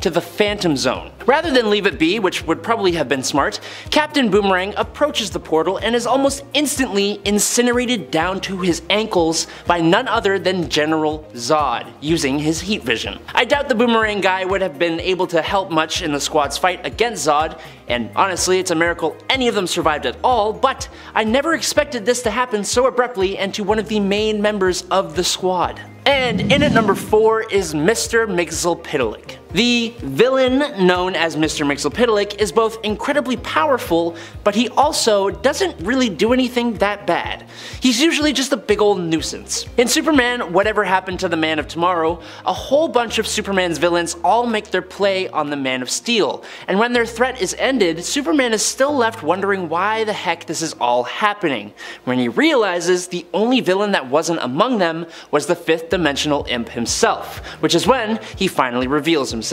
to the Phantom Zone. Rather than leave it be, which would probably have been smart, Captain Boomerang approaches the portal and is almost instantly incinerated down to his ankles by none other than General Zod, using his heat vision. I doubt the Boomerang guy would have been able to help much in the squad's fight against Zod, and honestly, it's a miracle any of them survived at all, but I never expected this to happen so abruptly and to one of the main members of the squad. And in at number 4 is Mr. Mxyzptlk. The villain known as Mr. Mxyzptlk is both incredibly powerful, but he also doesn't really do anything that bad. He's usually just a big old nuisance. In Superman, Whatever Happened to the Man of Tomorrow, a whole bunch of Superman's villains all make their play on the Man of Steel, and when their threat is ended, Superman is still left wondering why the heck this is all happening, when he realizes the only villain that wasn't among them was the fifth dimensional imp himself, which is when he finally reveals himself.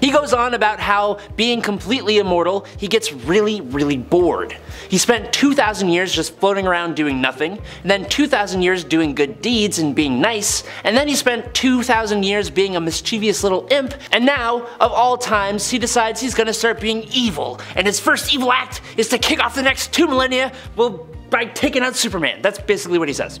He goes on about how, being completely immortal, he gets really bored. He spent 2,000 years just floating around doing nothing, and then 2,000 years doing good deeds and being nice, and then he spent 2,000 years being a mischievous little imp, and now, of all times, he decides he's gonna start being evil, and his first evil act is to kick off the next 2 millennia by taking out Superman. That's basically what he says.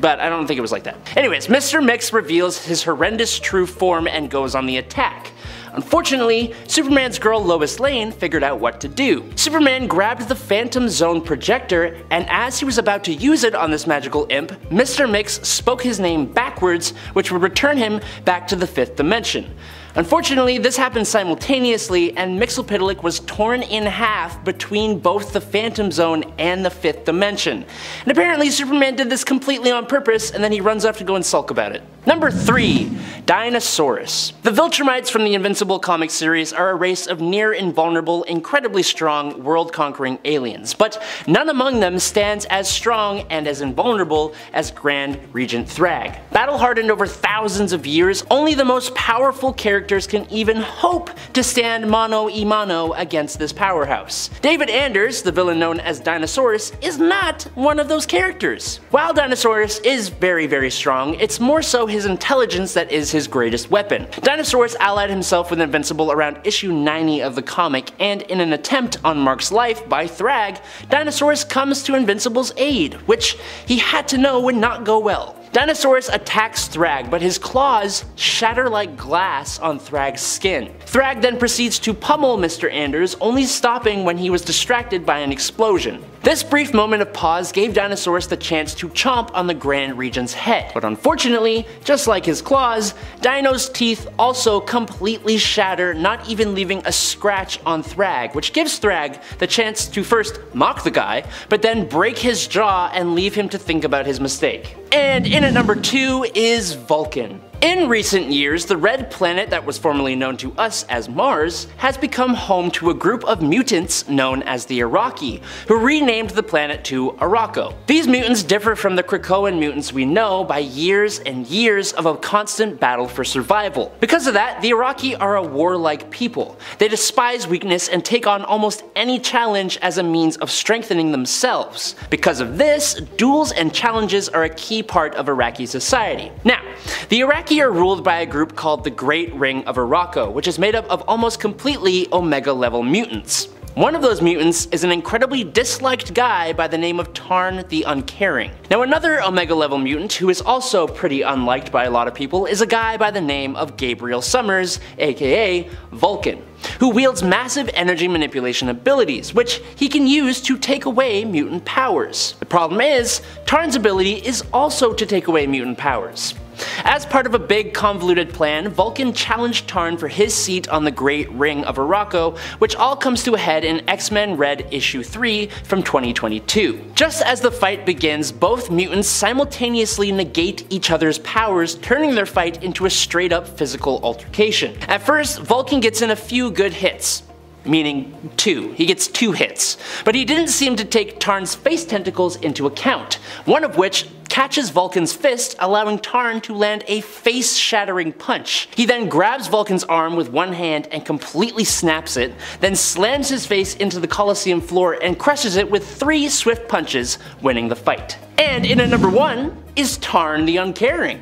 But I don't think it was like that. Anyways, Mr. Mix reveals his horrendous true form and goes on the attack. Unfortunately, Superman's girl Lois Lane figured out what to do. Superman grabbed the Phantom Zone projector, and as he was about to use it on this magical imp, Mr. Mix spoke his name backwards, which would return him back to the fifth dimension. Unfortunately, this happened simultaneously, and Mxyzptlk was torn in half between both the Phantom Zone and the fifth dimension. And apparently Superman did this completely on purpose, and then he runs off to go and sulk about it. Number 3, Dinosaurus. The Viltrumites from the Invincible comic series are a race of near invulnerable, incredibly strong, world-conquering aliens, but none among them stands as strong and as invulnerable as Grand Regent Thrag. Battle-hardened over thousands of years, only the most powerful characters can even hope to stand mano a mano against this powerhouse. David Anders, the villain known as Dinosaurus, is not one of those characters. While Dinosaurus is very strong, it's more so his intelligence that is his greatest weapon. Dinosaurus allied himself with Invincible around issue 90 of the comic, and in an attempt on Mark's life by Thrag, Dinosaurus comes to Invincible's aid, which he had to know would not go well. Dinosaurus attacks Thrag, but his claws shatter like glass on Thrag's skin. Thrag then proceeds to pummel Mr. Anders, only stopping when he was distracted by an explosion. This brief moment of pause gave Dinosaurus the chance to chomp on the Grand Regent's head, but unfortunately, just like his claws, Dino's teeth also completely shatter, not even leaving a scratch on Thrag, which gives Thrag the chance to first mock the guy, but then break his jaw and leave him to think about his mistake. And in at number 2 is Vulcan. In recent years, the red planet that was formerly known to us as Mars has become home to a group of mutants known as the Iraqi, who renamed the planet to Araco. These mutants differ from the Krakoan mutants we know by years and years of a constant battle for survival. Because of that, the Iraqi are a warlike people. They despise weakness and take on almost any challenge as a means of strengthening themselves. Because of this, duels and challenges are a key part of Iraqi society. Now, the Iraqi are ruled by a group called the Great Ring of Araco, which is made up of almost completely Omega-level mutants. One of those mutants is an incredibly disliked guy by the name of Tarn the Uncaring. Now another Omega-level mutant who is also pretty unliked by a lot of people is a guy by the name of Gabriel Summers, aka Vulcan, who wields massive energy manipulation abilities, which he can use to take away mutant powers. The problem is, Tarn's ability is also to take away mutant powers. As part of a big convoluted plan, Vulcan challenged Tarn for his seat on the Great Ring of Araco, which all comes to a head in X-Men Red issue 3 from 2022. Just as the fight begins, both mutants simultaneously negate each other's powers, turning their fight into a straight up physical altercation. At first, Vulcan gets in a few good hits. Meaning 2. He gets 2 hits. But he didn't seem to take Tarn's face tentacles into account, one of which catches Vulcan's fist, allowing Tarn to land a face-shattering punch. He then grabs Vulcan's arm with one hand and completely snaps it, then slams his face into the Colosseum floor and crushes it with 3 swift punches, winning the fight. And in at number 1 is Tarn the Uncaring.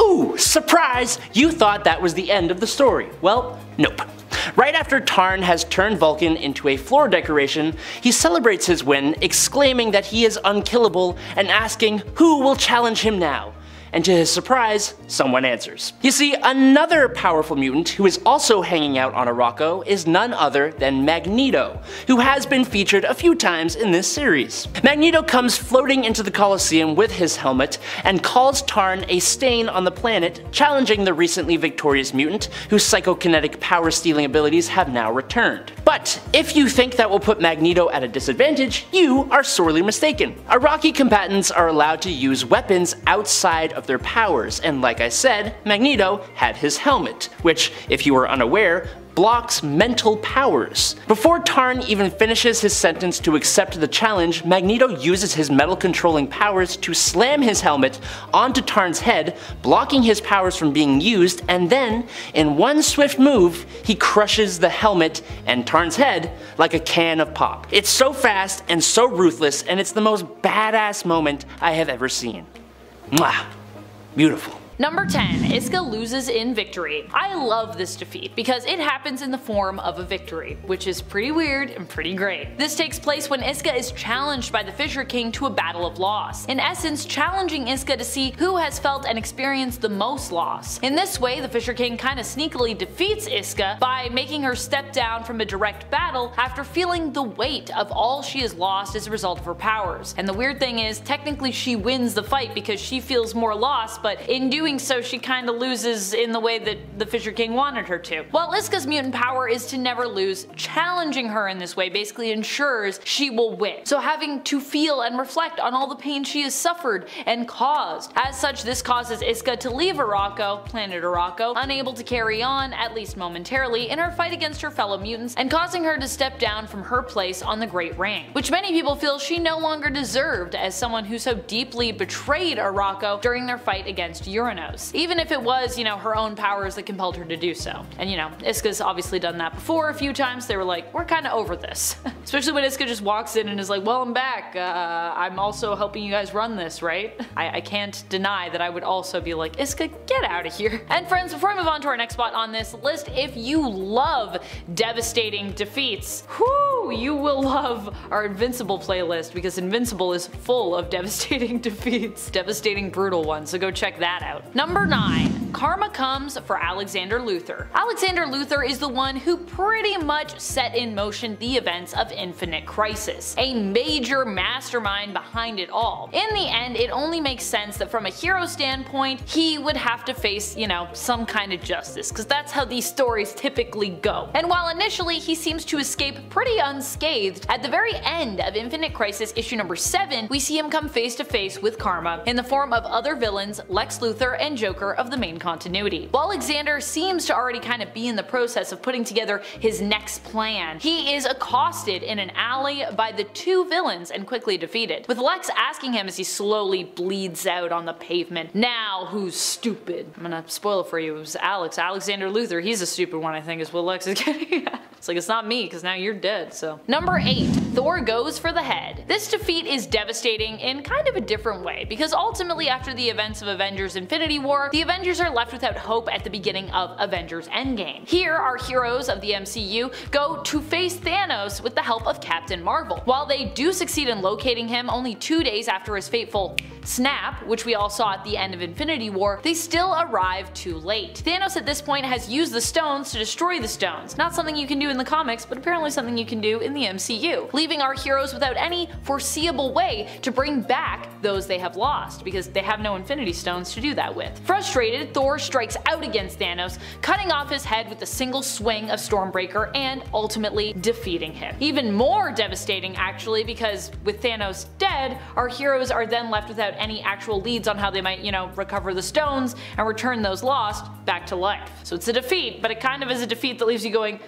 Ooh, surprise! You thought that was the end of the story. Well, nope. Right after Tarn has turned Vulcan into a floor decoration, he celebrates his win, exclaiming that he is unkillable and asking who will challenge him now. and to his surprise, someone answers. You see, another powerful mutant who is also hanging out on Araco is none other than Magneto, who has been featured a few times in this series. Magneto comes floating into the Colosseum with his helmet and calls Tarn a stain on the planet, challenging the recently victorious mutant whose psychokinetic power-stealing abilities have now returned. But if you think that will put Magneto at a disadvantage, you are sorely mistaken. Iraqi combatants are allowed to use weapons outside of their powers, and like I said, Magneto had his helmet, which, if you were unaware, blocks mental powers. Before Tarn even finishes his sentence to accept the challenge, Magneto uses his metal controlling powers to slam his helmet onto Tarn's head, blocking his powers from being used, and then, in one swift move, he crushes the helmet and Tarn's head like a can of pop. It's so fast and so ruthless, and it's the most badass moment I have ever seen. Mwah. Beautiful. Number 10, Iska loses in victory. I love this defeat because it happens in the form of a victory, which is pretty weird and pretty great. This takes place when Iska is challenged by the Fisher King to a battle of loss, in essence challenging Iska to see who has felt and experienced the most loss. In this way, the Fisher King kinda sneakily defeats Iska by making her step down from a direct battle after feeling the weight of all she has lost as a result of her powers. And the weird thing is, technically she wins the fight because she feels more loss, but in doing so she kinda loses in the way that the Fisher King wanted her to. While Iska's mutant power is to never lose, challenging her in this way basically ensures she will win, so having to feel and reflect on all the pain she has suffered and caused. As such, this causes Iska to leave Araco, planet Araco, unable to carry on, at least momentarily, in her fight against her fellow mutants, and causing her to step down from her place on the Great Ring, which many people feel she no longer deserved as someone who so deeply betrayed Araco during their fight against Uranus. Even if it was, you know, her own powers that compelled her to do so. And you know, Iska's obviously done that before a few times. They were like, we're kinda over this. Especially when Iska just walks in and is like, well, I'm back, I'm also helping you guys run this, right? I can't deny that I would also be like, Iska, get out of here. And friends, before we move on to our next spot on this list, if you love devastating defeats, whoo, you will love our Invincible playlist, because Invincible is full of devastating defeats. Devastating, brutal ones, so go check that out. Number 9. Karma comes for Alexander Luthor. Alexander Luthor is the one who pretty much set in motion the events of Infinite Crisis, a major mastermind behind it all. In the end, it only makes sense that from a hero standpoint, he would have to face, you know, some kind of justice, because that's how these stories typically go. And while initially he seems to escape pretty unscathed, at the very end of Infinite Crisis issue number 7, we see him come face to face with Karma in the form of other villains, Lex Luthor and Joker of the main continuity. While Alexander seems to already kind of be in the process of putting together his next plan, he is accosted in an alley by the two villains and quickly defeated, with Lex asking him as he slowly bleeds out on the pavement, "Now who's stupid?" I'm gonna spoil it for you, it was Alex. Alexander Luthor, he's a stupid one, I think, is what Lex is getting at. It's like, it's not me, because now you're dead, so. Number 8, Thor goes for the head. This defeat is devastating in kind of a different way, because ultimately after the events of Avengers Infinity War, the Avengers are left without hope at the beginning of Avengers Endgame. Here, our heroes of the MCU go to face Thanos with the help of Captain Marvel. While they do succeed in locating him only 2 days after his fateful snap, which we all saw at the end of Infinity War, they still arrive too late. Thanos at this point has used the stones to destroy the stones, not something you can do in the comics, but apparently something you can do in the MCU, leaving our heroes without any foreseeable way to bring back those they have lost, because they have no Infinity Stones to do that with. Frustrated, Thor strikes out against Thanos, cutting off his head with a single swing of Stormbreaker and ultimately defeating him. Even more devastating actually, because with Thanos dead, our heroes are then left without any actual leads on how they might, you know, recover the stones and return those lost back to life. So it's a defeat, but it kind of is a defeat that leaves you going,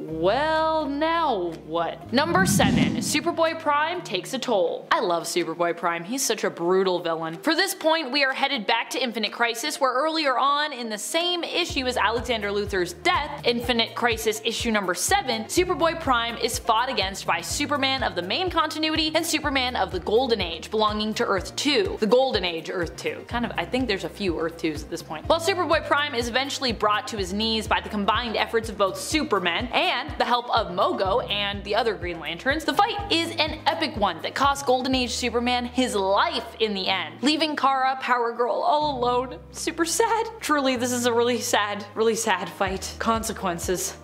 well, now what? Number 7, Superboy Prime takes a toll. I love Superboy Prime, he's such a brutal villain. For this point, we are headed back to Infinite Crisis, where earlier on in the same issue as Alexander Luthor's death, Infinite Crisis issue number 7, Superboy Prime is fought against by Superman of the main continuity and Superman of the Golden Age, belonging to Earth 2. The Golden Age Earth 2. Kind of, I think there's a few Earth 2s at this point. While Superboy Prime is eventually brought to his knees by the combined efforts of both Superman and and the help of Mogo and the other Green Lanterns, the fight is an epic one that cost Golden Age Superman his life in the end, leaving Kara, Power Girl, all alone. Super sad. Truly, this is a really sad fight. Consequences.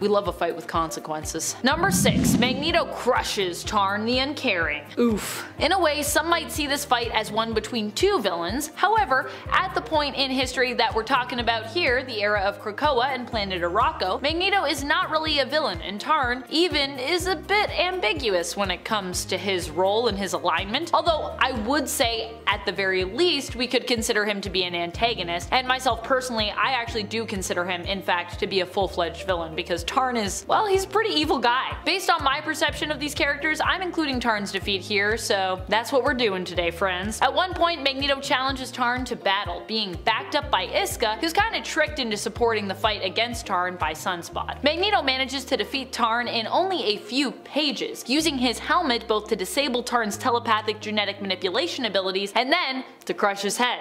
We love a fight with consequences. Number 6. Magneto crushes Tarn the Uncaring. Oof. In a way, some might see this fight as one between two villains. However, at the point in history that we're talking about here, the era of Krakoa and Planet Araco, Magneto is not really a villain, and Tarn even is a bit ambiguous when it comes to his role and his alignment. Although I would say, at the very least, we could consider him to be an antagonist, and myself personally, I actually do consider him, in fact, to be a full-fledged villain. Because Tarn is, well, he's a pretty evil guy. Based on my perception of these characters, I'm including Tarn's defeat here, so that's what we're doing today, friends. At one point, Magneto challenges Tarn to battle, being backed up by Iska, who's kind of tricked into supporting the fight against Tarn by Sunspot. Magneto manages to defeat Tarn in only a few pages, using his helmet both to disable Tarn's telepathic genetic manipulation abilities and then to crush his head.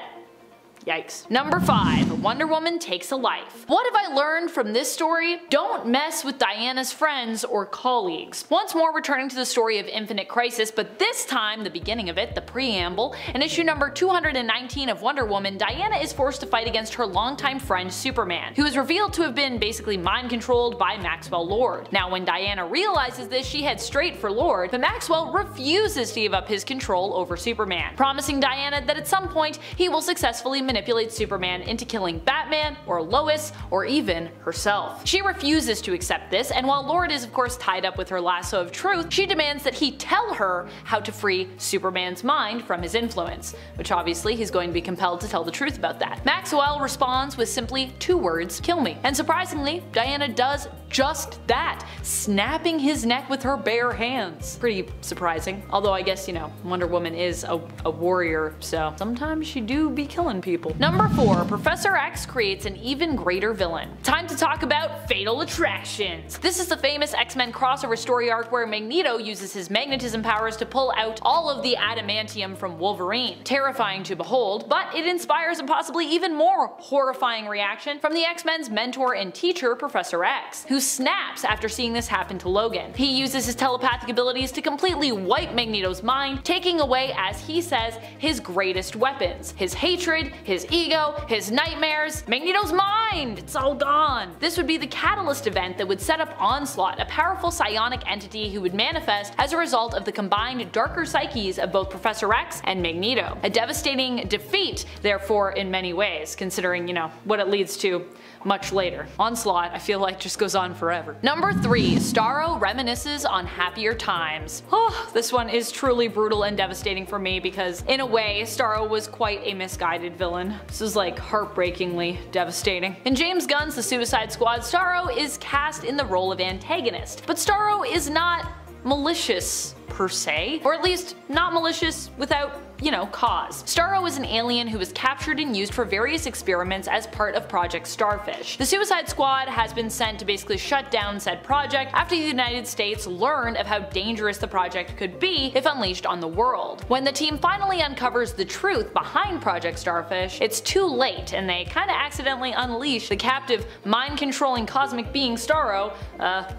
Yikes. Number 5. Wonder Woman takes a life. What have I learned from this story? Don't mess with Diana's friends or colleagues. Once more returning to the story of Infinite Crisis, but this time, the beginning of it, the preamble, in issue number 219 of Wonder Woman, Diana is forced to fight against her longtime friend Superman, who is revealed to have been basically mind-controlled by Maxwell Lord. Now when Diana realizes this, she heads straight for Lord, but Maxwell refuses to give up his control over Superman, promising Diana that at some point he will successfully manipulate Superman into killing Batman or Lois or even herself. She refuses to accept this, and while Lord is of course tied up with her lasso of truth, she demands that he tell her how to free Superman's mind from his influence, which obviously he's going to be compelled to tell the truth about that. Maxwell responds with simply two words, "Kill me." And surprisingly, Diana does just that, snapping his neck with her bare hands. Pretty surprising, although I guess, you know, Wonder Woman is a warrior, so sometimes she do be killing people. Number 4. Professor X creates an even greater villain. Time to talk about Fatal Attractions. This is the famous X-Men crossover story arc where Magneto uses his magnetism powers to pull out all of the adamantium from Wolverine. Terrifying to behold, but it inspires a possibly even more horrifying reaction from the X-Men's mentor and teacher, Professor X, who snaps after seeing this happen to Logan. He uses his telepathic abilities to completely wipe Magneto's mind, taking away, as he says, his greatest weapons, his hatred, his ego, his nightmares, Magneto's mind! It's all gone! This would be the catalyst event that would set up Onslaught, a powerful psionic entity who would manifest as a result of the combined darker psyches of both Professor X and Magneto. A devastating defeat, therefore, in many ways, considering, you know, what it leads to much later. Onslaught, I feel like, just goes on forever. Number 3. Starro reminisces on happier times. Oh, this one is truly brutal and devastating for me because, in a way, Starro was quite a misguided villain. This is like heartbreakingly devastating. In James Gunn's The Suicide Squad, Starro is cast in the role of antagonist, but Starro is not malicious per se, or at least not malicious without, you know, cause. Starro is an alien who was captured and used for various experiments as part of Project Starfish. The Suicide Squad has been sent to basically shut down said project after the United States learned of how dangerous the project could be if unleashed on the world. When the team finally uncovers the truth behind Project Starfish, it's too late and they kinda accidentally unleash the captive, mind-controlling cosmic being Starro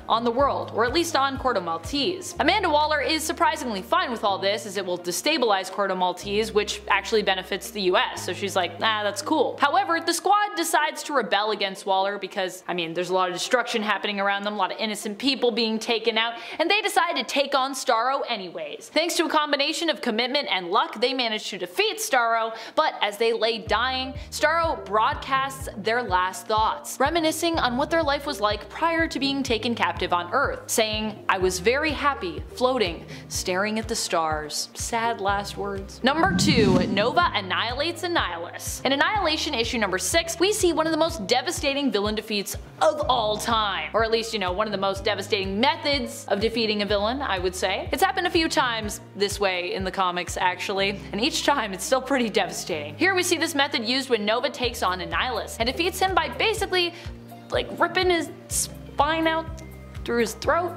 on the world, or at least on Corto Maltese. Amanda Waller is surprisingly fine with all this, as it will destabilize Corto Maltese, which actually benefits the US, so she's like, nah, that's cool. However, the squad decides to rebel against Waller because, I mean, there's a lot of destruction happening around them, a lot of innocent people being taken out, and they decide to take on Starro anyways. Thanks to a combination of commitment and luck, they manage to defeat Starro, but as they lay dying, Starro broadcasts their last thoughts, reminiscing on what their life was like prior to being taken captive on Earth, saying, "I was very happy, floating, staring at the stars." Sad last words. Number 2. Nova annihilates Annihilus. In Annihilation issue number 6, we see one of the most devastating villain defeats of all time. Or at least, you know, one of the most devastating methods of defeating a villain, I would say. It's happened a few times this way in the comics, actually, and each time it's still pretty devastating. Here we see this method used when Nova takes on Annihilus and defeats him by basically, like, ripping his spine out through his throat.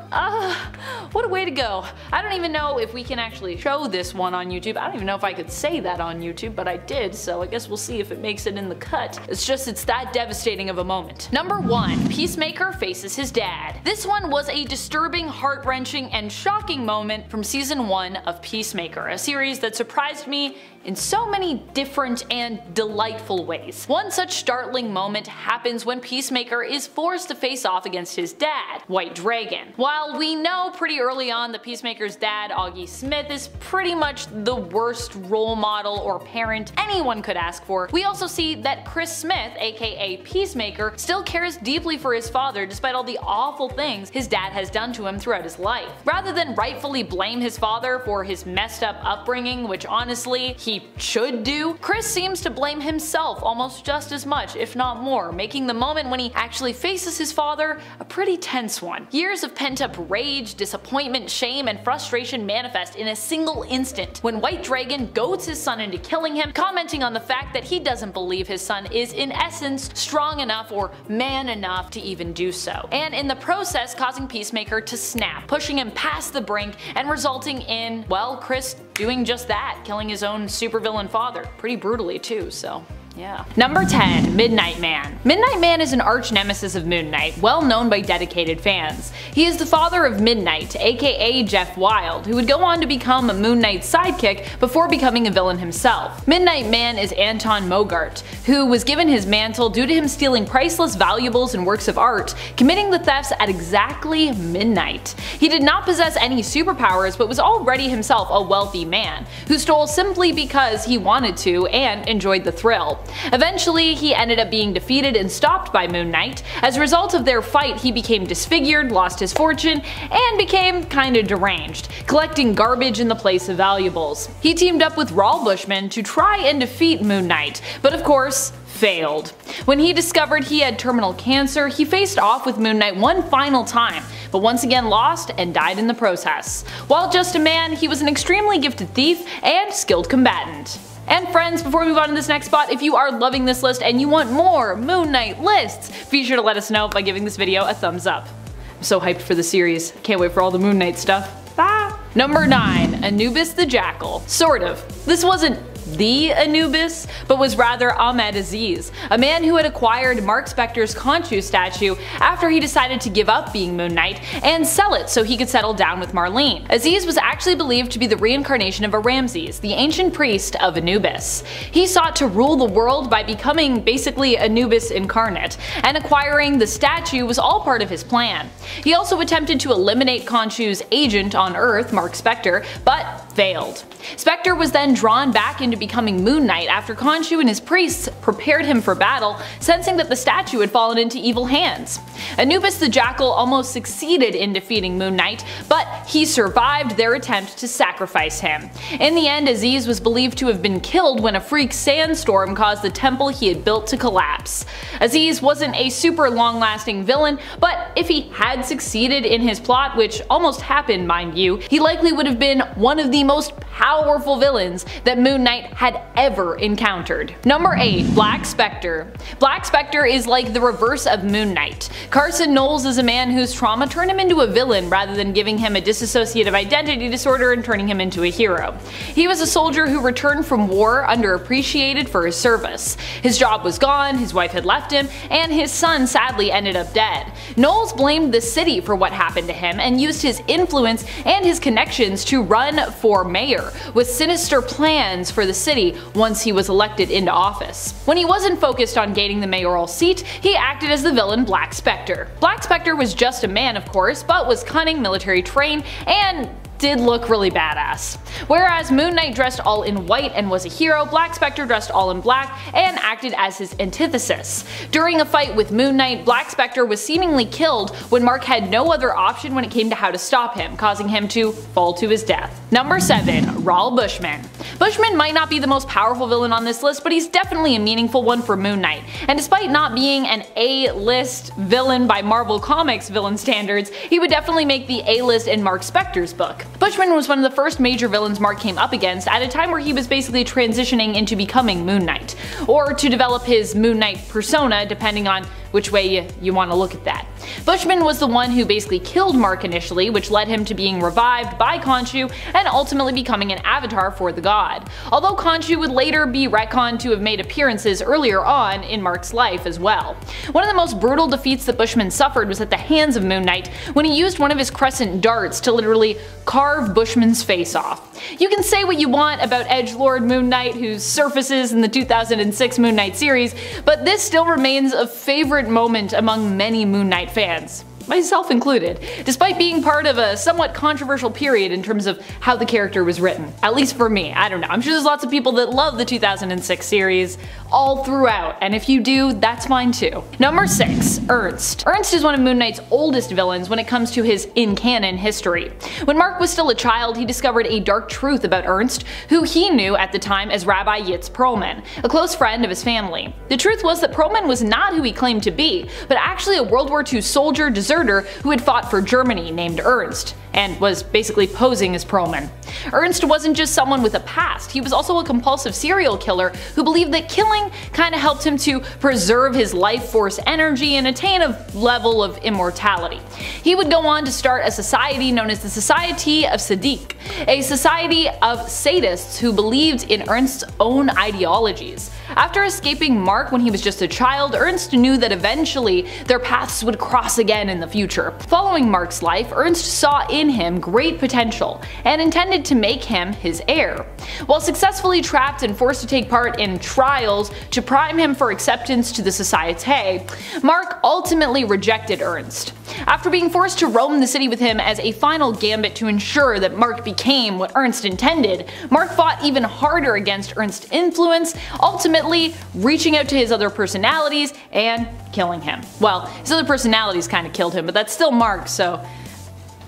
What a way to go. I don't even know if we can actually show this one on YouTube. I don't even know if I could say that on YouTube, but I did, so I guess we'll see if it makes it in the cut. It's that devastating of a moment. Number 1. Peacemaker faces his dad. This one was a disturbing, heart-wrenching, and shocking moment from season 1 of Peacemaker, a series that surprised me in so many different and delightful ways. One such startling moment happens when Peacemaker is forced to face off against his dad, White Dragon. While we know pretty early on that Peacemaker's dad, Augie Smith, is pretty much the worst role model or parent anyone could ask for, we also see that Chris Smith, aka Peacemaker, still cares deeply for his father despite all the awful things his dad has done to him throughout his life. Rather than rightfully blame his father for his messed up upbringing, which honestly, he should do, Chris seems to blame himself almost just as much, if not more, making the moment when he actually faces his father a pretty tense one. Years of pent-up rage, disappointment, shame, and frustration manifest in a single instant when White Dragon goads his son into killing him, commenting on the fact that he doesn't believe his son is in essence strong enough or man enough to even do so, and in the process causing Peacemaker to snap, pushing him past the brink and resulting in, well, Chris doing just that, killing his own supervillain father, pretty brutally too, so. Yeah. Number 10. Midnight Man. Midnight Man is an arch-nemesis of Moon Knight, well known by dedicated fans. He is the father of Midnight, aka Jeff Wilde, who would go on to become a Moon Knight's sidekick before becoming a villain himself. Midnight Man is Anton Mogart, who was given his mantle due to him stealing priceless valuables and works of art, committing the thefts at exactly midnight. He did not possess any superpowers, but was already himself a wealthy man, who stole simply because he wanted to and enjoyed the thrill. Eventually, he ended up being defeated and stopped by Moon Knight. As a result of their fight, he became disfigured, lost his fortune, and became kinda deranged, collecting garbage in the place of valuables. He teamed up with Raoul Bushman to try and defeat Moon Knight, but of course, failed. When he discovered he had terminal cancer, he faced off with Moon Knight one final time, but once again lost and died in the process. While just a man, he was an extremely gifted thief and skilled combatant. And friends, before we move on to this next spot, if you are loving this list and you want more Moon Knight lists, be sure to let us know by giving this video a thumbs up. I'm so hyped for the series. Can't wait for all the Moon Knight stuff. Bye! Number 9. Anubis the Jackal. Sort of. This wasn't the Anubis, but was rather Ahmed Aziz, a man who had acquired Mark Spector's Khonshu statue after he decided to give up being Moon Knight and sell it so he could settle down with Marlene. Aziz was actually believed to be the reincarnation of a Ramses, the ancient priest of Anubis. He sought to rule the world by becoming basically Anubis incarnate, and acquiring the statue was all part of his plan. He also attempted to eliminate Khonshu's agent on Earth, Mark Spector, but failed. Spector was then drawn back into becoming Moon Knight after Khonshu and his priests prepared him for battle, sensing that the statue had fallen into evil hands. Anubis the Jackal almost succeeded in defeating Moon Knight, but he survived their attempt to sacrifice him. In the end, Aziz was believed to have been killed when a freak sandstorm caused the temple he had built to collapse. Aziz wasn't a super long-lasting villain, but if he had succeeded in his plot, which almost happened, mind you, he likely would have been one of the most powerful villains that Moon Knight had ever encountered. Number 8. Black Spectre. Black Spectre is like the reverse of Moon Knight. Carson Knowles is a man whose trauma turned him into a villain rather than giving him a dissociative identity disorder and turning him into a hero. He was a soldier who returned from war underappreciated for his service. His job was gone, his wife had left him, and his son sadly ended up dead. Knowles blamed the city for what happened to him and used his influence and his connections to run for mayor, with sinister plans for the city once he was elected into office. When he wasn't focused on gaining the mayoral seat, he acted as the villain Black Spectre. Black Spectre was just a man, of course, but was cunning, military trained, and did look really badass. Whereas Moon Knight dressed all in white and was a hero, Black Spectre dressed all in black and acted as his antithesis. During a fight with Moon Knight, Black Spectre was seemingly killed when Mark had no other option when it came to how to stop him, causing him to fall to his death. Number 7. Raoul Bushman. Bushman might not be the most powerful villain on this list, but he's definitely a meaningful one for Moon Knight, and despite not being an A-list villain by Marvel Comics villain standards, he would definitely make the A-list in Mark Spector's book. Bushman was one of the first major villains Mark came up against at a time where he was basically transitioning into becoming Moon Knight, or to develop his Moon Knight persona depending on which way you want to look at that. Bushman was the one who basically killed Mark initially, which led him to being revived by Khonshu and ultimately becoming an avatar for the god. Although Khonshu would later be retconned to have made appearances earlier on in Mark's life as well. One of the most brutal defeats that Bushman suffered was at the hands of Moon Knight when he used one of his crescent darts to literally carve Bushman's face off. You can say what you want about edgelord Moon Knight, who surfaces in the 2006 Moon Knight series, but this still remains a favorite moment among many Moon Knight fans, myself included, despite being part of a somewhat controversial period in terms of how the character was written. At least for me, I don't know. I'm sure there's lots of people that love the 2006 series all throughout, and if you do, that's fine too. Number 6. Ernst. Ernst is one of Moon Knight's oldest villains when it comes to his in-canon history. When Mark was still a child, he discovered a dark truth about Ernst, who he knew at the time as Rabbi Yitz Perlman, a close friend of his family. The truth was that Perlman was not who he claimed to be, but actually a World War II soldier, who had fought for Germany, named Ernst, and was basically posing as Perlman. Ernst wasn't just someone with a past, he was also a compulsive serial killer who believed that killing kinda helped him to preserve his life force energy and attain a level of immortality. He would go on to start a society known as the Society of Sadiq, a society of sadists who believed in Ernst's own ideologies. After escaping Mark when he was just a child, Ernst knew that eventually their paths would cross again in the future. Following Mark's life, Ernst saw in him great potential and intended to make him his heir. While successfully trapped and forced to take part in trials to prime him for acceptance to the Société, Mark ultimately rejected Ernst. After being forced to roam the city with him as a final gambit to ensure that Mark became what Ernst intended, Mark fought even harder against Ernst's influence, ultimately reaching out to his other personalities and killing him. Well, his other personalities kinda killed him, but that's still Mark, so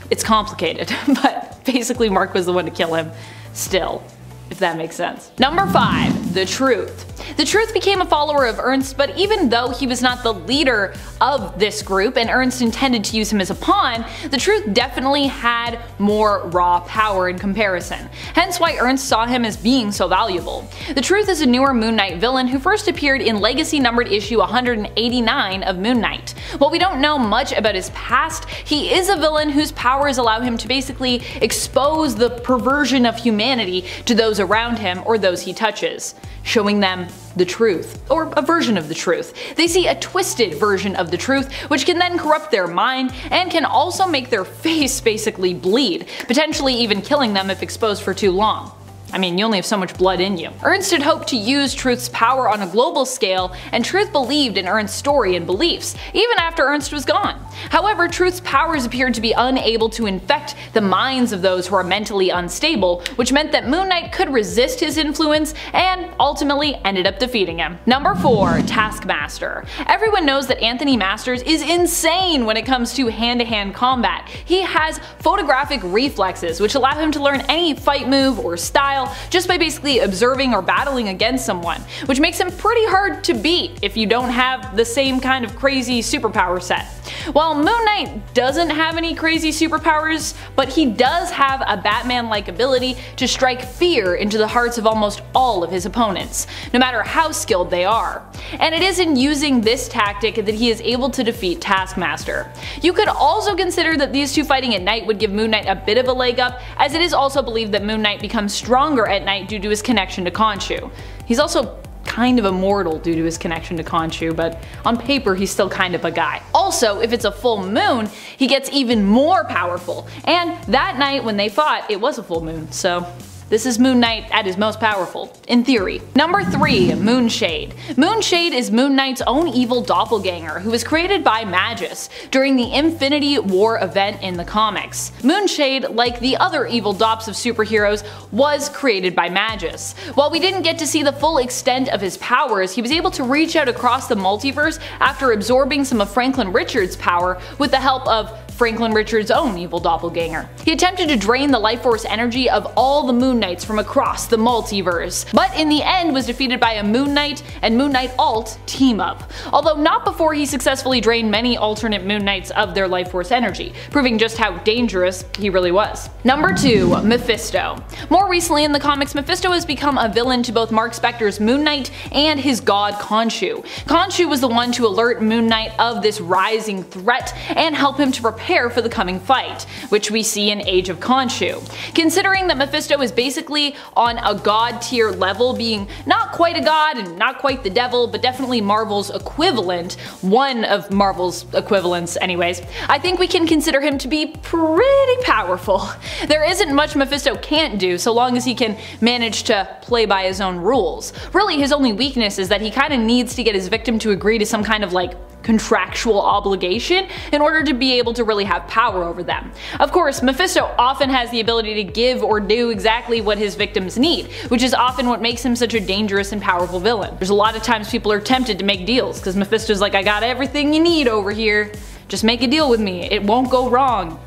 it's complicated. But basically Mark was the one to kill him still, if that makes sense. Number 5. The Truth. The Truth became a follower of Ernst, but even though he was not the leader of this group and Ernst intended to use him as a pawn, the Truth definitely had more raw power in comparison, hence why Ernst saw him as being so valuable. The Truth is a newer Moon Knight villain who first appeared in Legacy numbered issue 189 of Moon Knight. While we don't know much about his past, he is a villain whose powers allow him to basically expose the perversion of humanity to those around him or those he touches, showing them the truth, or a version of the truth. They see a twisted version of the truth, which can then corrupt their mind and can also make their face basically bleed, potentially even killing them if exposed for too long. I mean, you only have so much blood in you. Ernst had hoped to use Truth's power on a global scale, and Truth believed in Ernst's story and beliefs, even after Ernst was gone. However, Truth's powers appeared to be unable to infect the minds of those who are mentally unstable, which meant that Moon Knight could resist his influence and ultimately ended up defeating him. Number 4. Taskmaster. Everyone knows that Anthony Masters is insane when it comes to hand-to-hand combat. He has photographic reflexes, which allow him to learn any fight move or style just by basically observing or battling against someone, which makes him pretty hard to beat if you don't have the same kind of crazy superpower set. While Moon Knight doesn't have any crazy superpowers, but he does have a Batman-like ability to strike fear into the hearts of almost all of his opponents, no matter how skilled they are. And it is in using this tactic that he is able to defeat Taskmaster. You could also consider that these two fighting at night would give Moon Knight a bit of a leg up, as it is also believed that Moon Knight becomes stronger at night due to his connection to Khonshu. He's also kind of immortal due to his connection to Khonshu, but on paper he's still kind of a guy. Also, if it's a full moon, he gets even more powerful, and that night when they fought, it was a full moon, so this is Moon Knight at his most powerful, in theory. Number 3. Moonshade. Moonshade is Moon Knight's own evil doppelganger who was created by Magus during the Infinity War event in the comics. Moonshade, like the other evil dops of superheroes, was created by Magus. While we didn't get to see the full extent of his powers, he was able to reach out across the multiverse after absorbing some of Franklin Richards' power with the help of Franklin Richards' own evil doppelganger. He attempted to drain the life force energy of all the Moon Knights from across the multiverse, but in the end was defeated by a Moon Knight and Moon Knight Alt team up, although not before he successfully drained many alternate Moon Knights of their life force energy, proving just how dangerous he really was. Number 2. Mephisto. More recently in the comics, Mephisto has become a villain to both Mark Spector's Moon Knight and his god Khonshu. Khonshu was the one to alert Moon Knight of this rising threat and help him to prepare for the coming fight, which we see in Age of Khonshu. Considering that Mephisto is basically on a god tier level, being not quite a god and not quite the devil, but definitely Marvel's equivalent, one of Marvel's equivalents anyways, I think we can consider him to be pretty powerful. There isn't much Mephisto can't do so long as he can manage to play by his own rules. Really his only weakness is that he kinda needs to get his victim to agree to some kind of like contractual obligation in order to be able to really have power over them. Of course, Mephisto often has the ability to give or do exactly what his victims need, which is often what makes him such a dangerous and powerful villain. There's a lot of times people are tempted to make deals because Mephisto's like, I got everything you need over here, just make a deal with me, it won't go wrong.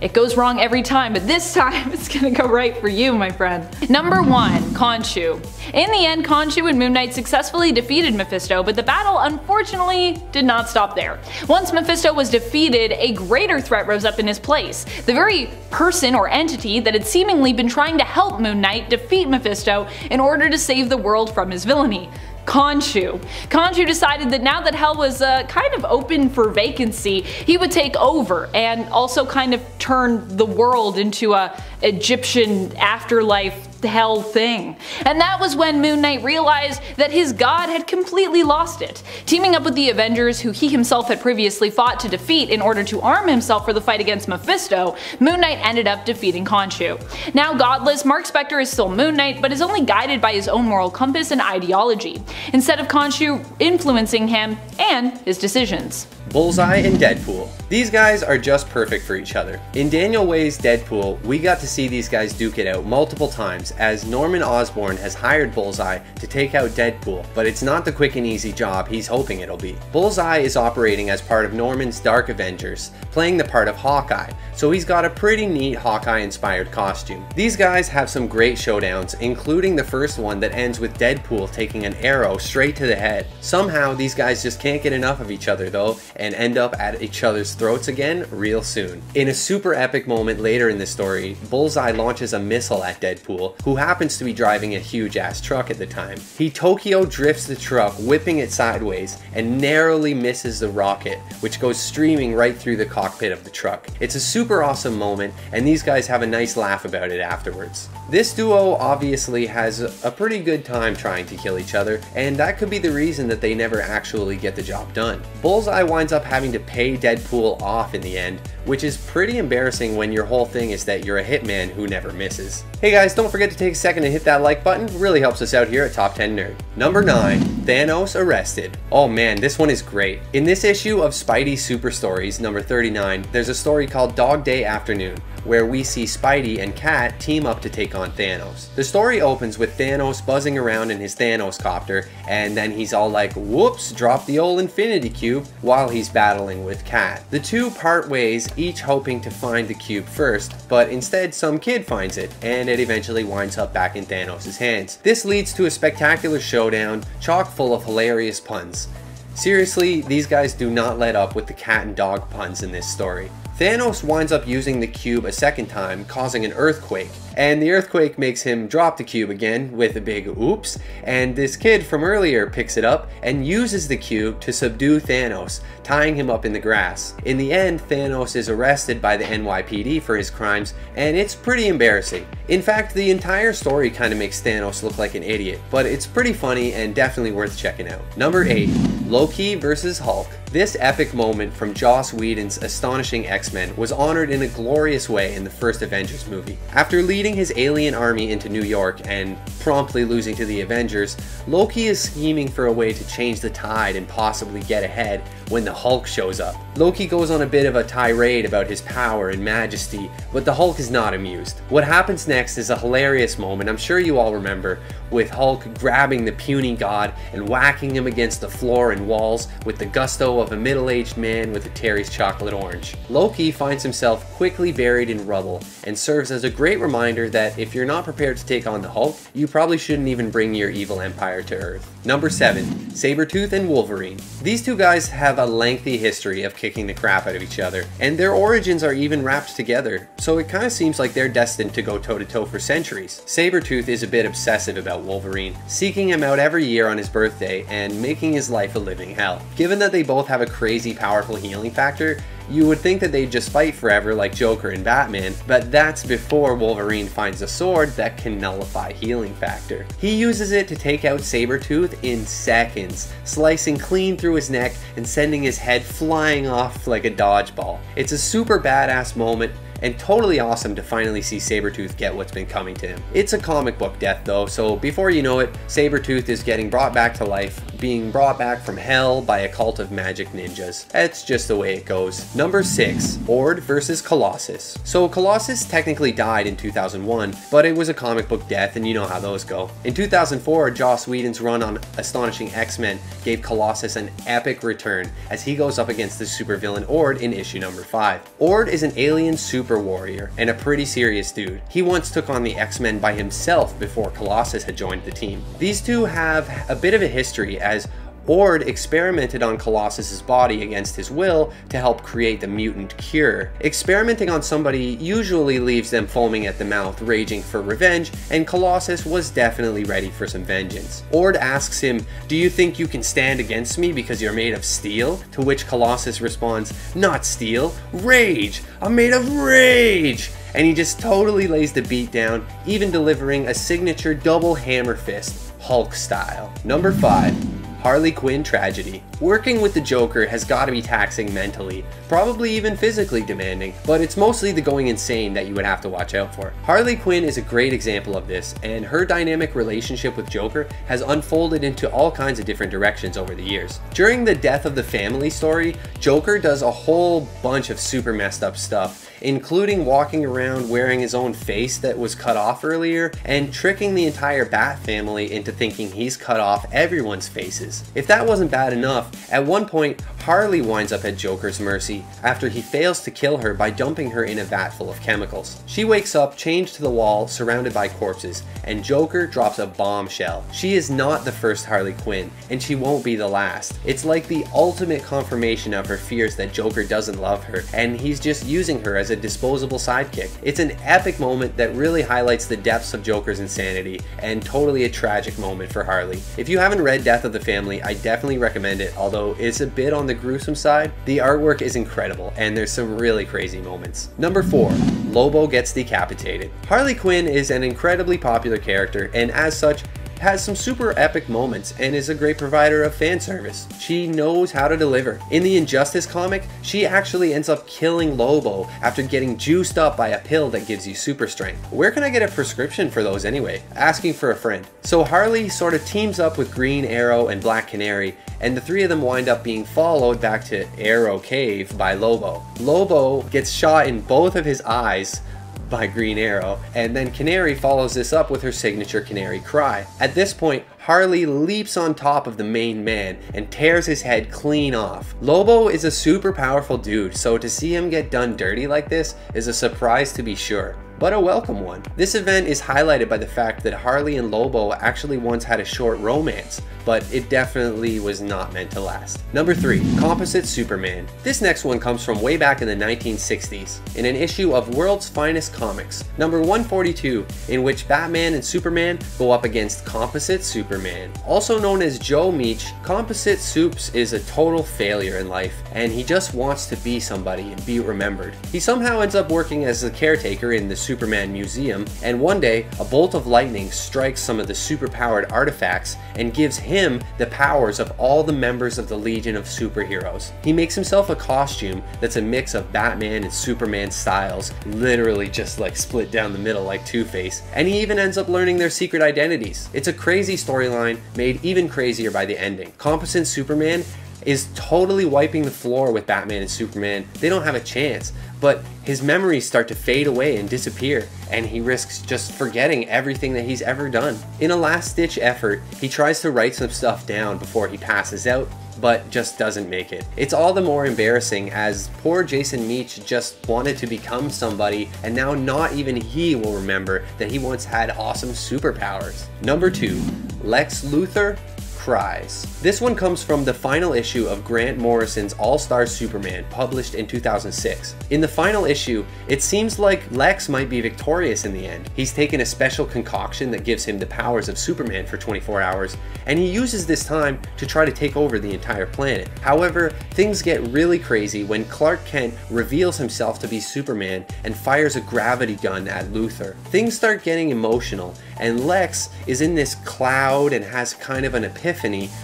It goes wrong every time, but this time it's gonna go right for you, my friend. Number 1. Khonshu. In the end, Khonshu and Moon Knight successfully defeated Mephisto, but the battle unfortunately did not stop there. Once Mephisto was defeated, a greater threat rose up in his place. The very person or entity that had seemingly been trying to help Moon Knight defeat Mephisto in order to save the world from his villainy. Khonshu. Khonshu decided that now that hell was kind of open for vacancy, he would take over and also kind of turn the world into an Egyptian afterlife hell thing. And that was when Moon Knight realized that his god had completely lost it. Teaming up with the Avengers, who he himself had previously fought to defeat in order to arm himself for the fight against Mephisto, Moon Knight ended up defeating Khonshu. Now godless, Mark Spector is still Moon Knight, but is only guided by his own moral compass and ideology, instead of Khonshu influencing him and his decisions. Bullseye and Deadpool. These guys are just perfect for each other. In Daniel Way's Deadpool, we got to see these guys duke it out multiple times as Norman Osborn has hired Bullseye to take out Deadpool, but it's not the quick and easy job he's hoping it'll be. Bullseye is operating as part of Norman's Dark Avengers, playing the part of Hawkeye, so he's got a pretty neat Hawkeye-inspired costume. These guys have some great showdowns, including the first one that ends with Deadpool taking an arrow straight to the head. Somehow these guys just can't get enough of each other though, and end up at each other's throats again real soon. In a super epic moment later in the story, Bullseye launches a missile at Deadpool, who happens to be driving a huge ass truck at the time. He Tokyo drifts the truck, whipping it sideways, and narrowly misses the rocket, which goes streaming right through the cockpit of the truck. It's a super awesome moment, and these guys have a nice laugh about it afterwards. This duo obviously has a pretty good time trying to kill each other, and that could be the reason that they never actually get the job done. Bullseye winds up having to pay Deadpool off in the end, which is pretty embarrassing when your whole thing is that you're a hitman who never misses. Hey guys, don't forget to take a second and hit that like button, it really helps us out here at Top 10 Nerd. Number 9. Thanos arrested. Oh man, this one is great. In this issue of Spidey Super Stories, number 39, there's a story called Dog Day Afternoon, where we see Spidey and Cat team up to take on Thanos. The story opens with Thanos buzzing around in his Thanos copter, and then he's all like, whoops, drop the old infinity cube, while he's battling with Cat. The two part ways, each hoping to find the cube first, but instead some kid finds it, and it eventually winds up back in Thanos' hands. This leads to a spectacular showdown, chock full of hilarious puns. Seriously, these guys do not let up with the cat and dog puns in this story. Thanos winds up using the cube a second time, causing an earthquake, and the earthquake makes him drop the cube again with a big oops, and this kid from earlier picks it up and uses the cube to subdue Thanos, tying him up in the grass. In the end, Thanos is arrested by the NYPD for his crimes, and it's pretty embarrassing. In fact, the entire story kind of makes Thanos look like an idiot, but it's pretty funny and definitely worth checking out. Number 8. Loki vs. Hulk. This epic moment from Joss Whedon's astonishing X-Men was honored in a glorious way in the first Avengers movie. After leading his alien army into New York and promptly losing to the Avengers, Loki is scheming for a way to change the tide and possibly get ahead when the Hulk shows up. Loki goes on a bit of a tirade about his power and majesty, but the Hulk is not amused. What happens next is a hilarious moment I'm sure you all remember, with Hulk grabbing the puny god and whacking him against the floor and walls with the gusto of a middle-aged man with a Terry's chocolate orange. Loki finds himself quickly buried in rubble and serves as a great reminder that if you're not prepared to take on the Hulk, you probably shouldn't even bring your evil empire to Earth. Number 7. Sabretooth and Wolverine. These two guys have a lengthy history of kicking the crap out of each other, and their origins are even wrapped together, so it kinda seems like they're destined to go toe-to-toe for centuries. Sabretooth is a bit obsessive about Wolverine, seeking him out every year on his birthday and making his life a living hell. Given that they both have a crazy powerful healing factor, you would think that they'd just fight forever like Joker and Batman, but that's before Wolverine finds a sword that can nullify healing factor. He uses it to take out Sabretooth in seconds, slicing clean through his neck and sending his head flying off like a dodgeball. It's a super badass moment, and totally awesome to finally see Sabretooth get what's been coming to him. It's a comic book death though, so before you know it, Sabretooth is getting brought back to life, being brought back from hell by a cult of magic ninjas. That's just the way it goes. Number 6, Ord versus Colossus. So Colossus technically died in 2001, but it was a comic book death and you know how those go. In 2004, Joss Whedon's run on Astonishing X-Men gave Colossus an epic return as he goes up against the supervillain Ord in issue number 5. Ord is an alien super warrior and a pretty serious dude. He once took on the X-Men by himself before Colossus had joined the team. These two have a bit of a history as Ord experimented on Colossus's body against his will to help create the mutant cure. Experimenting on somebody usually leaves them foaming at the mouth, raging for revenge, and Colossus was definitely ready for some vengeance. Ord asks him, "Do you think you can stand against me because you're made of steel?" To which Colossus responds, "Not steel, rage! I'm made of rage!" And he just totally lays the beat down, even delivering a signature double hammer fist, Hulk style. Number 5. Harley Quinn tragedy. Working with the Joker has got to be taxing mentally, probably even physically demanding, but it's mostly the going insane that you would have to watch out for. Harley Quinn is a great example of this, and her dynamic relationship with Joker has unfolded into all kinds of different directions over the years. During the death of the family story, Joker does a whole bunch of super messed up stuff, including walking around wearing his own face that was cut off earlier and tricking the entire Bat family into thinking he's cut off everyone's faces. If that wasn't bad enough, at one point Harley winds up at Joker's mercy after he fails to kill her by dumping her in a vat full of chemicals. She wakes up chained to the wall, surrounded by corpses, and Joker drops a bombshell. She is not the first Harley Quinn, and she won't be the last. It's like the ultimate confirmation of her fears that Joker doesn't love her, and he's just using her as a disposable sidekick. It's an epic moment that really highlights the depths of Joker's insanity, and totally a tragic moment for Harley. If you haven't read Death of the Family, I definitely recommend it, although it's a bit on the gruesome side. The artwork is incredible, and there's some really crazy moments. Number 4. Lobo gets decapitated. Harley Quinn is an incredibly popular character, and as such, has some super epic moments and is a great provider of fan service. She knows how to deliver. In the Injustice comic, she actually ends up killing Lobo after getting juiced up by a pill that gives you super strength. Where can I get a prescription for those anyway? Asking for a friend. So Harley sort of teams up with Green Arrow and Black Canary, and the three of them wind up being followed back to Arrow Cave by Lobo. Lobo gets shot in both of his eyes by Green Arrow, and then Canary follows this up with her signature canary cry. At this point, Harley leaps on top of the main man and tears his head clean off. Lobo is a super powerful dude, so to see him get done dirty like this is a surprise to be sure, but a welcome one. This event is highlighted by the fact that Harley and Lobo actually once had a short romance, but it definitely was not meant to last. Number 3, Composite Superman. This next one comes from way back in the 1960s, in an issue of World's Finest Comics, number 142, in which Batman and Superman go up against Composite Superman. Also known as Joe Meech, Composite Supes is a total failure in life, and he just wants to be somebody and be remembered. He somehow ends up working as the caretaker in the Superman Museum, and one day a bolt of lightning strikes some of the superpowered artifacts and gives him the powers of all the members of the Legion of Superheroes. He makes himself a costume that's a mix of Batman and Superman styles, literally just like split down the middle like Two-Face, and he even ends up learning their secret identities. It's a crazy storyline made even crazier by the ending. Composite Superman is totally wiping the floor with Batman and Superman. They don't have a chance, but his memories start to fade away and disappear, and he risks just forgetting everything that he's ever done. In a last-ditch effort, he tries to write some stuff down before he passes out, but just doesn't make it. It's all the more embarrassing as poor Jason Meech just wanted to become somebody, and now not even he will remember that he once had awesome superpowers. Number 2, Lex Luthor Cries. This one comes from the final issue of Grant Morrison's All-Star Superman, published in 2006. In the final issue, it seems like Lex might be victorious in the end. He's taken a special concoction that gives him the powers of Superman for 24 hours, and he uses this time to try to take over the entire planet. However, things get really crazy when Clark Kent reveals himself to be Superman and fires a gravity gun at Luthor. Things start getting emotional, and Lex is in this cloud and has kind of an epiphany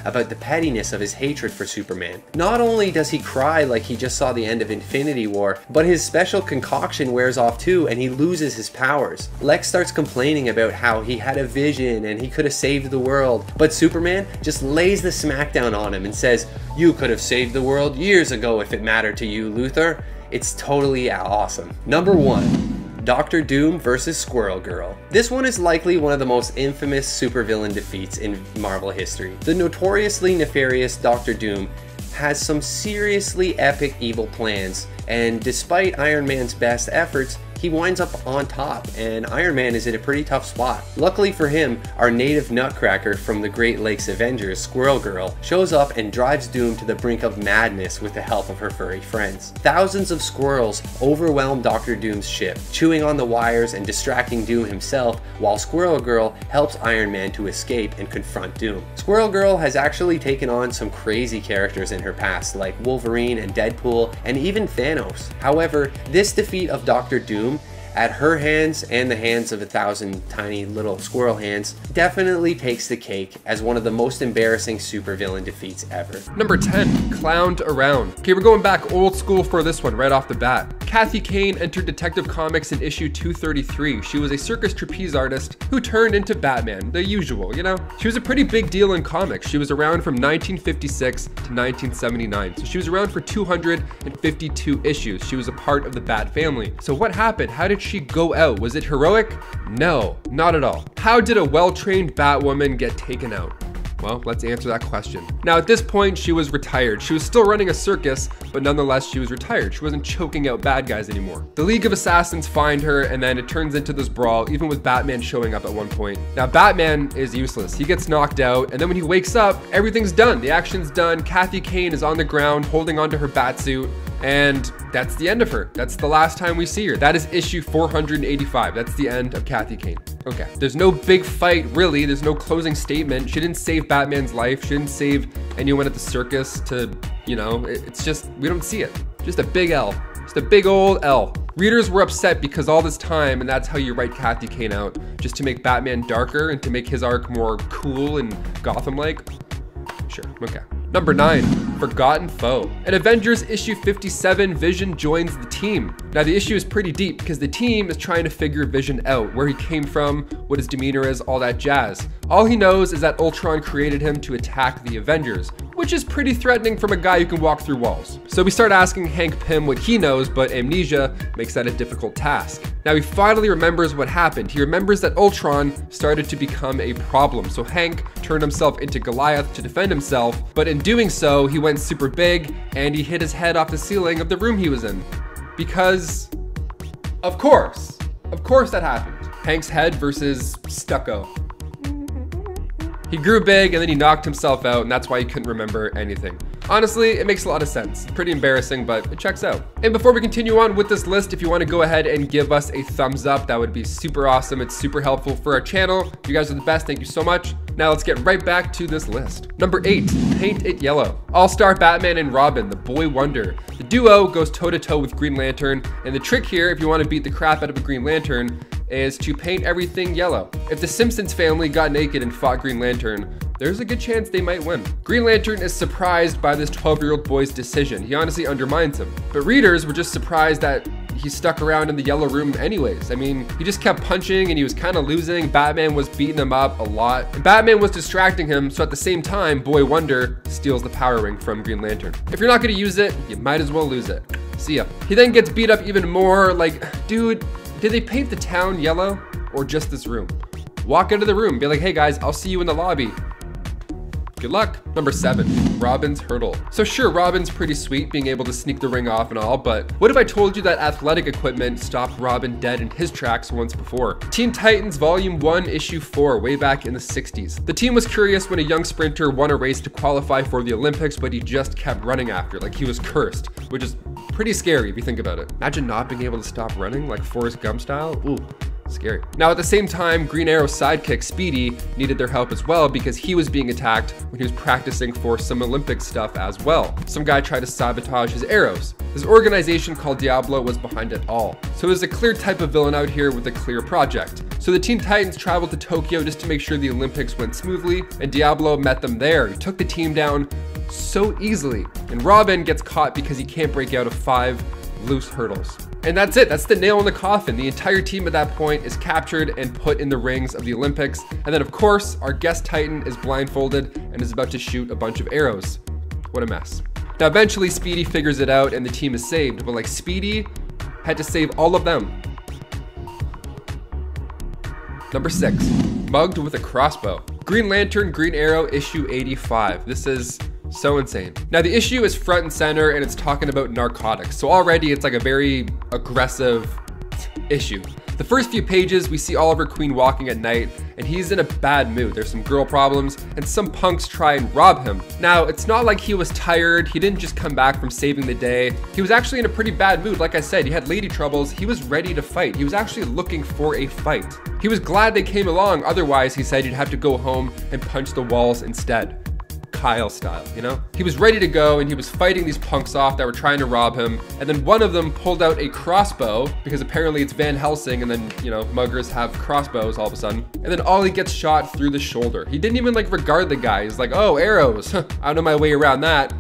about the pettiness of his hatred for Superman. Not only does he cry like he just saw the end of Infinity War, but his special concoction wears off too and he loses his powers. Lex starts complaining about how he had a vision and he could have saved the world, but Superman just lays the smackdown on him and says, "You could have saved the world years ago if it mattered to you, Luthor." It's totally awesome. Number 1. Doctor Doom vs. Squirrel Girl. This one is likely one of the most infamous supervillain defeats in Marvel history. The notoriously nefarious Doctor Doom has some seriously epic evil plans, and despite Iron Man's best efforts, he winds up on top, and Iron Man is in a pretty tough spot. Luckily for him, our native nutcracker from the Great Lakes Avengers, Squirrel Girl, shows up and drives Doom to the brink of madness with the help of her furry friends. Thousands of squirrels overwhelm Doctor Doom's ship, chewing on the wires and distracting Doom himself, while Squirrel Girl helps Iron Man to escape and confront Doom. Squirrel Girl has actually taken on some crazy characters in her past, like Wolverine and Deadpool, and even Thanos. However, this defeat of Doctor Doom at her hands and the hands of 1,000 tiny little squirrel hands definitely takes the cake as one of the most embarrassing supervillain defeats ever. Number 10, Clowned Around. Okay, we're going back old school for this one right off the bat. Kathy Kane entered Detective Comics in issue 233. She was a circus trapeze artist who turned into Batman, the usual, you know? She was a pretty big deal in comics. She was around from 1956 to 1979. So she was around for 252 issues. She was a part of the Bat family. So what happened? How did she go out? Was it heroic? No, not at all. How did a well-trained Batwoman get taken out? Well, let's answer that question. Now, at this point, she was retired. She was still running a circus, but nonetheless, she was retired. She wasn't choking out bad guys anymore. The League of Assassins find her, and then it turns into this brawl, even with Batman showing up at one point. Now, Batman is useless. He gets knocked out, and then when he wakes up, everything's done. The action's done. Kathy Kane is on the ground, holding onto her Batsuit, and that's the end of her. That's the last time we see her. That is issue 485. That's the end of Kathy Kane. Okay, there's no big fight, really. There's no closing statement. She didn't save Batman's life. She didn't save anyone at the circus to, you know, it's just, we don't see it. Just a big L. Just a big old L. Readers were upset because all this time, and that's how you write Kathy Kane out, just to make Batman darker and to make his arc more cool and Gotham-like. Sure, okay. Number 9, Forgotten Foe. In Avengers issue 57, Vision joins the team. Now the issue is pretty deep because the team is trying to figure Vision out, where he came from, what his demeanor is, all that jazz. All he knows is that Ultron created him to attack the Avengers, which is pretty threatening from a guy who can walk through walls. So we start asking Hank Pym what he knows, but amnesia makes that a difficult task. Now he finally remembers what happened. He remembers that Ultron started to become a problem. So Hank turned himself into Goliath to defend himself, but in doing so, he went super big and he hit his head off the ceiling of the room he was in. Because, of course that happened. Hank's head versus stucco. He grew big and then he knocked himself out, and that's why he couldn't remember anything. Honestly, it makes a lot of sense. Pretty embarrassing, but it checks out. And before we continue on with this list, if you want to go ahead and give us a thumbs up, that would be super awesome. It's super helpful for our channel. You guys are the best. Thank you so much. Now let's get right back to this list. Number 8, Paint It Yellow. All-Star Batman and Robin, the Boy Wonder. The duo goes toe-to-toe with Green Lantern, and the trick here, if you want to beat the crap out of a Green Lantern, is to paint everything yellow. If the Simpsons family got naked and fought Green Lantern, there's a good chance they might win. Green Lantern is surprised by this 12-year-old boy's decision. He honestly undermines him. But readers were just surprised that he stuck around in the Yellow Room anyways. I mean, he just kept punching and he was kind of losing. Batman was beating him up a lot. And Batman was distracting him, so at the same time, Boy Wonder steals the power ring from Green Lantern. If you're not gonna use it, you might as well lose it. See ya. He then gets beat up even more. Like, dude, did they paint the town yellow or just this room? Walk into the room, be like, hey guys, I'll see you in the lobby. Good luck. Number 7, Robin's hurdle. So sure, Robin's pretty sweet being able to sneak the ring off and all, but what if I told you that athletic equipment stopped Robin dead in his tracks once before? Teen Titans Volume 1, Issue 4, way back in the 60s. The team was curious when a young sprinter won a race to qualify for the Olympics, but he just kept running after, like he was cursed, which is pretty scary if you think about it. Imagine not being able to stop running, like Forrest Gump style. Ooh. Scary. Now, at the same time, Green Arrow's sidekick, Speedy, needed their help as well because he was being attacked when he was practicing for some Olympic stuff as well. Some guy tried to sabotage his arrows. This organization called Diablo was behind it all. So there's a clear type of villain out here with a clear project. So the Teen Titans traveled to Tokyo just to make sure the Olympics went smoothly, and Diablo met them there. He took the team down so easily, and Robin gets caught because he can't break out of 5 loose hurdles. And that's it, that's the nail in the coffin. The entire team at that point is captured and put in the rings of the Olympics. And then of course, our guest Titan is blindfolded and is about to shoot a bunch of arrows. What a mess. Now eventually Speedy figures it out and the team is saved, but like Speedy had to save all of them. Number 6, mugged with a crossbow. Green Lantern, Green Arrow, issue 85. This is so insane. Now the issue is front and center and it's talking about narcotics. So already it's like a very aggressive issue. The first few pages, we see Oliver Queen walking at night and he's in a bad mood. There's some girl problems and some punks try and rob him. Now, it's not like he was tired. He didn't just come back from saving the day. He was actually in a pretty bad mood. Like I said, he had lady troubles. He was ready to fight. He was actually looking for a fight. He was glad they came along. Otherwise, he said he'd have to go home and punch the walls instead. Kyle style, you know? He was ready to go and he was fighting these punks off that were trying to rob him. And then one of them pulled out a crossbow because apparently it's Van Helsing and then, you know, muggers have crossbows all of a sudden. And then Ollie gets shot through the shoulder. He didn't even like regard the guy. He's like, oh, arrows. I know my way around that.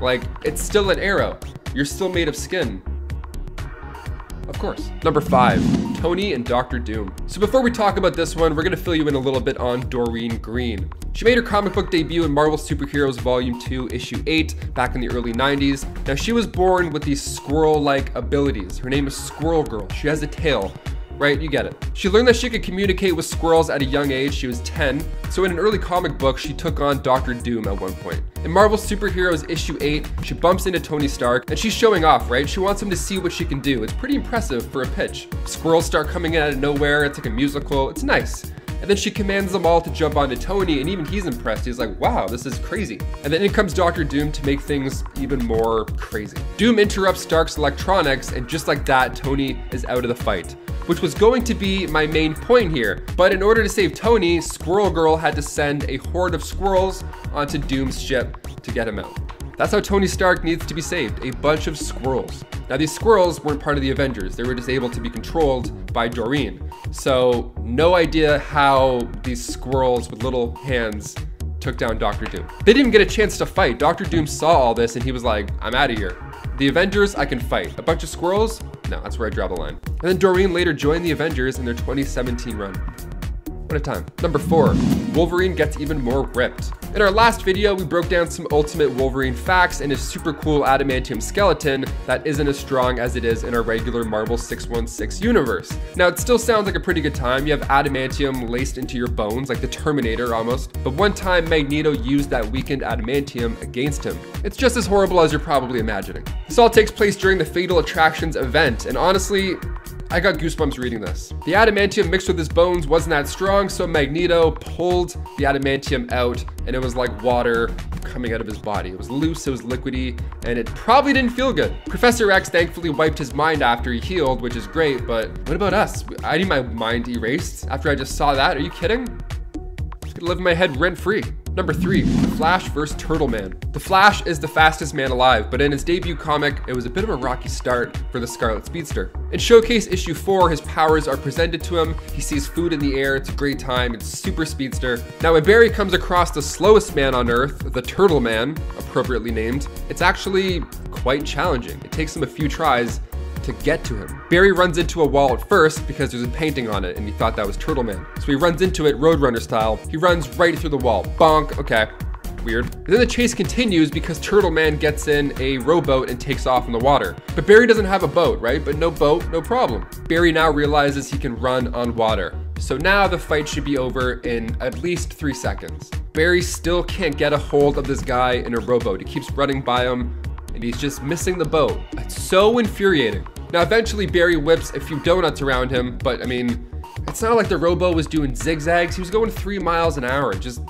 Like, it's still an arrow. You're still made of skin. Of course. Number 5, Tony and Dr. Doom. So before we talk about this one, we're gonna fill you in a little bit on Doreen Green. She made her comic book debut in Marvel Superheroes Volume 2, Issue 8, back in the early 90s. Now she was born with these squirrel-like abilities. Her name is Squirrel Girl. She has a tail. Right, you get it. She learned that she could communicate with squirrels at a young age. She was 10. So in an early comic book, she took on Dr. Doom at one point. In Marvel Superheroes Issue 8, she bumps into Tony Stark and she's showing off, right? She wants him to see what she can do. It's pretty impressive for a pitch. Squirrels start coming in out of nowhere. It's like a musical. It's nice. And then she commands them all to jump onto Tony and even he's impressed. He's like, wow, this is crazy. And then in comes Dr. Doom to make things even more crazy. Doom interrupts Stark's electronics and just like that, Tony is out of the fight, which was going to be my main point here. But in order to save Tony, Squirrel Girl had to send a horde of squirrels onto Doom's ship to get him out. That's how Tony Stark needs to be saved, a bunch of squirrels. Now these squirrels weren't part of the Avengers. They were just able to be controlled by Doreen. So no idea how these squirrels with little hands took down Dr. Doom. They didn't even get a chance to fight. Dr. Doom saw all this and he was like, I'm out of here. The Avengers, I can fight. A bunch of squirrels? No, that's where I draw the line. And then Doreen later joined the Avengers in their 2017 run. What a time. Number 4, Wolverine gets even more ripped. In our last video, we broke down some ultimate Wolverine facts and his super cool adamantium skeleton that isn't as strong as it is in our regular Marvel 616 universe. Now, it still sounds like a pretty good time. You have adamantium laced into your bones, like the Terminator almost. But one time, Magneto used that weakened adamantium against him. It's just as horrible as you're probably imagining. This all takes place during the Fatal Attractions event, and honestly, I got goosebumps reading this. The adamantium mixed with his bones wasn't that strong, so Magneto pulled the adamantium out and it was like water coming out of his body. It was loose, it was liquidy, and it probably didn't feel good. Professor X thankfully wiped his mind after he healed, which is great, but what about us? I need my mind erased after I just saw that. Are you kidding? It's gonna live in my head rent-free. Number 3, The Flash vs. Turtle Man. The Flash is the fastest man alive, but in his debut comic, it was a bit of a rocky start for the Scarlet Speedster. In Showcase Issue 4, his powers are presented to him. He sees food in the air, it's a great time, it's super speedster. Now when Barry comes across the slowest man on Earth, the Turtle Man, appropriately named, it's actually quite challenging. It takes him a few tries to get to him. Barry runs into a wall at first because there's a painting on it and he thought that was Turtle Man. So he runs into it Roadrunner style. He runs right through the wall. Bonk, okay. Weird. And then the chase continues because Turtle Man gets in a rowboat and takes off in the water. But Barry doesn't have a boat, right? But no boat, no problem. Barry now realizes he can run on water. So now the fight should be over in at least 3 seconds. Barry still can't get a hold of this guy in a rowboat. He keeps running by him and he's just missing the boat. It's so infuriating. Now eventually Barry whips a few donuts around him, but I mean, it's not like the rowboat was doing zigzags. He was going 3 miles an hour, just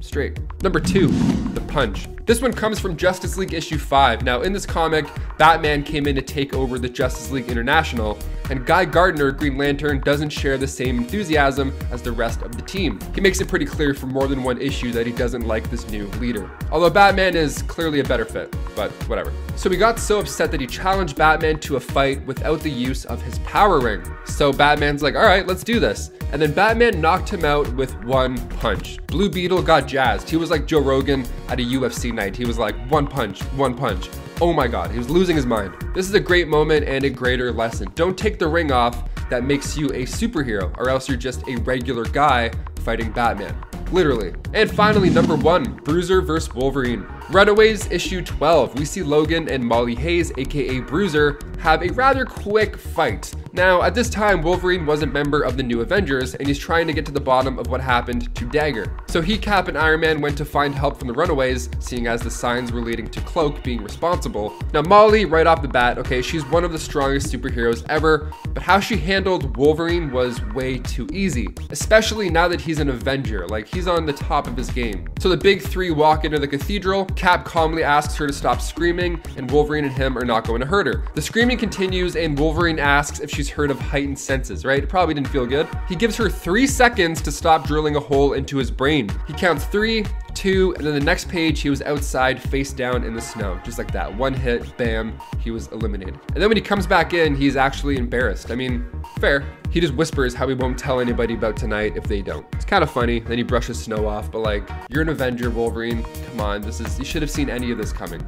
straight. Number 2, the punch. This one comes from Justice League issue 5. Now in this comic, Batman came in to take over the Justice League International, and Guy Gardner, Green Lantern, doesn't share the same enthusiasm as the rest of the team. He makes it pretty clear for more than one issue that he doesn't like this new leader. Although Batman is clearly a better fit, but whatever. So he got so upset that he challenged Batman to a fight without the use of his power ring. So Batman's like, all right, let's do this. And then Batman knocked him out with one punch. Blue Beetle got jazzed. He was like Joe Rogan at a UFC night. He was like, one punch, one punch. Oh my God, he was losing his mind. This is a great moment and a greater lesson. Don't take the ring off that makes you a superhero, or else you're just a regular guy fighting Batman. Literally. And finally, number 1, Bruiser vs. Wolverine. Runaways issue 12, we see Logan and Molly Hayes, aka Bruiser, have a rather quick fight. Now, at this time, Wolverine was a member of the New Avengers, and he's trying to get to the bottom of what happened to Dagger. So he, Cap, and Iron Man went to find help from the Runaways, seeing as the signs were leading to Cloak being responsible. Now, Molly, right off the bat, okay, she's one of the strongest superheroes ever, but how she handled Wolverine was way too easy, especially now that he's an Avenger. Like, he's on the top of his game. So the big three walk into the cathedral. Cap calmly asks her to stop screaming, and Wolverine and him are not going to hurt her. The screaming continues, and Wolverine asks if she's heard of heightened senses, right? It probably didn't feel good. He gives her 3 seconds to stop drilling a hole into his brain. He counts 3, 2, and then the next page, he was outside, face down in the snow, just like that. One hit, bam, he was eliminated. And then when he comes back in, he's actually embarrassed. I mean, fair. He just whispers how he won't tell anybody about tonight if they don't. It's kind of funny. Then he brushes snow off, but like, you're an Avenger, Wolverine. Come on, you should have seen any of this coming.